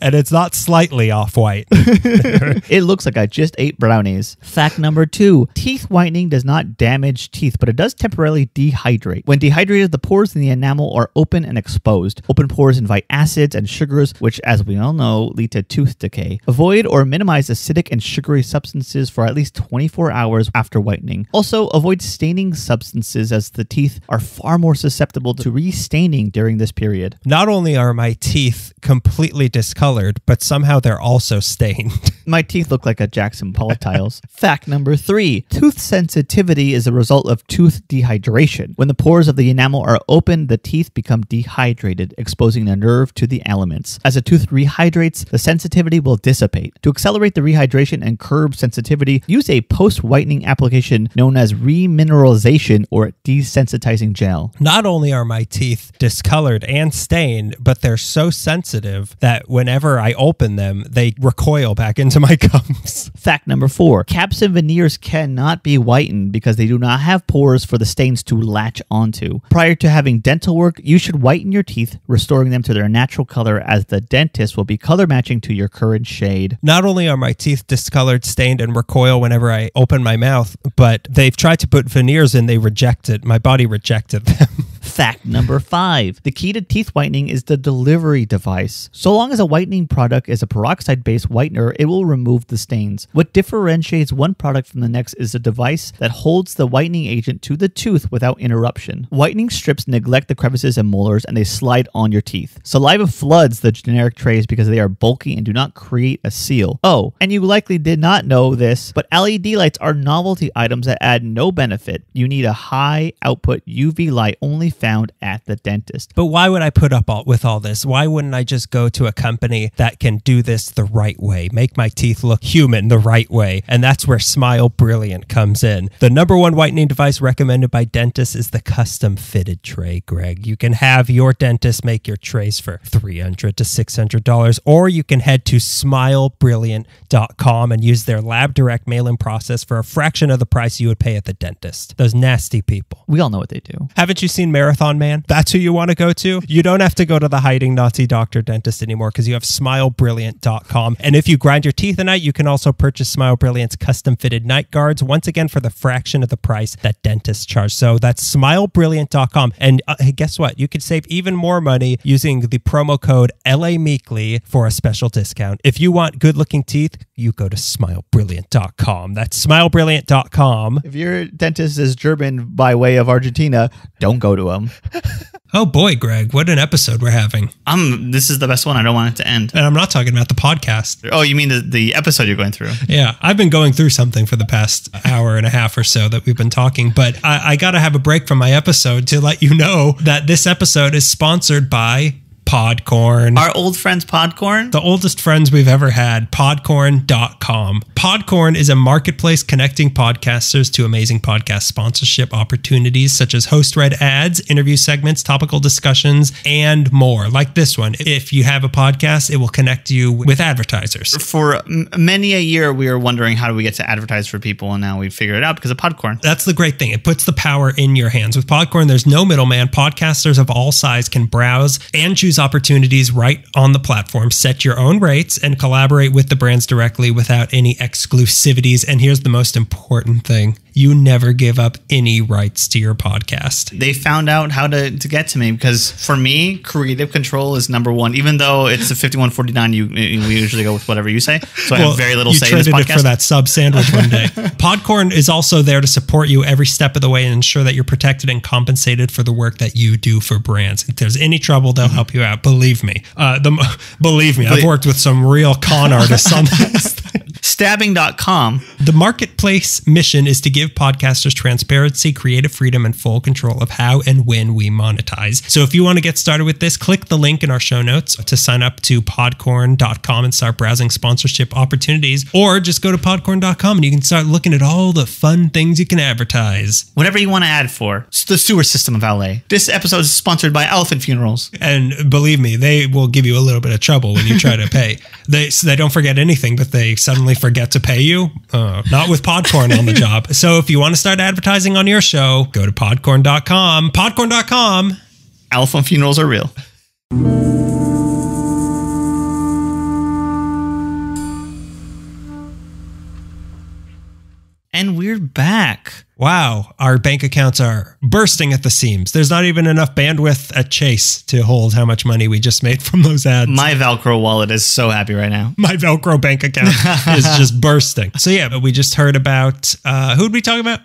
And it's not slightly off-white. It looks like I just ate brownies. Fact number two, teeth whitening does not damage teeth, but it does temporarily dehydrate. When dehydrated, the pores in the enamel are open and exposed. Open pores invite acids and sugars, which, as we all know, lead to tooth decay. Avoid or minimize acidic and sugary substances for at least 24 hours after whitening. Also, avoid staining substances, as the teeth are far more susceptible to restaining during this period. Not only are my teeth completely discolored, but somehow they're also stained. My teeth look like a Jackson Pollock tiles. Fact number three, tooth sensitivity is a result of tooth dehydration. When the pores of the enamel are open, the teeth become dehydrated, exposing the nerve to the elements. As a tooth rehydrates, the sensitivity will dissipate. To accelerate the rehydration and curb sensitivity, use a post-whitening application known as remineralization or desensitizing gel. Not only are my teeth discolored and stained, but they're so sensitive that whenever I open them, they recoil back into my gums. Fact number four, caps and veneers cannot be whitened because they do not have pores for the stains to latch onto. Prior to having dental work, you should whiten your teeth, restoring them to their natural color, as the dentist will be color matching to your current shade. Not only are my teeth discolored, stained, and recoil whenever I open my mouth, but they've tried to put veneers in, they reject it. My body rejected them. Fact number five, the key to teeth whitening is the delivery device. So long as a whitening product is a peroxide-based whitener, it will remove the stains. What differentiates one product from the next is the device that holds the whitening agent to the tooth without interruption. Whitening strips neglect the crevices and molars, and they slide on your teeth. Saliva floods the generic trays because they are bulky and do not create a seal. Oh, and you likely did not know this, but LED lights are novelty items that add no benefit. You need a high-output UV light only found at the dentist. But why would I put up with all this? Why wouldn't I just go to a company that can do this the right way, make my teeth look human the right way? And that's where Smile Brilliant comes in. The number one whitening device recommended by dentists is the custom fitted tray, Greg. You can have your dentist make your trays for $300 to $600, or you can head to smilebrilliant.com and use their lab direct mail-in process for a fraction of the price you would pay at the dentist. Those nasty people. We all know what they do. Haven't you seen Marathon Man? That's who you want to go to. You don't have to go to the hiding Nazi doctor dentist anymore because you have smilebrilliant.com. And if you grind your teeth at night, you can also purchase Smile Brilliant's custom fitted night guards, once again for the fraction of the price that dentists charge. So that's smilebrilliant.com. And guess what? You could save even more money using the promo code LA Meekly for a special discount. If you want good looking teeth, you go to smilebrilliant.com. That's smilebrilliant.com. If your dentist is German by way of Argentina, don't go to him. Oh boy, Greg, what an episode we're having. This is the best one. I don't want it to end. And I'm not talking about the podcast. Oh, you mean the episode you're going through? Yeah, I've been going through something for the past hour and a half or so that we've been talking, but I got to have a break from my episode to let you know that this episode is sponsored by Podcorn. Our old friends, Podcorn? The oldest friends we've ever had, podcorn.com. Podcorn is a marketplace connecting podcasters to amazing podcast sponsorship opportunities such as host-read ads, interview segments, topical discussions, and more. Like this one. If you have a podcast, it will connect you with advertisers. For many a year, we were wondering, how do we get to advertise for people? And now we've figured it out because of Podcorn. That's the great thing. It puts the power in your hands. With Podcorn, there's no middleman. Podcasters of all size can browse and choose opportunities right on the platform, set your own rates, and collaborate with the brands directly without any exclusivities. And here's the most important thing. You never give up any rights to your podcast. They found out how to get to me because for me, creative control is number one. Even though it's a 5149, we usually go with whatever you say. So well, I have very little say in this podcast. You traded it for that sub sandwich one day. Podcorn is also there to support you every step of the way and ensure that you're protected and compensated for the work that you do for brands. If there's any trouble, they'll help you out. Believe me. Believe me, I've worked with some real con artists on this. Stabbing.com. The marketplace mission is to give podcasters transparency, creative freedom, and full control of how and when we monetize. So if you want to get started with this, click the link in our show notes to sign up to podcorn.com and start browsing sponsorship opportunities, or just go to podcorn.com and you can start looking at all the fun things you can advertise. Whatever you want to ad for. It's the sewer system of LA. This episode is sponsored by Elephant Funerals. And believe me, they will give you a little bit of trouble when you try to pay. So they don't forget anything, but they suddenly forget to pay you. Not with Podcorn on the job. So if you want to start advertising on your show, go to podcorn.com. Podcorn.com. Elephant Funerals are real. And we're back. Wow, our bank accounts are bursting at the seams. There's not even enough bandwidth at Chase to hold how much money we just made from those ads. My Velcro wallet is so happy right now. My Velcro bank account is just bursting. So yeah, but we just heard about, who'd we talk about?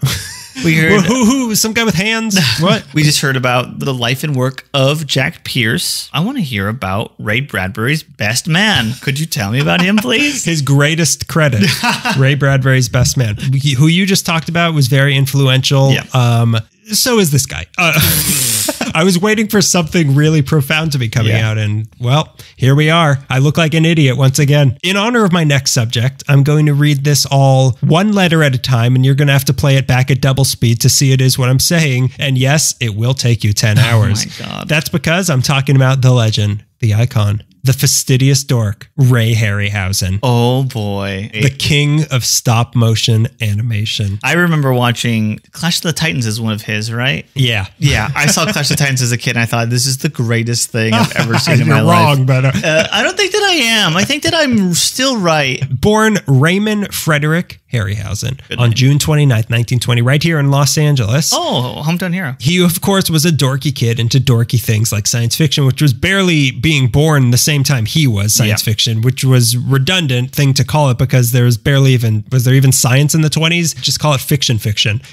We heard who some guy with hands. What? We just heard about the life and work of Jack Pierce. I want to hear about Ray Bradbury's best man. Could you tell me about him, please? His greatest credit, Ray Bradbury's best man, who you just talked about, was very influential. Yeah. So is this guy. I was waiting for something really profound to be coming out, and well, here we are. I look like an idiot once again. In honor of my next subject, I'm going to read this all one letter at a time, and you're going to have to play it back at double speed to see it is what I'm saying. And yes, it will take you 10 hours. Oh my God. That's because I'm talking about the legend, the icon, the fastidious dork, Ray Harryhausen. Oh boy. The king of stop motion animation. I remember watching Clash of the Titans is one of his, right? Yeah. Yeah. I saw Clash of the Titans as a kid and I thought, this is the greatest thing I've ever seen in my life. You're wrong, but I don't think that I am. I think that I'm still right. Born Raymond Frederick Harryhausen on June 29th, 1920, right here in Los Angeles. Oh, hometown hero. He, of course, was a dorky kid into dorky things like science fiction, which was barely being born the same time he was science fiction, which was redundant thing to call it because there was barely even, was there even science in the 20s? Just call it fiction.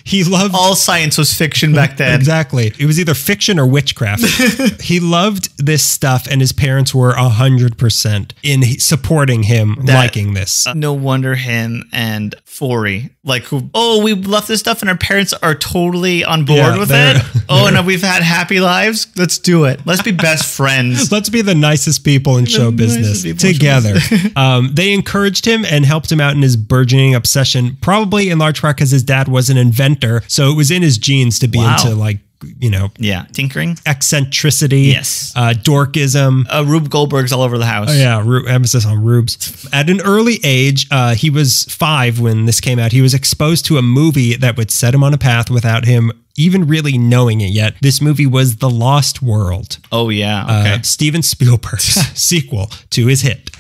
He loved... All science was fiction back then. Exactly. It was either fiction or witchcraft. He loved this stuff and his parents were 100% in supporting him liking this. No wonder him and... Forey, like, who, oh, we love this stuff and our parents are totally on board with it. Oh, and we've had happy lives. Let's do it. Let's be best friends. Let's be the nicest people in show business together. They encouraged him and helped him out in his burgeoning obsession, probably in large part because his dad was an inventor. So it was in his genes to be into, like, you know, tinkering, eccentricity, dorkism. Rube Goldberg's all over the house. Emphasis on Rubes. At an early age, he was 5 when this came out. He was exposed to a movie that would set him on a path without him even really knowing it yet. This movie was The Lost World. Oh yeah, okay. Steven Spielberg's sequel to his hit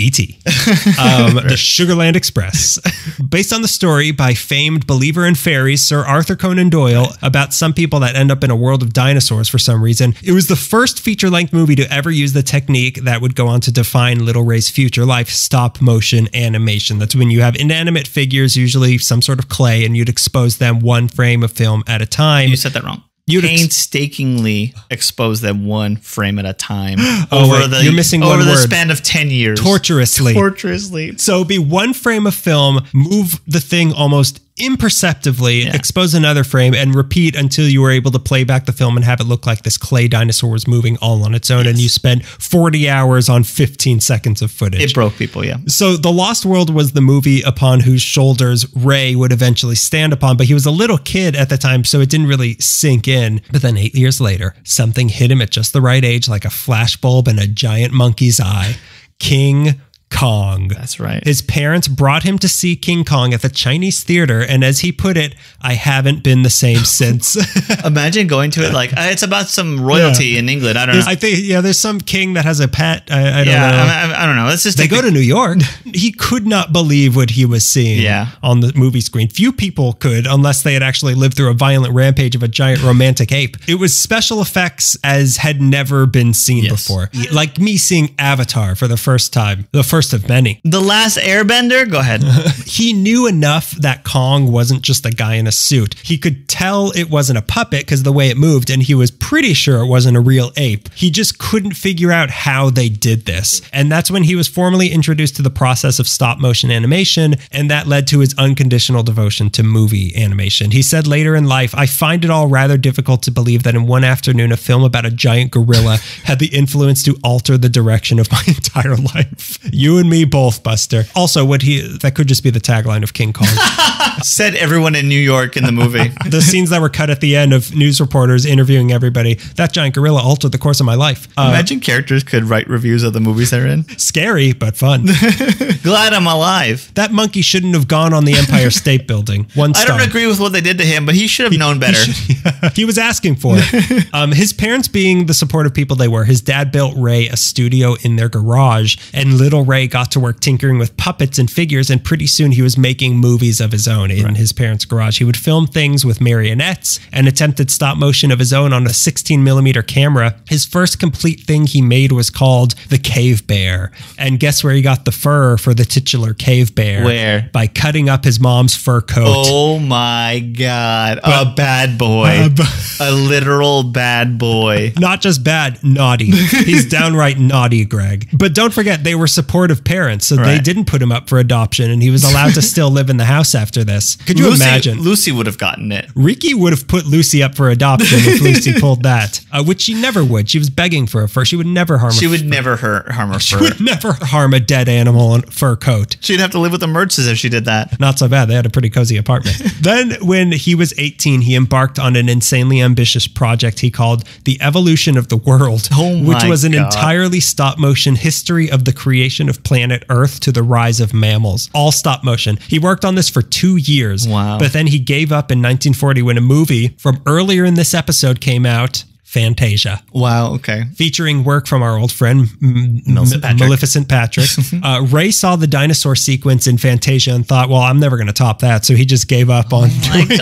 E.T. The Sugarland Express. Based on the story by famed believer in fairies Sir Arthur Conan Doyle about some people that end up in a world of dinosaurs for some reason, it was the first feature-length movie to ever use the technique that would go on to define Little Ray's future life, stop-motion animation. That's when you have inanimate figures, usually some sort of clay, and you'd expose them one frame of film at a time. You said that wrong. You'd painstakingly expose them one frame at a time. You're missing one word. Over the span of 10 years. Torturously. Torturously. So it'd be one frame of film, move the thing almost imperceptibly, expose another frame, and repeat until you were able to play back the film and have it look like this clay dinosaur was moving all on its own. And you spent 40 hours on 15 seconds of footage. It broke people, yeah. So The Lost World was the movie upon whose shoulders Ray would eventually stand upon, but he was a little kid at the time, so it didn't really sink in. But then 8 years later, something hit him at just the right age, like a flash bulb and a giant monkey's eye. King Kong. That's right. His parents brought him to see King Kong at the Chinese theater, and as he put it, I haven't been the same since. Imagine going to it like, it's about some royalty in England. I don't know. I think, there's some king that has a pet. I don't know. I don't know. Let's just go to New York. He could not believe what he was seeing on the movie screen. Few people could, unless they had actually lived through a violent rampage of a giant romantic ape. It was special effects as had never been seen before. Like me seeing Avatar for the first time. The first first of many. The Last Airbender? Go ahead. He knew enough that Kong wasn't just a guy in a suit. He could tell it wasn't a puppet because of the way it moved, and he was pretty sure it wasn't a real ape. He just couldn't figure out how they did this. And that's when he was formally introduced to the process of stop motion animation, and that led to his unconditional devotion to movie animation. He said later in life, "I find it all rather difficult to believe that in one afternoon, a film about a giant gorilla had the influence to alter the direction of my entire life." You and me both, Buster. Also, that could just be the tagline of King Kong. Said everyone in New York in the movie. The scenes that were cut at the end of news reporters interviewing everybody. That giant gorilla altered the course of my life. Imagine characters could write reviews of the movies they're in. Scary, but fun. Glad I'm alive. That monkey shouldn't have gone on the Empire State Building. One star. I don't agree with what they did to him, but he should have known better. He was asking for it. His parents, being the supportive people they were, his dad built Ray a studio in their garage, and little Ray got to work tinkering with puppets and figures, and pretty soon he was making movies of his own in his parents' garage. He would film things with marionettes and attempted stop motion of his own on a 16mm camera. His first complete thing he made was called The Cave Bear. And guess where he got the fur for the titular cave bear? Where? By cutting up his mom's fur coat. Oh my God. But, a bad boy. A literal bad boy. Not just bad, naughty. He's downright naughty, Greg. But don't forget, they were supportive parents, so they didn't put him up for adoption, and he was allowed to still live in the house after this. Could you imagine? Lucy would have gotten it. Ricky would have put Lucy up for adoption if Lucy pulled that, which she never would. She was begging for a fur. She would never harm She would never harm a dead animal in a fur coat. She'd have to live with the Mertzes if she did that. Not so bad. They had a pretty cozy apartment. Then when he was 18, he embarked on an insanely ambitious project he called The Evolution of the World, which was an entirely stop motion history of the creation of planet Earth to the rise of mammals. All stop motion. He worked on this for 2 years, but then he gave up in 1940 when a movie from earlier in this episode came out, Fantasia. Wow, okay. Featuring work from our old friend, Millicent Patrick. Ray saw the dinosaur sequence in Fantasia and thought, well, I'm never going to top that. So he just gave up on it.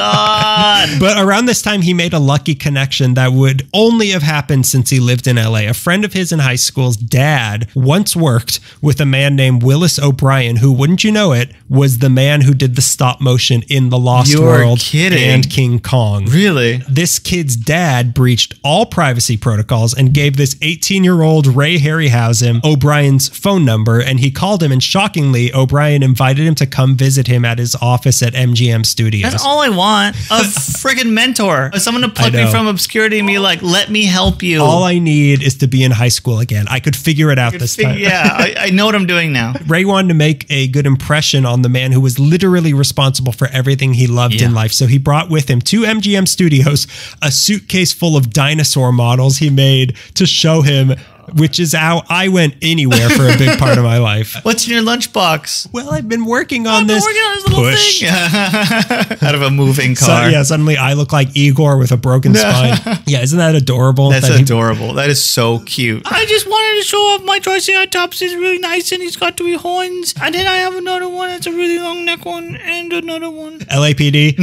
But around this time, he made a lucky connection that would only have happened since he lived in LA. A friend of his in high school's dad once worked with a man named Willis O'Brien, who, wouldn't you know it, was the man who did the stop motion in The Lost World and King Kong. Really? This kid's dad breached all privacy protocols and gave this 18-year-old Ray Harryhausen O'Brien's phone number, and he called him, and shockingly, O'Brien invited him to come visit him at his office at MGM Studios. That's all I want. A friggin' mentor. Someone to pluck me from obscurity and be like, let me help you. All I need is to be in high school again. I could figure it out this time. Yeah, I know what I'm doing now. Ray wanted to make a good impression on the man who was literally responsible for everything he loved in life, so he brought with him to MGM Studios a suitcase full of dinosaur models he made to show him, which is how I went anywhere for a big part of my life. What's in your lunchbox? Well, I've been working on this. I've been working on this little thing. Out of a moving car. So, yeah, suddenly I look like Igor with a broken spine. Yeah, isn't that adorable? That's adorable. That is so cute. I just wanted to show off my triceratops. It's really nice, and he's got 3 horns. And then I have another one. It's a really long neck one, and another one. LAPD.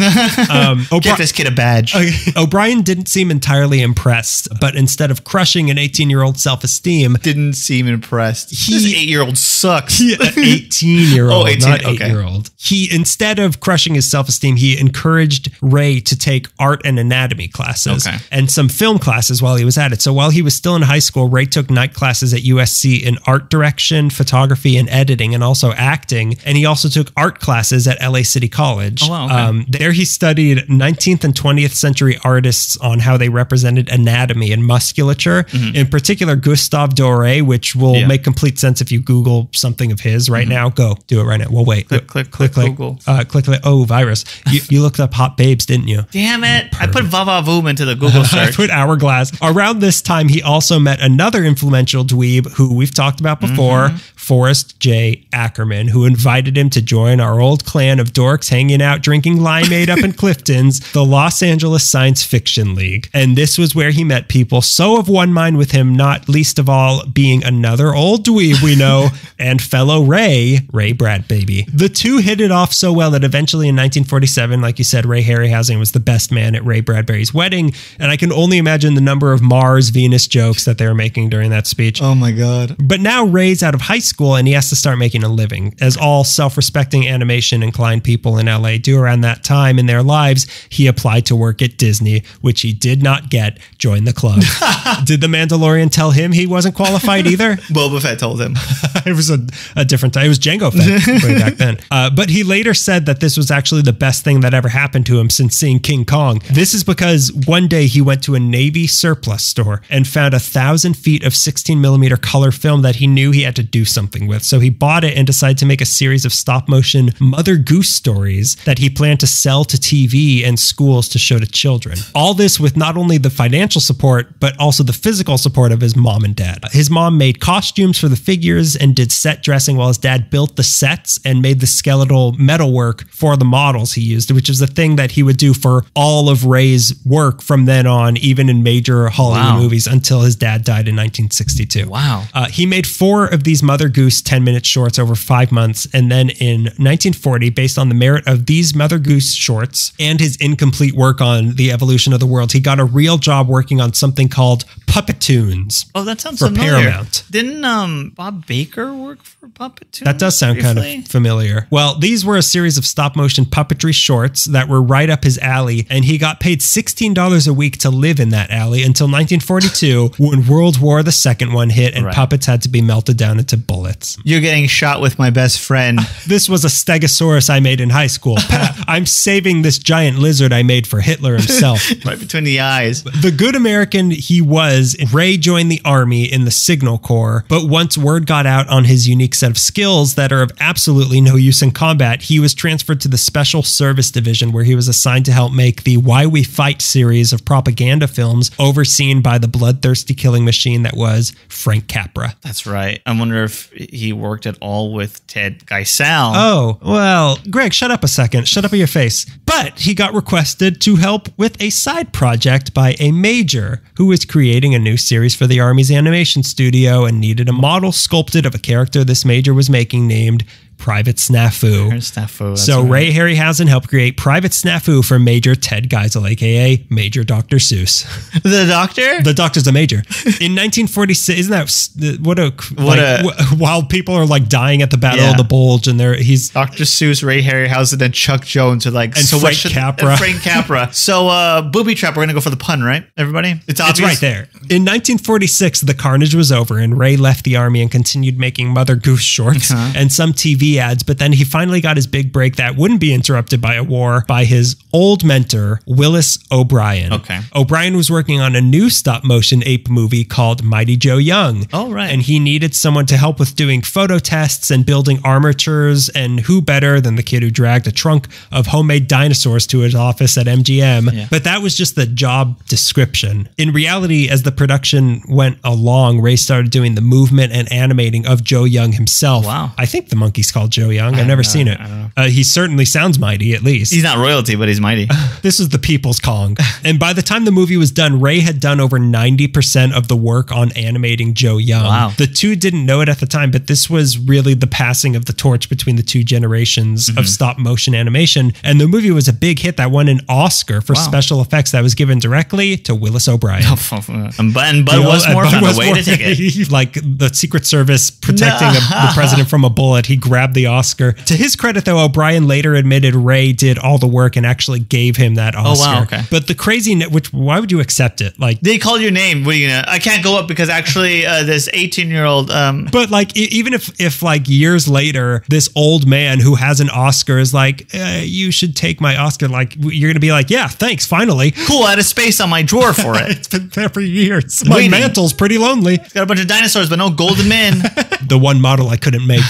Get this kid a badge. O'Brien didn't seem entirely impressed, but instead of crushing an 18-year-old self-esteem, didn't seem impressed. This 8-year-old sucks. 18-year-old, not 8-year-old. He, instead of crushing his self-esteem, he encouraged Ray to take art and anatomy classes and some film classes while he was at it. So while he was still in high school, Ray took night classes at USC in art direction, photography, and editing, and also acting. And he also took art classes at LA City College. Oh, wow, okay. There he studied 19th and 20th century artists on how they represented anatomy and musculature. In particular, Gustave Doré, which will make complete sense if you Google something of his right now. Go do it right now. Well, wait. Click, click, Google. Click. Oh, virus. You looked up hot babes, didn't you? Damn it. I put Vava Voom into the Google search. I put hourglass. Around this time, he also met another influential dweeb who we've talked about before, Forrest J. Ackerman, who invited him to join our old clan of dorks hanging out, drinking limeade up in Clifton's, the Los Angeles Science Fiction League. And this was where he met people so of one mind with him, not least least of all being another old dweeb we know and fellow Ray Bradbaby. The two hit it off so well that eventually in 1947, like you said, Ray Harryhausen was the best man at Ray Bradbury's wedding. And I can only imagine the number of Mars Venus jokes that they were making during that speech. Oh my God. But now Ray's out of high school and he has to start making a living, as all self-respecting animation inclined people in LA do around that time in their lives. He applied to work at Disney, which he did not get. Join the club. Did the Mandalorian tell him he wasn't qualified either? Boba Fett told him. It was a different time. It was Jango Fett way back then. But he later said that this was actually the best thing that ever happened to him since seeing King Kong. This is because one day he went to a Navy surplus store and found 1,000 feet of 16mm color film that he knew he had to do something with. So he bought it and decided to make a series of stop motion Mother Goose stories that he planned to sell to TV and schools to show to children. All this with not only the financial support, but also the physical support of his mom and dad. His mom made costumes for the figures and did set dressing, while his dad built the sets and made the skeletal metalwork for the models he used, which is the thing that he would do for all of Ray's work from then on, even in major Hollywood movies, until his dad died in 1962. Wow. He made 4 of these Mother Goose 10-minute shorts over 5 months. And then in 1940, based on the merit of these Mother Goose shorts and his incomplete work on the evolution of the world, he got a real job working on something called Puppetoons. Oh, that sounds familiar. Paramount. Didn't Bob Baker work for Puppetoons? That does sound kind of familiar. Well, these were a series of stop-motion puppetry shorts that were right up his alley, and he got paid $16 a week to live in that alley until 1942, when World War II hit and puppets had to be melted down into bullets. You're getting shot with my best friend. This was a stegosaurus I made in high school. I'm saving this giant lizard I made for Hitler himself. Right between the eyes. The good American he was, Ray joined the army in the Signal Corps, but once word got out on his unique set of skills that are of absolutely no use in combat, he was transferred to the Special Service Division, where he was assigned to help make the Why We Fight series of propaganda films overseen by the bloodthirsty killing machine that was Frank Capra. That's right. I wonder if he worked at all with Ted Geisel. Oh, well, Greg, shut up a second. Shut up in your face. But he got requested to help with a side project by a major who was creating a new series for the Army's animation studio and needed a model sculpted of a character this major was making named Private Snafu. So Ray Harryhausen helped create Private Snafu for Major Ted Geisel, aka Major Dr. Seuss. The doctor? The doctor's a major. In 1946, isn't that while people are like dying at the Battle of the Bulge, and he's Dr. Seuss, Ray Harryhausen, and Chuck Jones are like, and so Frank Capra. So booby trap. We're gonna go for the pun, right, everybody? It's obvious. It's right there. In 1946, the carnage was over, and Ray left the army and continued making Mother Goose shorts and some TV ads, but then he finally got his big break that wouldn't be interrupted by a war by his old mentor, Willis O'Brien. Okay. O'Brien was working on a new stop-motion ape movie called Mighty Joe Young. Oh, right. And he needed someone to help with doing photo tests and building armatures, and who better than the kid who dragged a trunk of homemade dinosaurs to his office at MGM. Yeah. But that was just the job description. In reality, as the production went along, Ray started doing the movement and animating of Joe Young himself. Wow. I think the monkey's called Joe Young. I've never seen it. He certainly sounds mighty, at least. He's not royalty, but he's mighty. This is the people's Kong. And by the time the movie was done, Ray had done over 90% of the work on animating Joe Young. Wow. The two didn't know it at the time, but this was really the passing of the torch between the two generations of stop motion animation. And the movie was a big hit that won an Oscar for special effects that was given directly to Willis O'Brien. And Bud Westmore found a way to take it. Like the Secret Service protecting the president from a bullet, he grabbed the Oscar. To his credit, though, O'Brien later admitted Ray did all the work and actually gave him that Oscar. Oh, wow, okay. But the crazy, why would you accept it? Like, they called your name. What are you gonna? I can't go up because actually this 18-year-old. But like, even if like years later, this old man who has an Oscar is like, you should take my Oscar. Like, you're gonna be like, yeah, thanks. Finally, cool. I had a space on my drawer for it. It's been there for years. My mantel's pretty lonely. It's got a bunch of dinosaurs, but no golden men. the one model I couldn't make.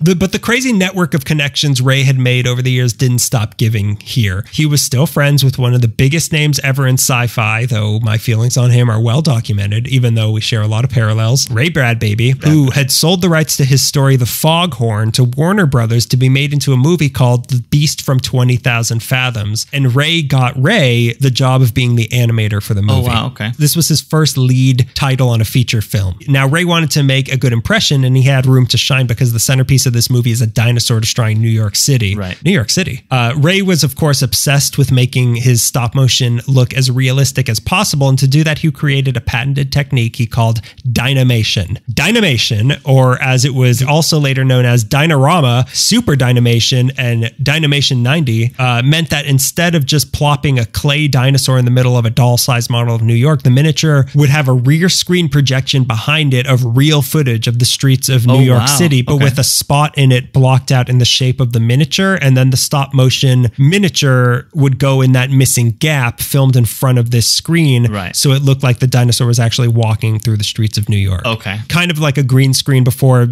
But the crazy network of connections Ray had made over the years didn't stop giving here. He was still friends with one of the biggest names ever in sci-fi, though my feelings on him are well documented, even though we share a lot of parallels. Ray Bradbury, who had sold the rights to his story The Foghorn to Warner Brothers to be made into a movie called The Beast from 20,000 Fathoms, and Ray got Ray the job of being the animator for the movie. Oh, wow, okay. This was his first lead title on a feature film. Now, Ray wanted to make a good impression, and he had room to shine because the centerpiece of this movie is a dinosaur destroying New York City. Right. New York City. Ray was, of course, obsessed with making his stop motion look as realistic as possible, and to do that, he created a patented technique he called dynamation. Dynamation, or as it was also later known as Dynarama, Super Dynamation, and Dynamation 90, meant that instead of just plopping a clay dinosaur in the middle of a doll-sized model of New York, the miniature would have a rear screen projection behind it of real footage of the streets of New York City, but with a spot in it blocked out in the shape of the miniature, and then the stop motion miniature would go in that missing gap filmed in front of this screen, so it looked like the dinosaur was actually walking through the streets of New York. Kind of like a green screen before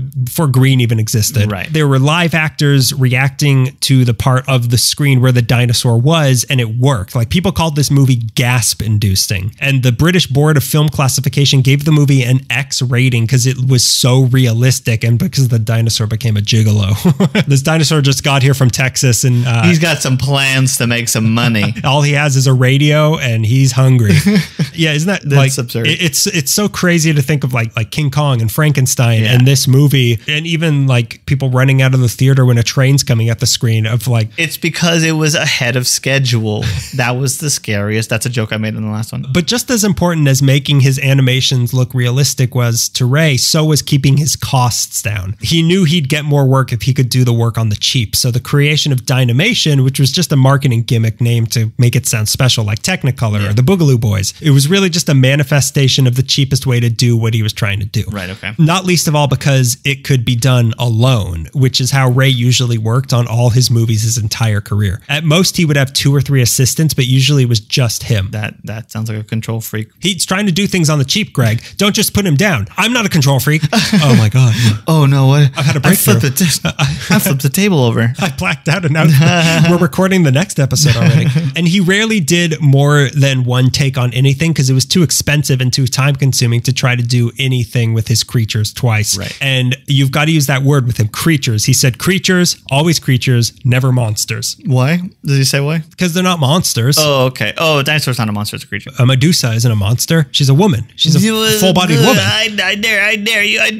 green even existed. There were live actors reacting to the part of the screen where the dinosaur was, and it worked. Like, people called this movie gasp-inducing, and the British Board of Film Classification gave the movie an X rating because it was so realistic, and because the dinosaur became a gigolo. This dinosaur just got here from Texas, and he's got some plans to make some money. All he has is a radio, and he's hungry. Yeah, isn't that like absurd? It's so crazy to think of like King Kong and Frankenstein and this movie, and even like people running out of the theater when a train's coming at the screen of like. It's because it was ahead of schedule. That was the scariest. That's a joke I made in the last one. But just as important as making his animations look realistic was to Ray, so was keeping his costs down. He knew he'd get more work if he could do the work on the cheap. So the creation of Dynamation, which was just a marketing gimmick name to make it sound special, like Technicolor or the Boogaloo Boys, it was really just a manifestation of the cheapest way to do what he was trying to do. Not least of all because it could be done alone, which is how Ray usually worked on all his movies his entire career. At most, he would have 2 or 3 assistants, but usually it was just him. That sounds like a control freak. He's trying to do things on the cheap, Greg. Don't just put him down. I'm not a control freak. Oh my God. Oh no, what? I've had a breakthrough. I flipped the table over. I blacked out, and now we're recording the next episode already. And he rarely did more than one take on anything because it was too expensive and too time consuming to try to do anything with his creatures twice. And you've got to use that word with him, creatures. He said creatures, always creatures, never monsters. Why? Did he say why? Because they're not monsters. Oh, okay. Oh, a dinosaur's not a monster, it's a creature. A Medusa isn't a monster. She's a woman. She's a full-bodied woman. I dare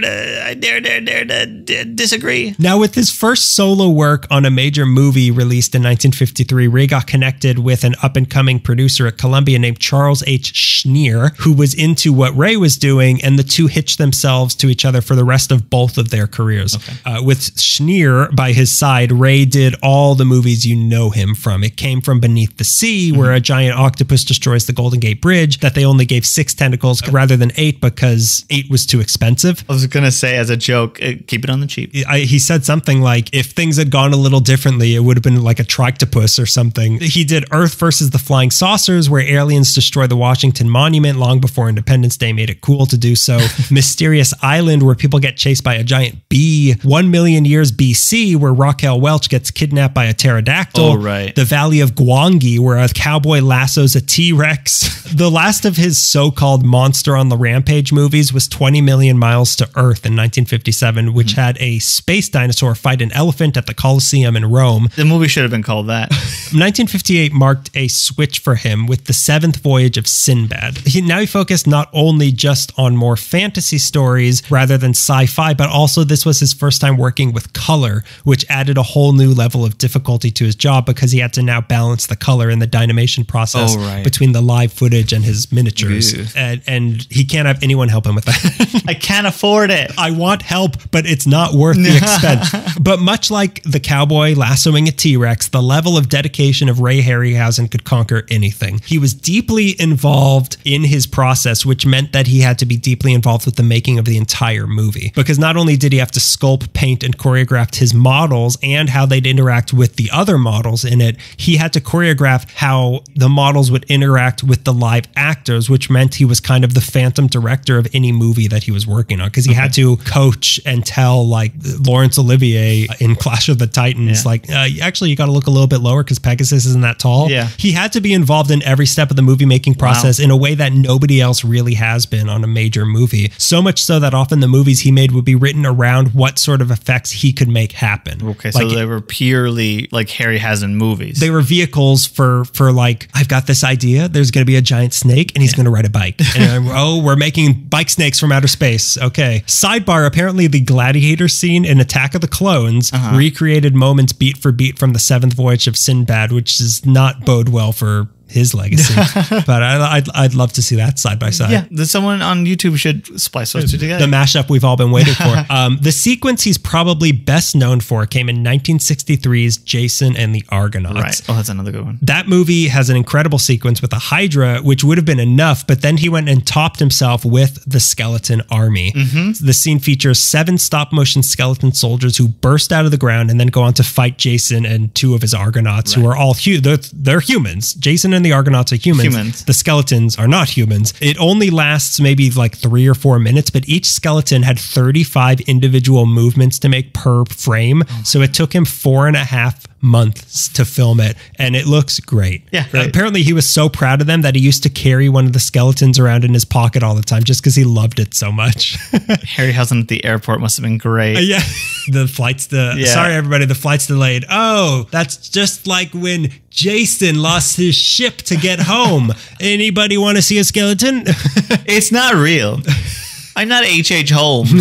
to disagree. Now, with his first solo work on a major movie released in 1953, Ray got connected with an up-and-coming producer at Columbia named Charles H. Schneer, who was into what Ray was doing, and the two hitched themselves to each other for the rest of both of their careers. With Schneer by his side, Ray did all the movies you know him from. It came from Beneath the Sea, where a giant octopus destroys the Golden Gate Bridge, that they only gave 6 tentacles rather than 8 because 8 was too expensive. I was going to say as a joke, keep it on the cheap. He said something like, if things had gone a little differently, it would have been like a trichtopus or something. He did Earth versus the Flying Saucers, where aliens destroy the Washington Monument long before Independence Day made it cool to do so. Mysterious Island, where people get chased by a giant bee. 1,000,000 Years BC, where Raquel Welch gets kidnapped by a pterodactyl. The Valley of Gwangi, where a cowboy lassos a T-Rex. The last of his so-called Monster on the Rampage movies was 20 Million Miles to Earth in 1957, which had a space dinosaur fight an elephant at the Colosseum in Rome. The movie should have been called that. 1958 marked a switch for him with the 7th voyage of Sinbad. Now he focused not only just on more fantasy stories rather than sci-fi, but also this was his first time working with color, which added a whole new level of difficulty to his job because he had to now balance the color in the Dynamation process between the live footage and his miniatures. And he can't have anyone help him with that. I can't afford it. I want help, but it's not worth the expense. But much like the cowboy lassoing a T-Rex, the level of dedication of Ray Harryhausen could conquer anything. He was deeply involved in his process, which meant that he had to be deeply involved with the making of the entire movie, because not only did he have to sculpt, paint, and choreograph his models and how they'd interact with the other models in it, he had to choreograph how the models would interact with the live actors, which meant he was kind of the phantom director of any movie that he was working on, because because he had to coach and tell like Laurence Olivier in Clash of the Titans, like, actually, you got to look a little bit lower because Pegasus isn't that tall. Yeah. He had to be involved in every step of the movie making process in a way that nobody else really has been on a major movie. So much so that often the movies he made would be written around what sort of effects he could make happen. Okay, like, so they were purely like Harryhausen movies. They were vehicles for like, I've got this idea. There's going to be a giant snake and he's going to ride a bike. And oh, we're making bike snakes from outer space. Okay. Sidebar, apparently the gladiator scene in Attack of the Clones recreated moments beat for beat from the Seventh Voyage of Sinbad, which does not bode well for his legacy. But I'd love to see that side by side. Yeah, that someone on YouTube should splice those two together. The mashup we've all been waiting for. The sequence he's probably best known for came in 1963's Jason and the Argonauts. Right. Oh, that's another good one. That movie has an incredible sequence with a Hydra, which would have been enough, but then he went and topped himself with the skeleton army. The scene features 7 stop-motion skeleton soldiers who burst out of the ground and then go on to fight Jason and 2 of his Argonauts, who are all huge. They're humans. Jason and the Argonauts are humans. The skeletons are not humans. It only lasts maybe like 3 or 4 minutes, but each skeleton had 35 individual movements to make per frame. So it took him 4.5 months to film it, and it looks great. Yeah, great. Apparently he was so proud of them that he used to carry one of the skeletons around in his pocket all the time just because he loved it so much. Harryhausen at the airport must have been great. Yeah, the flight's sorry everybody, the flight's delayed. Oh, that's just like when Jason lost his ship to get home. Anybody want to see a skeleton? It's not real. I'm not H.H. Holmes.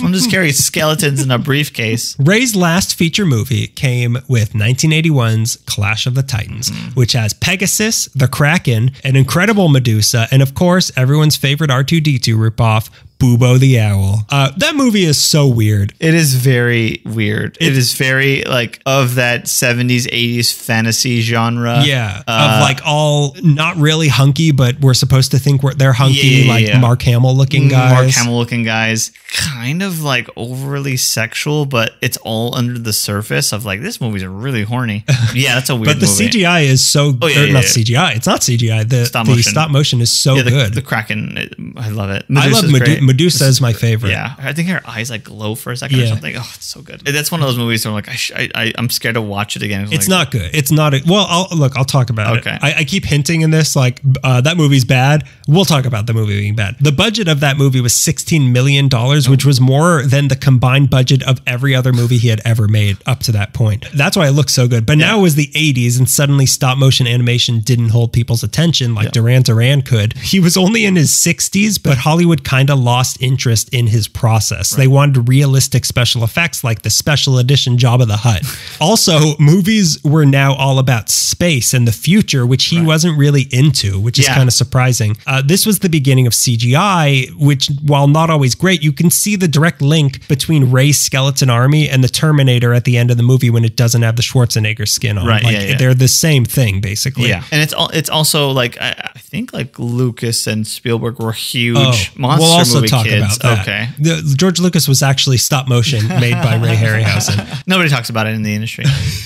I'm just carrying skeletons in a briefcase. Ray's last feature movie came with 1981's Clash of the Titans, which has Pegasus, the Kraken, an incredible Medusa, and of course, everyone's favorite R2-D2 ripoff, Bubo the Owl. That movie is so weird. It is very weird. It is very like of that 70s, 80s fantasy genre. Yeah. Of like all not really hunky, but we're supposed to think they're hunky, Mark Hamill looking guys. Mark Hamill looking guys. Kind of like overly sexual, but it's all under the surface of like, this movie's really horny. Yeah, that's a weird movie. But the CGI is so good. CGI. It's not CGI. The stop motion is so good. The Kraken, I love it. Medusa's Medusa is my favorite. Yeah, I think her eyes like glow for a second or something. Oh, it's so good. That's one of those movies where I'm like, I'm scared to watch it again. It's like, not good. It's not. I'll talk about it. I keep hinting in this like that movie's bad. We'll talk about the movie being bad. The budget of that movie was $16 million, which was more than the combined budget of every other movie he had ever made up to that point. That's why it looks so good. But now it was the 80s and suddenly stop motion animation didn't hold people's attention like Duran Duran could. He was only in his 60s, but Hollywood kind of lost interest in his process. They wanted realistic special effects like the special edition Jabba the Hutt. Also, movies were now all about space and the future, which he wasn't really into, which is kind of surprising. This was the beginning of CGI, which while not always great, you can see the direct link between Ray's skeleton army and the Terminator at the end of the movie when it doesn't have the Schwarzenegger skin on. Right, like, they're the same thing, basically. Yeah, and it's also like, I think like Lucas and Spielberg were huge monster movies. Talk kids. About that. Okay. George Lucas was actually stop motion made by Ray Harryhausen. Nobody talks about it in the industry.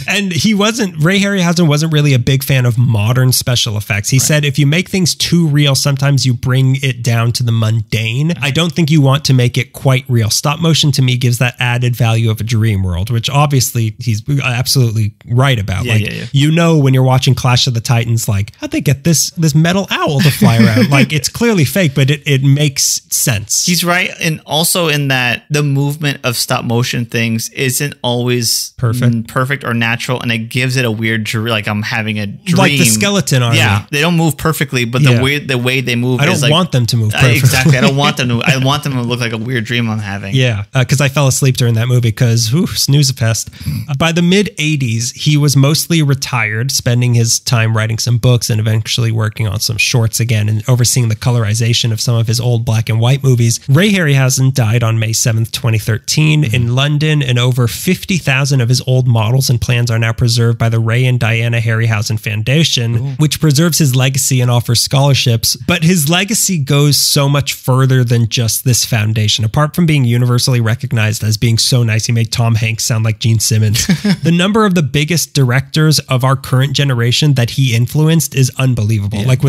And Ray Harryhausen wasn't really a big fan of modern special effects. He said, if you make things too real, sometimes you bring it down to the mundane. I don't think you want to make it quite real. Stop motion to me gives that added value of a dream world, which obviously he's absolutely right about. You know, when you're watching Clash of the Titans, like, how'd they get this metal owl to fly around? Like, it's clearly fake, but it makes sense. He's right. And also in that the movement of stop motion things isn't always perfect or natural. And it gives it a weird, like I'm having a dream. Like the skeleton army. Yeah. They don't move perfectly, but the way they move is like... I don't want them to move perfectly. Exactly. I don't want them to. I want them to look like a weird dream I'm having. Yeah. Because I fell asleep during that movie because, snooze fest. By the mid-80s, he was mostly retired, spending his time writing some books and eventually working on some shorts again and overseeing the colorization of some of his old black and white movies. Ray Harryhausen died on May 7th, 2013 in London, and over 50,000 of his old models and plans are now preserved by the Ray and Diana Harryhausen Foundation, which preserves his legacy and offers scholarships. But his legacy goes so much further than just this foundation. Apart from being universally recognized as being so nice, he made Tom Hanks sound like Gene Simmons. The number of the biggest directors of our current generation that he influenced is unbelievable. Like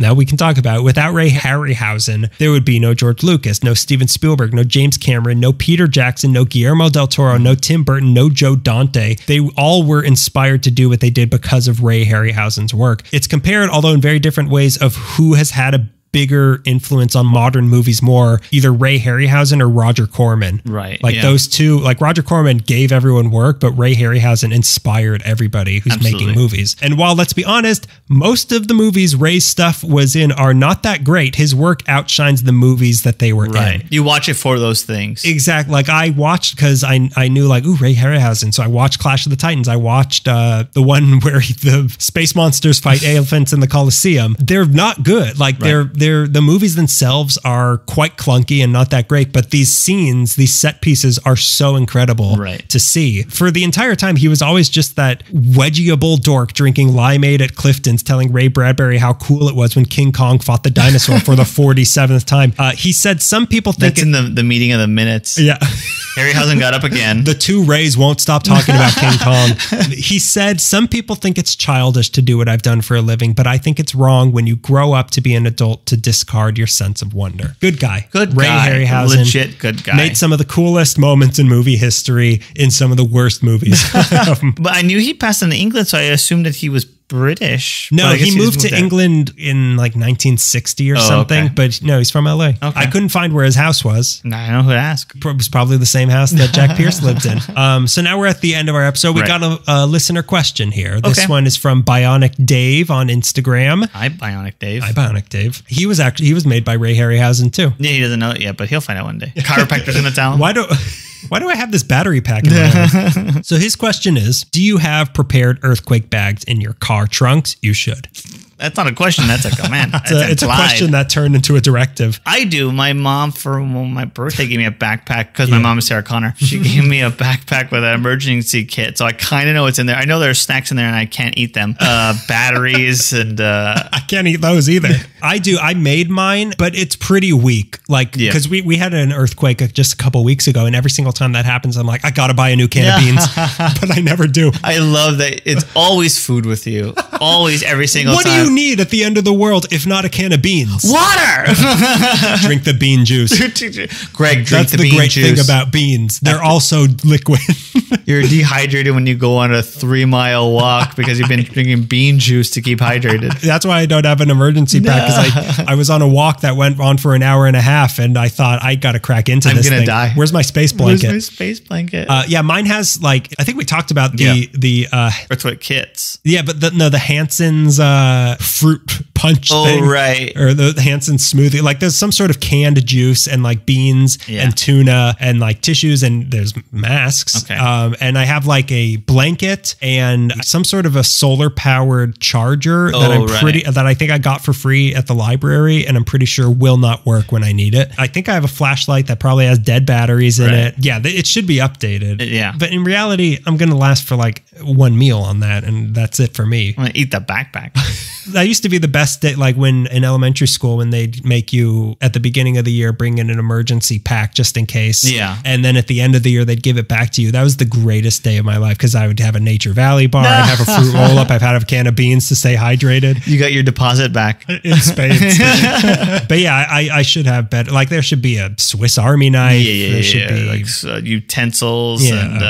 now we can talk about it. Without Ray Harryhausen, there would be no George George Lucas, no Steven Spielberg, no James Cameron, no Peter Jackson, no Guillermo del Toro, no Tim Burton, no Joe Dante. They all were inspired to do what they did because of Ray Harryhausen's work. It's compared, although in very different ways, of who has had a bigger influence on modern movies more, either Ray Harryhausen or Roger Corman. Right. Like those two, like Roger Corman gave everyone work, but Ray Harryhausen inspired everybody who's making movies. And while, let's be honest, most of the movies Ray's stuff was in are not that great, his work outshines the movies that they were in. You watch it for those things. Exactly. Like I watched, because I knew like, ooh, Ray Harryhausen. So I watched Clash of the Titans. I watched the one where the space monsters fight elephants in the Coliseum. They're not good. Like the movies themselves are quite clunky and not that great, but these scenes, these set pieces are so incredible to see. For the entire time, he was always just that wedgieable dork drinking limeade at Clifton's, telling Ray Bradbury how cool it was when King Kong fought the dinosaur for the 47th time. He said some people think... That's in the meeting of the minutes. Yeah. Harryhausen got up again. The two Rays won't stop talking about King Kong. He said, some people think it's childish to do what I've done for a living, but I think it's wrong when you grow up to be an adult to discard your sense of wonder. Good guy. Good guy. Ray Harryhausen. Legit good guy. Made some of the coolest moments in movie history in some of the worst movies. But I knew he passed in England, so I assumed that he was British. No, he moved to England in like 1960 or something, but no, he's from LA. Okay. I couldn't find where his house was. I don't know who to ask. It was probably the same house that Jack Pierce lived in. So now we're at the end of our episode. We got a listener question here. This one is from Bionic Dave on Instagram. Hi Bionic Dave. He was made by Ray Harryhausen too. Yeah, he doesn't know it yet, but he'll find out one day. Chiropractor's in the town. Why do I have this battery pack in my hand? So his question is, do you have prepared earthquake bags in your car trunks? You should. That's not a question. That's a command. It's a question that turned into a directive. I do. My mom, for my birthday, gave me a backpack because my mom is Sarah Connor. She gave me a backpack with an emergency kit. So I kind of know what's in there. I know there are snacks in there and I can't eat them. Batteries and... I can't eat those either. I do. I made mine, but it's pretty weak. Like, because we had an earthquake just a couple weeks ago and every single time that happens, I'm like, I got to buy a new can of beans, but I never do. I love that it's always food with you. Always, every single time. What do you need at the end of the world if not a can of beans? Water. Drink the bean juice. Greg, drink the bean juice. That's the great thing about beans. They're also liquid. You're dehydrated when you go on a 3-mile walk because you've been drinking bean juice to keep hydrated. That's why I don't have an emergency pack, because I was on a walk that went on for an hour and a half and I thought, I got to crack into this thing. I'm going to die. Where's my space blanket? Where's my space blanket? Yeah, mine has like, I think we talked about the earthquake kits. Yeah, but the Hanson's fruit punch thing. Or the Hansen smoothie. Like there's some sort of canned juice and like beans and tuna and like tissues and there's masks. And I have like a blanket and some sort of a solar powered charger that I think I got for free at the library and I'm pretty sure will not work when I need it. I think I have a flashlight that probably has dead batteries in it. Yeah, it should be updated. But in reality, I'm going to last for like one meal on that and that's it for me. I'm going to eat the backpack. That used to be the best day, like when in elementary school, when they'd make you at the beginning of the year, bring in an emergency pack just in case. And then at the end of the year, they'd give it back to you. That was the greatest day of my life because I would have a Nature Valley bar. I'd have a fruit roll up. I've had a can of beans to stay hydrated. You got your deposit back in spades. But yeah, I should have better, like there should be a Swiss Army knife. There should be like utensils and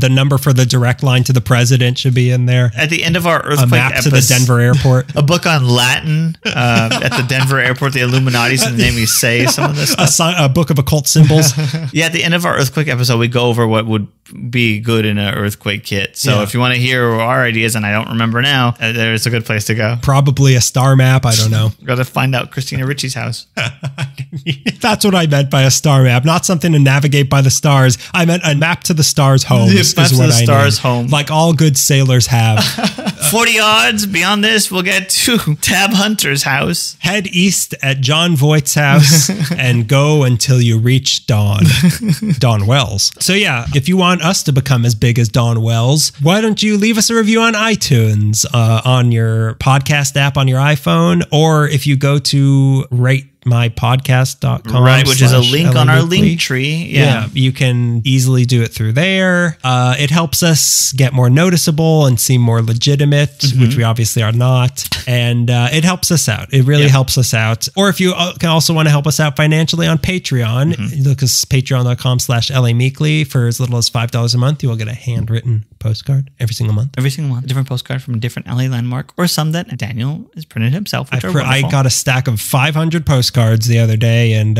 the number for the direct line to the president should be in there. At the end of our earthquake episode, to the Denver airport. A book on Latin at the Denver airport, the Illuminati's in the name you say, some of this stuff. A book of occult symbols. At the end of our earthquake episode, we go over what would be good in an earthquake kit. So if you want to hear our ideas, and I don't remember now, there's a good place to go. Probably a star map. I don't know. Got to find out Christina Ricci's house. That's what I meant by a star map. Not something to navigate by the stars. I meant a map to the stars home. Home. Like all good sailors have. 40 yards beyond this, we'll get to Tab Hunter's house. Head east at John Voight's house and go until you reach Don Wells. So yeah, if you want us to become as big as Don Wells, why don't you leave us a review on iTunes, on your podcast app, on your iPhone, or if you go to rate mypodcast.com. Right, which is a link on our link tree. Yeah. You can easily do it through there. It helps us get more noticeable and seem more legitimate, which we obviously are not. And it helps us out. It really helps us out. Or if you can also want to help us out financially on Patreon, look at patreon.com/LA Meekly. For as little as $5 a month, you will get a handwritten postcard every single month. Every single month. A different postcard from a different LA landmark, or some that Daniel has printed himself. I got a stack of 500 postcards the other day, and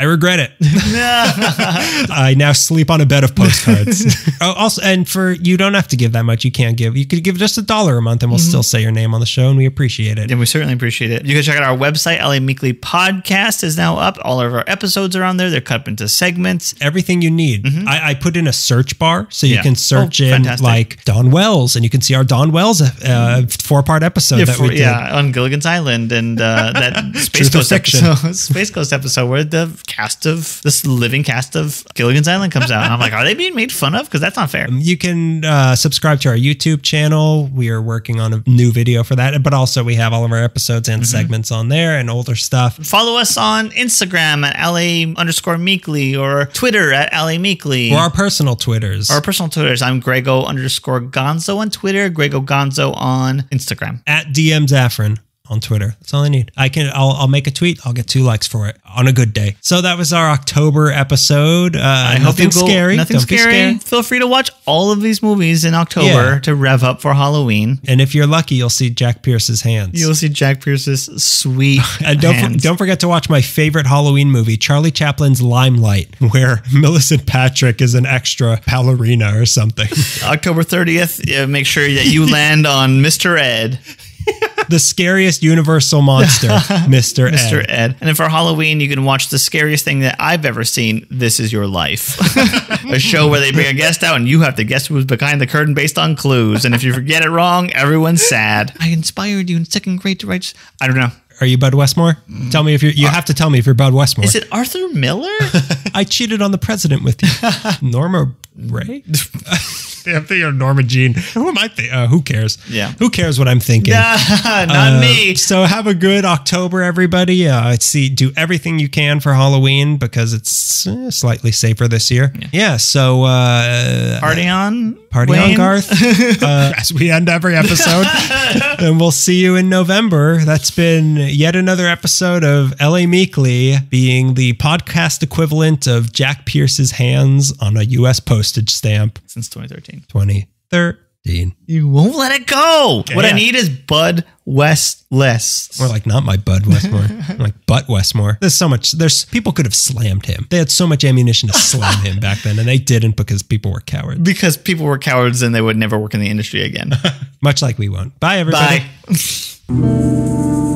I regret it. I now sleep on a bed of postcards. Oh, also, and for you don't have to give that much. You can't give. You could give just $1 a month, and we'll still say your name on the show, and we appreciate it. And we certainly appreciate it. You can check out our website. LA Meekly Podcast is now up. All of our episodes are on there. They're cut up into segments. Everything you need. I put in a search bar, so you can search in like Don Wells, and you can see our Don Wells 4-part episode that we did. Yeah, on Gilligan's Island, and that Space Ghost episode, Space Ghost episode where the cast of this living cast of Gilligan's Island comes out. And I'm like, are they being made fun of? Because that's not fair. You can subscribe to our YouTube channel. We are working on a new video for that, but also we have all of our episodes and segments on there and older stuff. Follow us on Instagram at LA_Meekly or Twitter at LA Meekly, or our personal Twitters. I'm Grego_Gonzo on Twitter, Grego Gonzo on Instagram, at DM Zaffron on Twitter. That's all I need. I'll make a tweet. I'll get 2 likes for it on a good day. So that was our October episode. I hope nothing scary. Nothing scary. Feel free to watch all of these movies in October to rev up for Halloween. And if you're lucky, you'll see Jack Pierce's hands. You'll see Jack Pierce's sweet and don't forget to watch my favorite Halloween movie, Charlie Chaplin's Limelight, where Millicent Patrick is an extra ballerina or something. October 30th, make sure that you land on Mr. Ed. The scariest Universal monster, Mr. Ed. Mr. Ed. And then for Halloween, you can watch the scariest thing that I've ever seen, This Is Your Life. A show where they bring a guest out and you have to guess who's behind the curtain based on clues. And if you get it wrong, everyone's sad. I inspired you in 2nd grade to write... I don't know. Are you Bud Westmore? Tell me if you're... You have to tell me if you're Bud Westmore. Is it Arthur Miller? I cheated on the president with you. Norma Ray? I'm thinking of Norma Jean. Who am I thinking? Who cares? Yeah. Who cares what I'm thinking? Not me. So have a good October, everybody. Do everything you can for Halloween because it's slightly safer this year. Yeah. So party on. Party on, Garth. As we end every episode. And we'll see you in November. That's been yet another episode of LA Meekly, being the podcast equivalent of Jack Pierce's hands on a U.S. postage stamp. Since 2013. 2013. You won't let it go. Yeah. What I need is Bud Westless. Or like not my Bud Westmore. Like Butt Westmore. There's so much. People could have slammed him. They had so much ammunition to slam him back then, and they didn't because people were cowards. Because people were cowards and they would never work in the industry again. Much like we won't. Bye, everybody. Bye.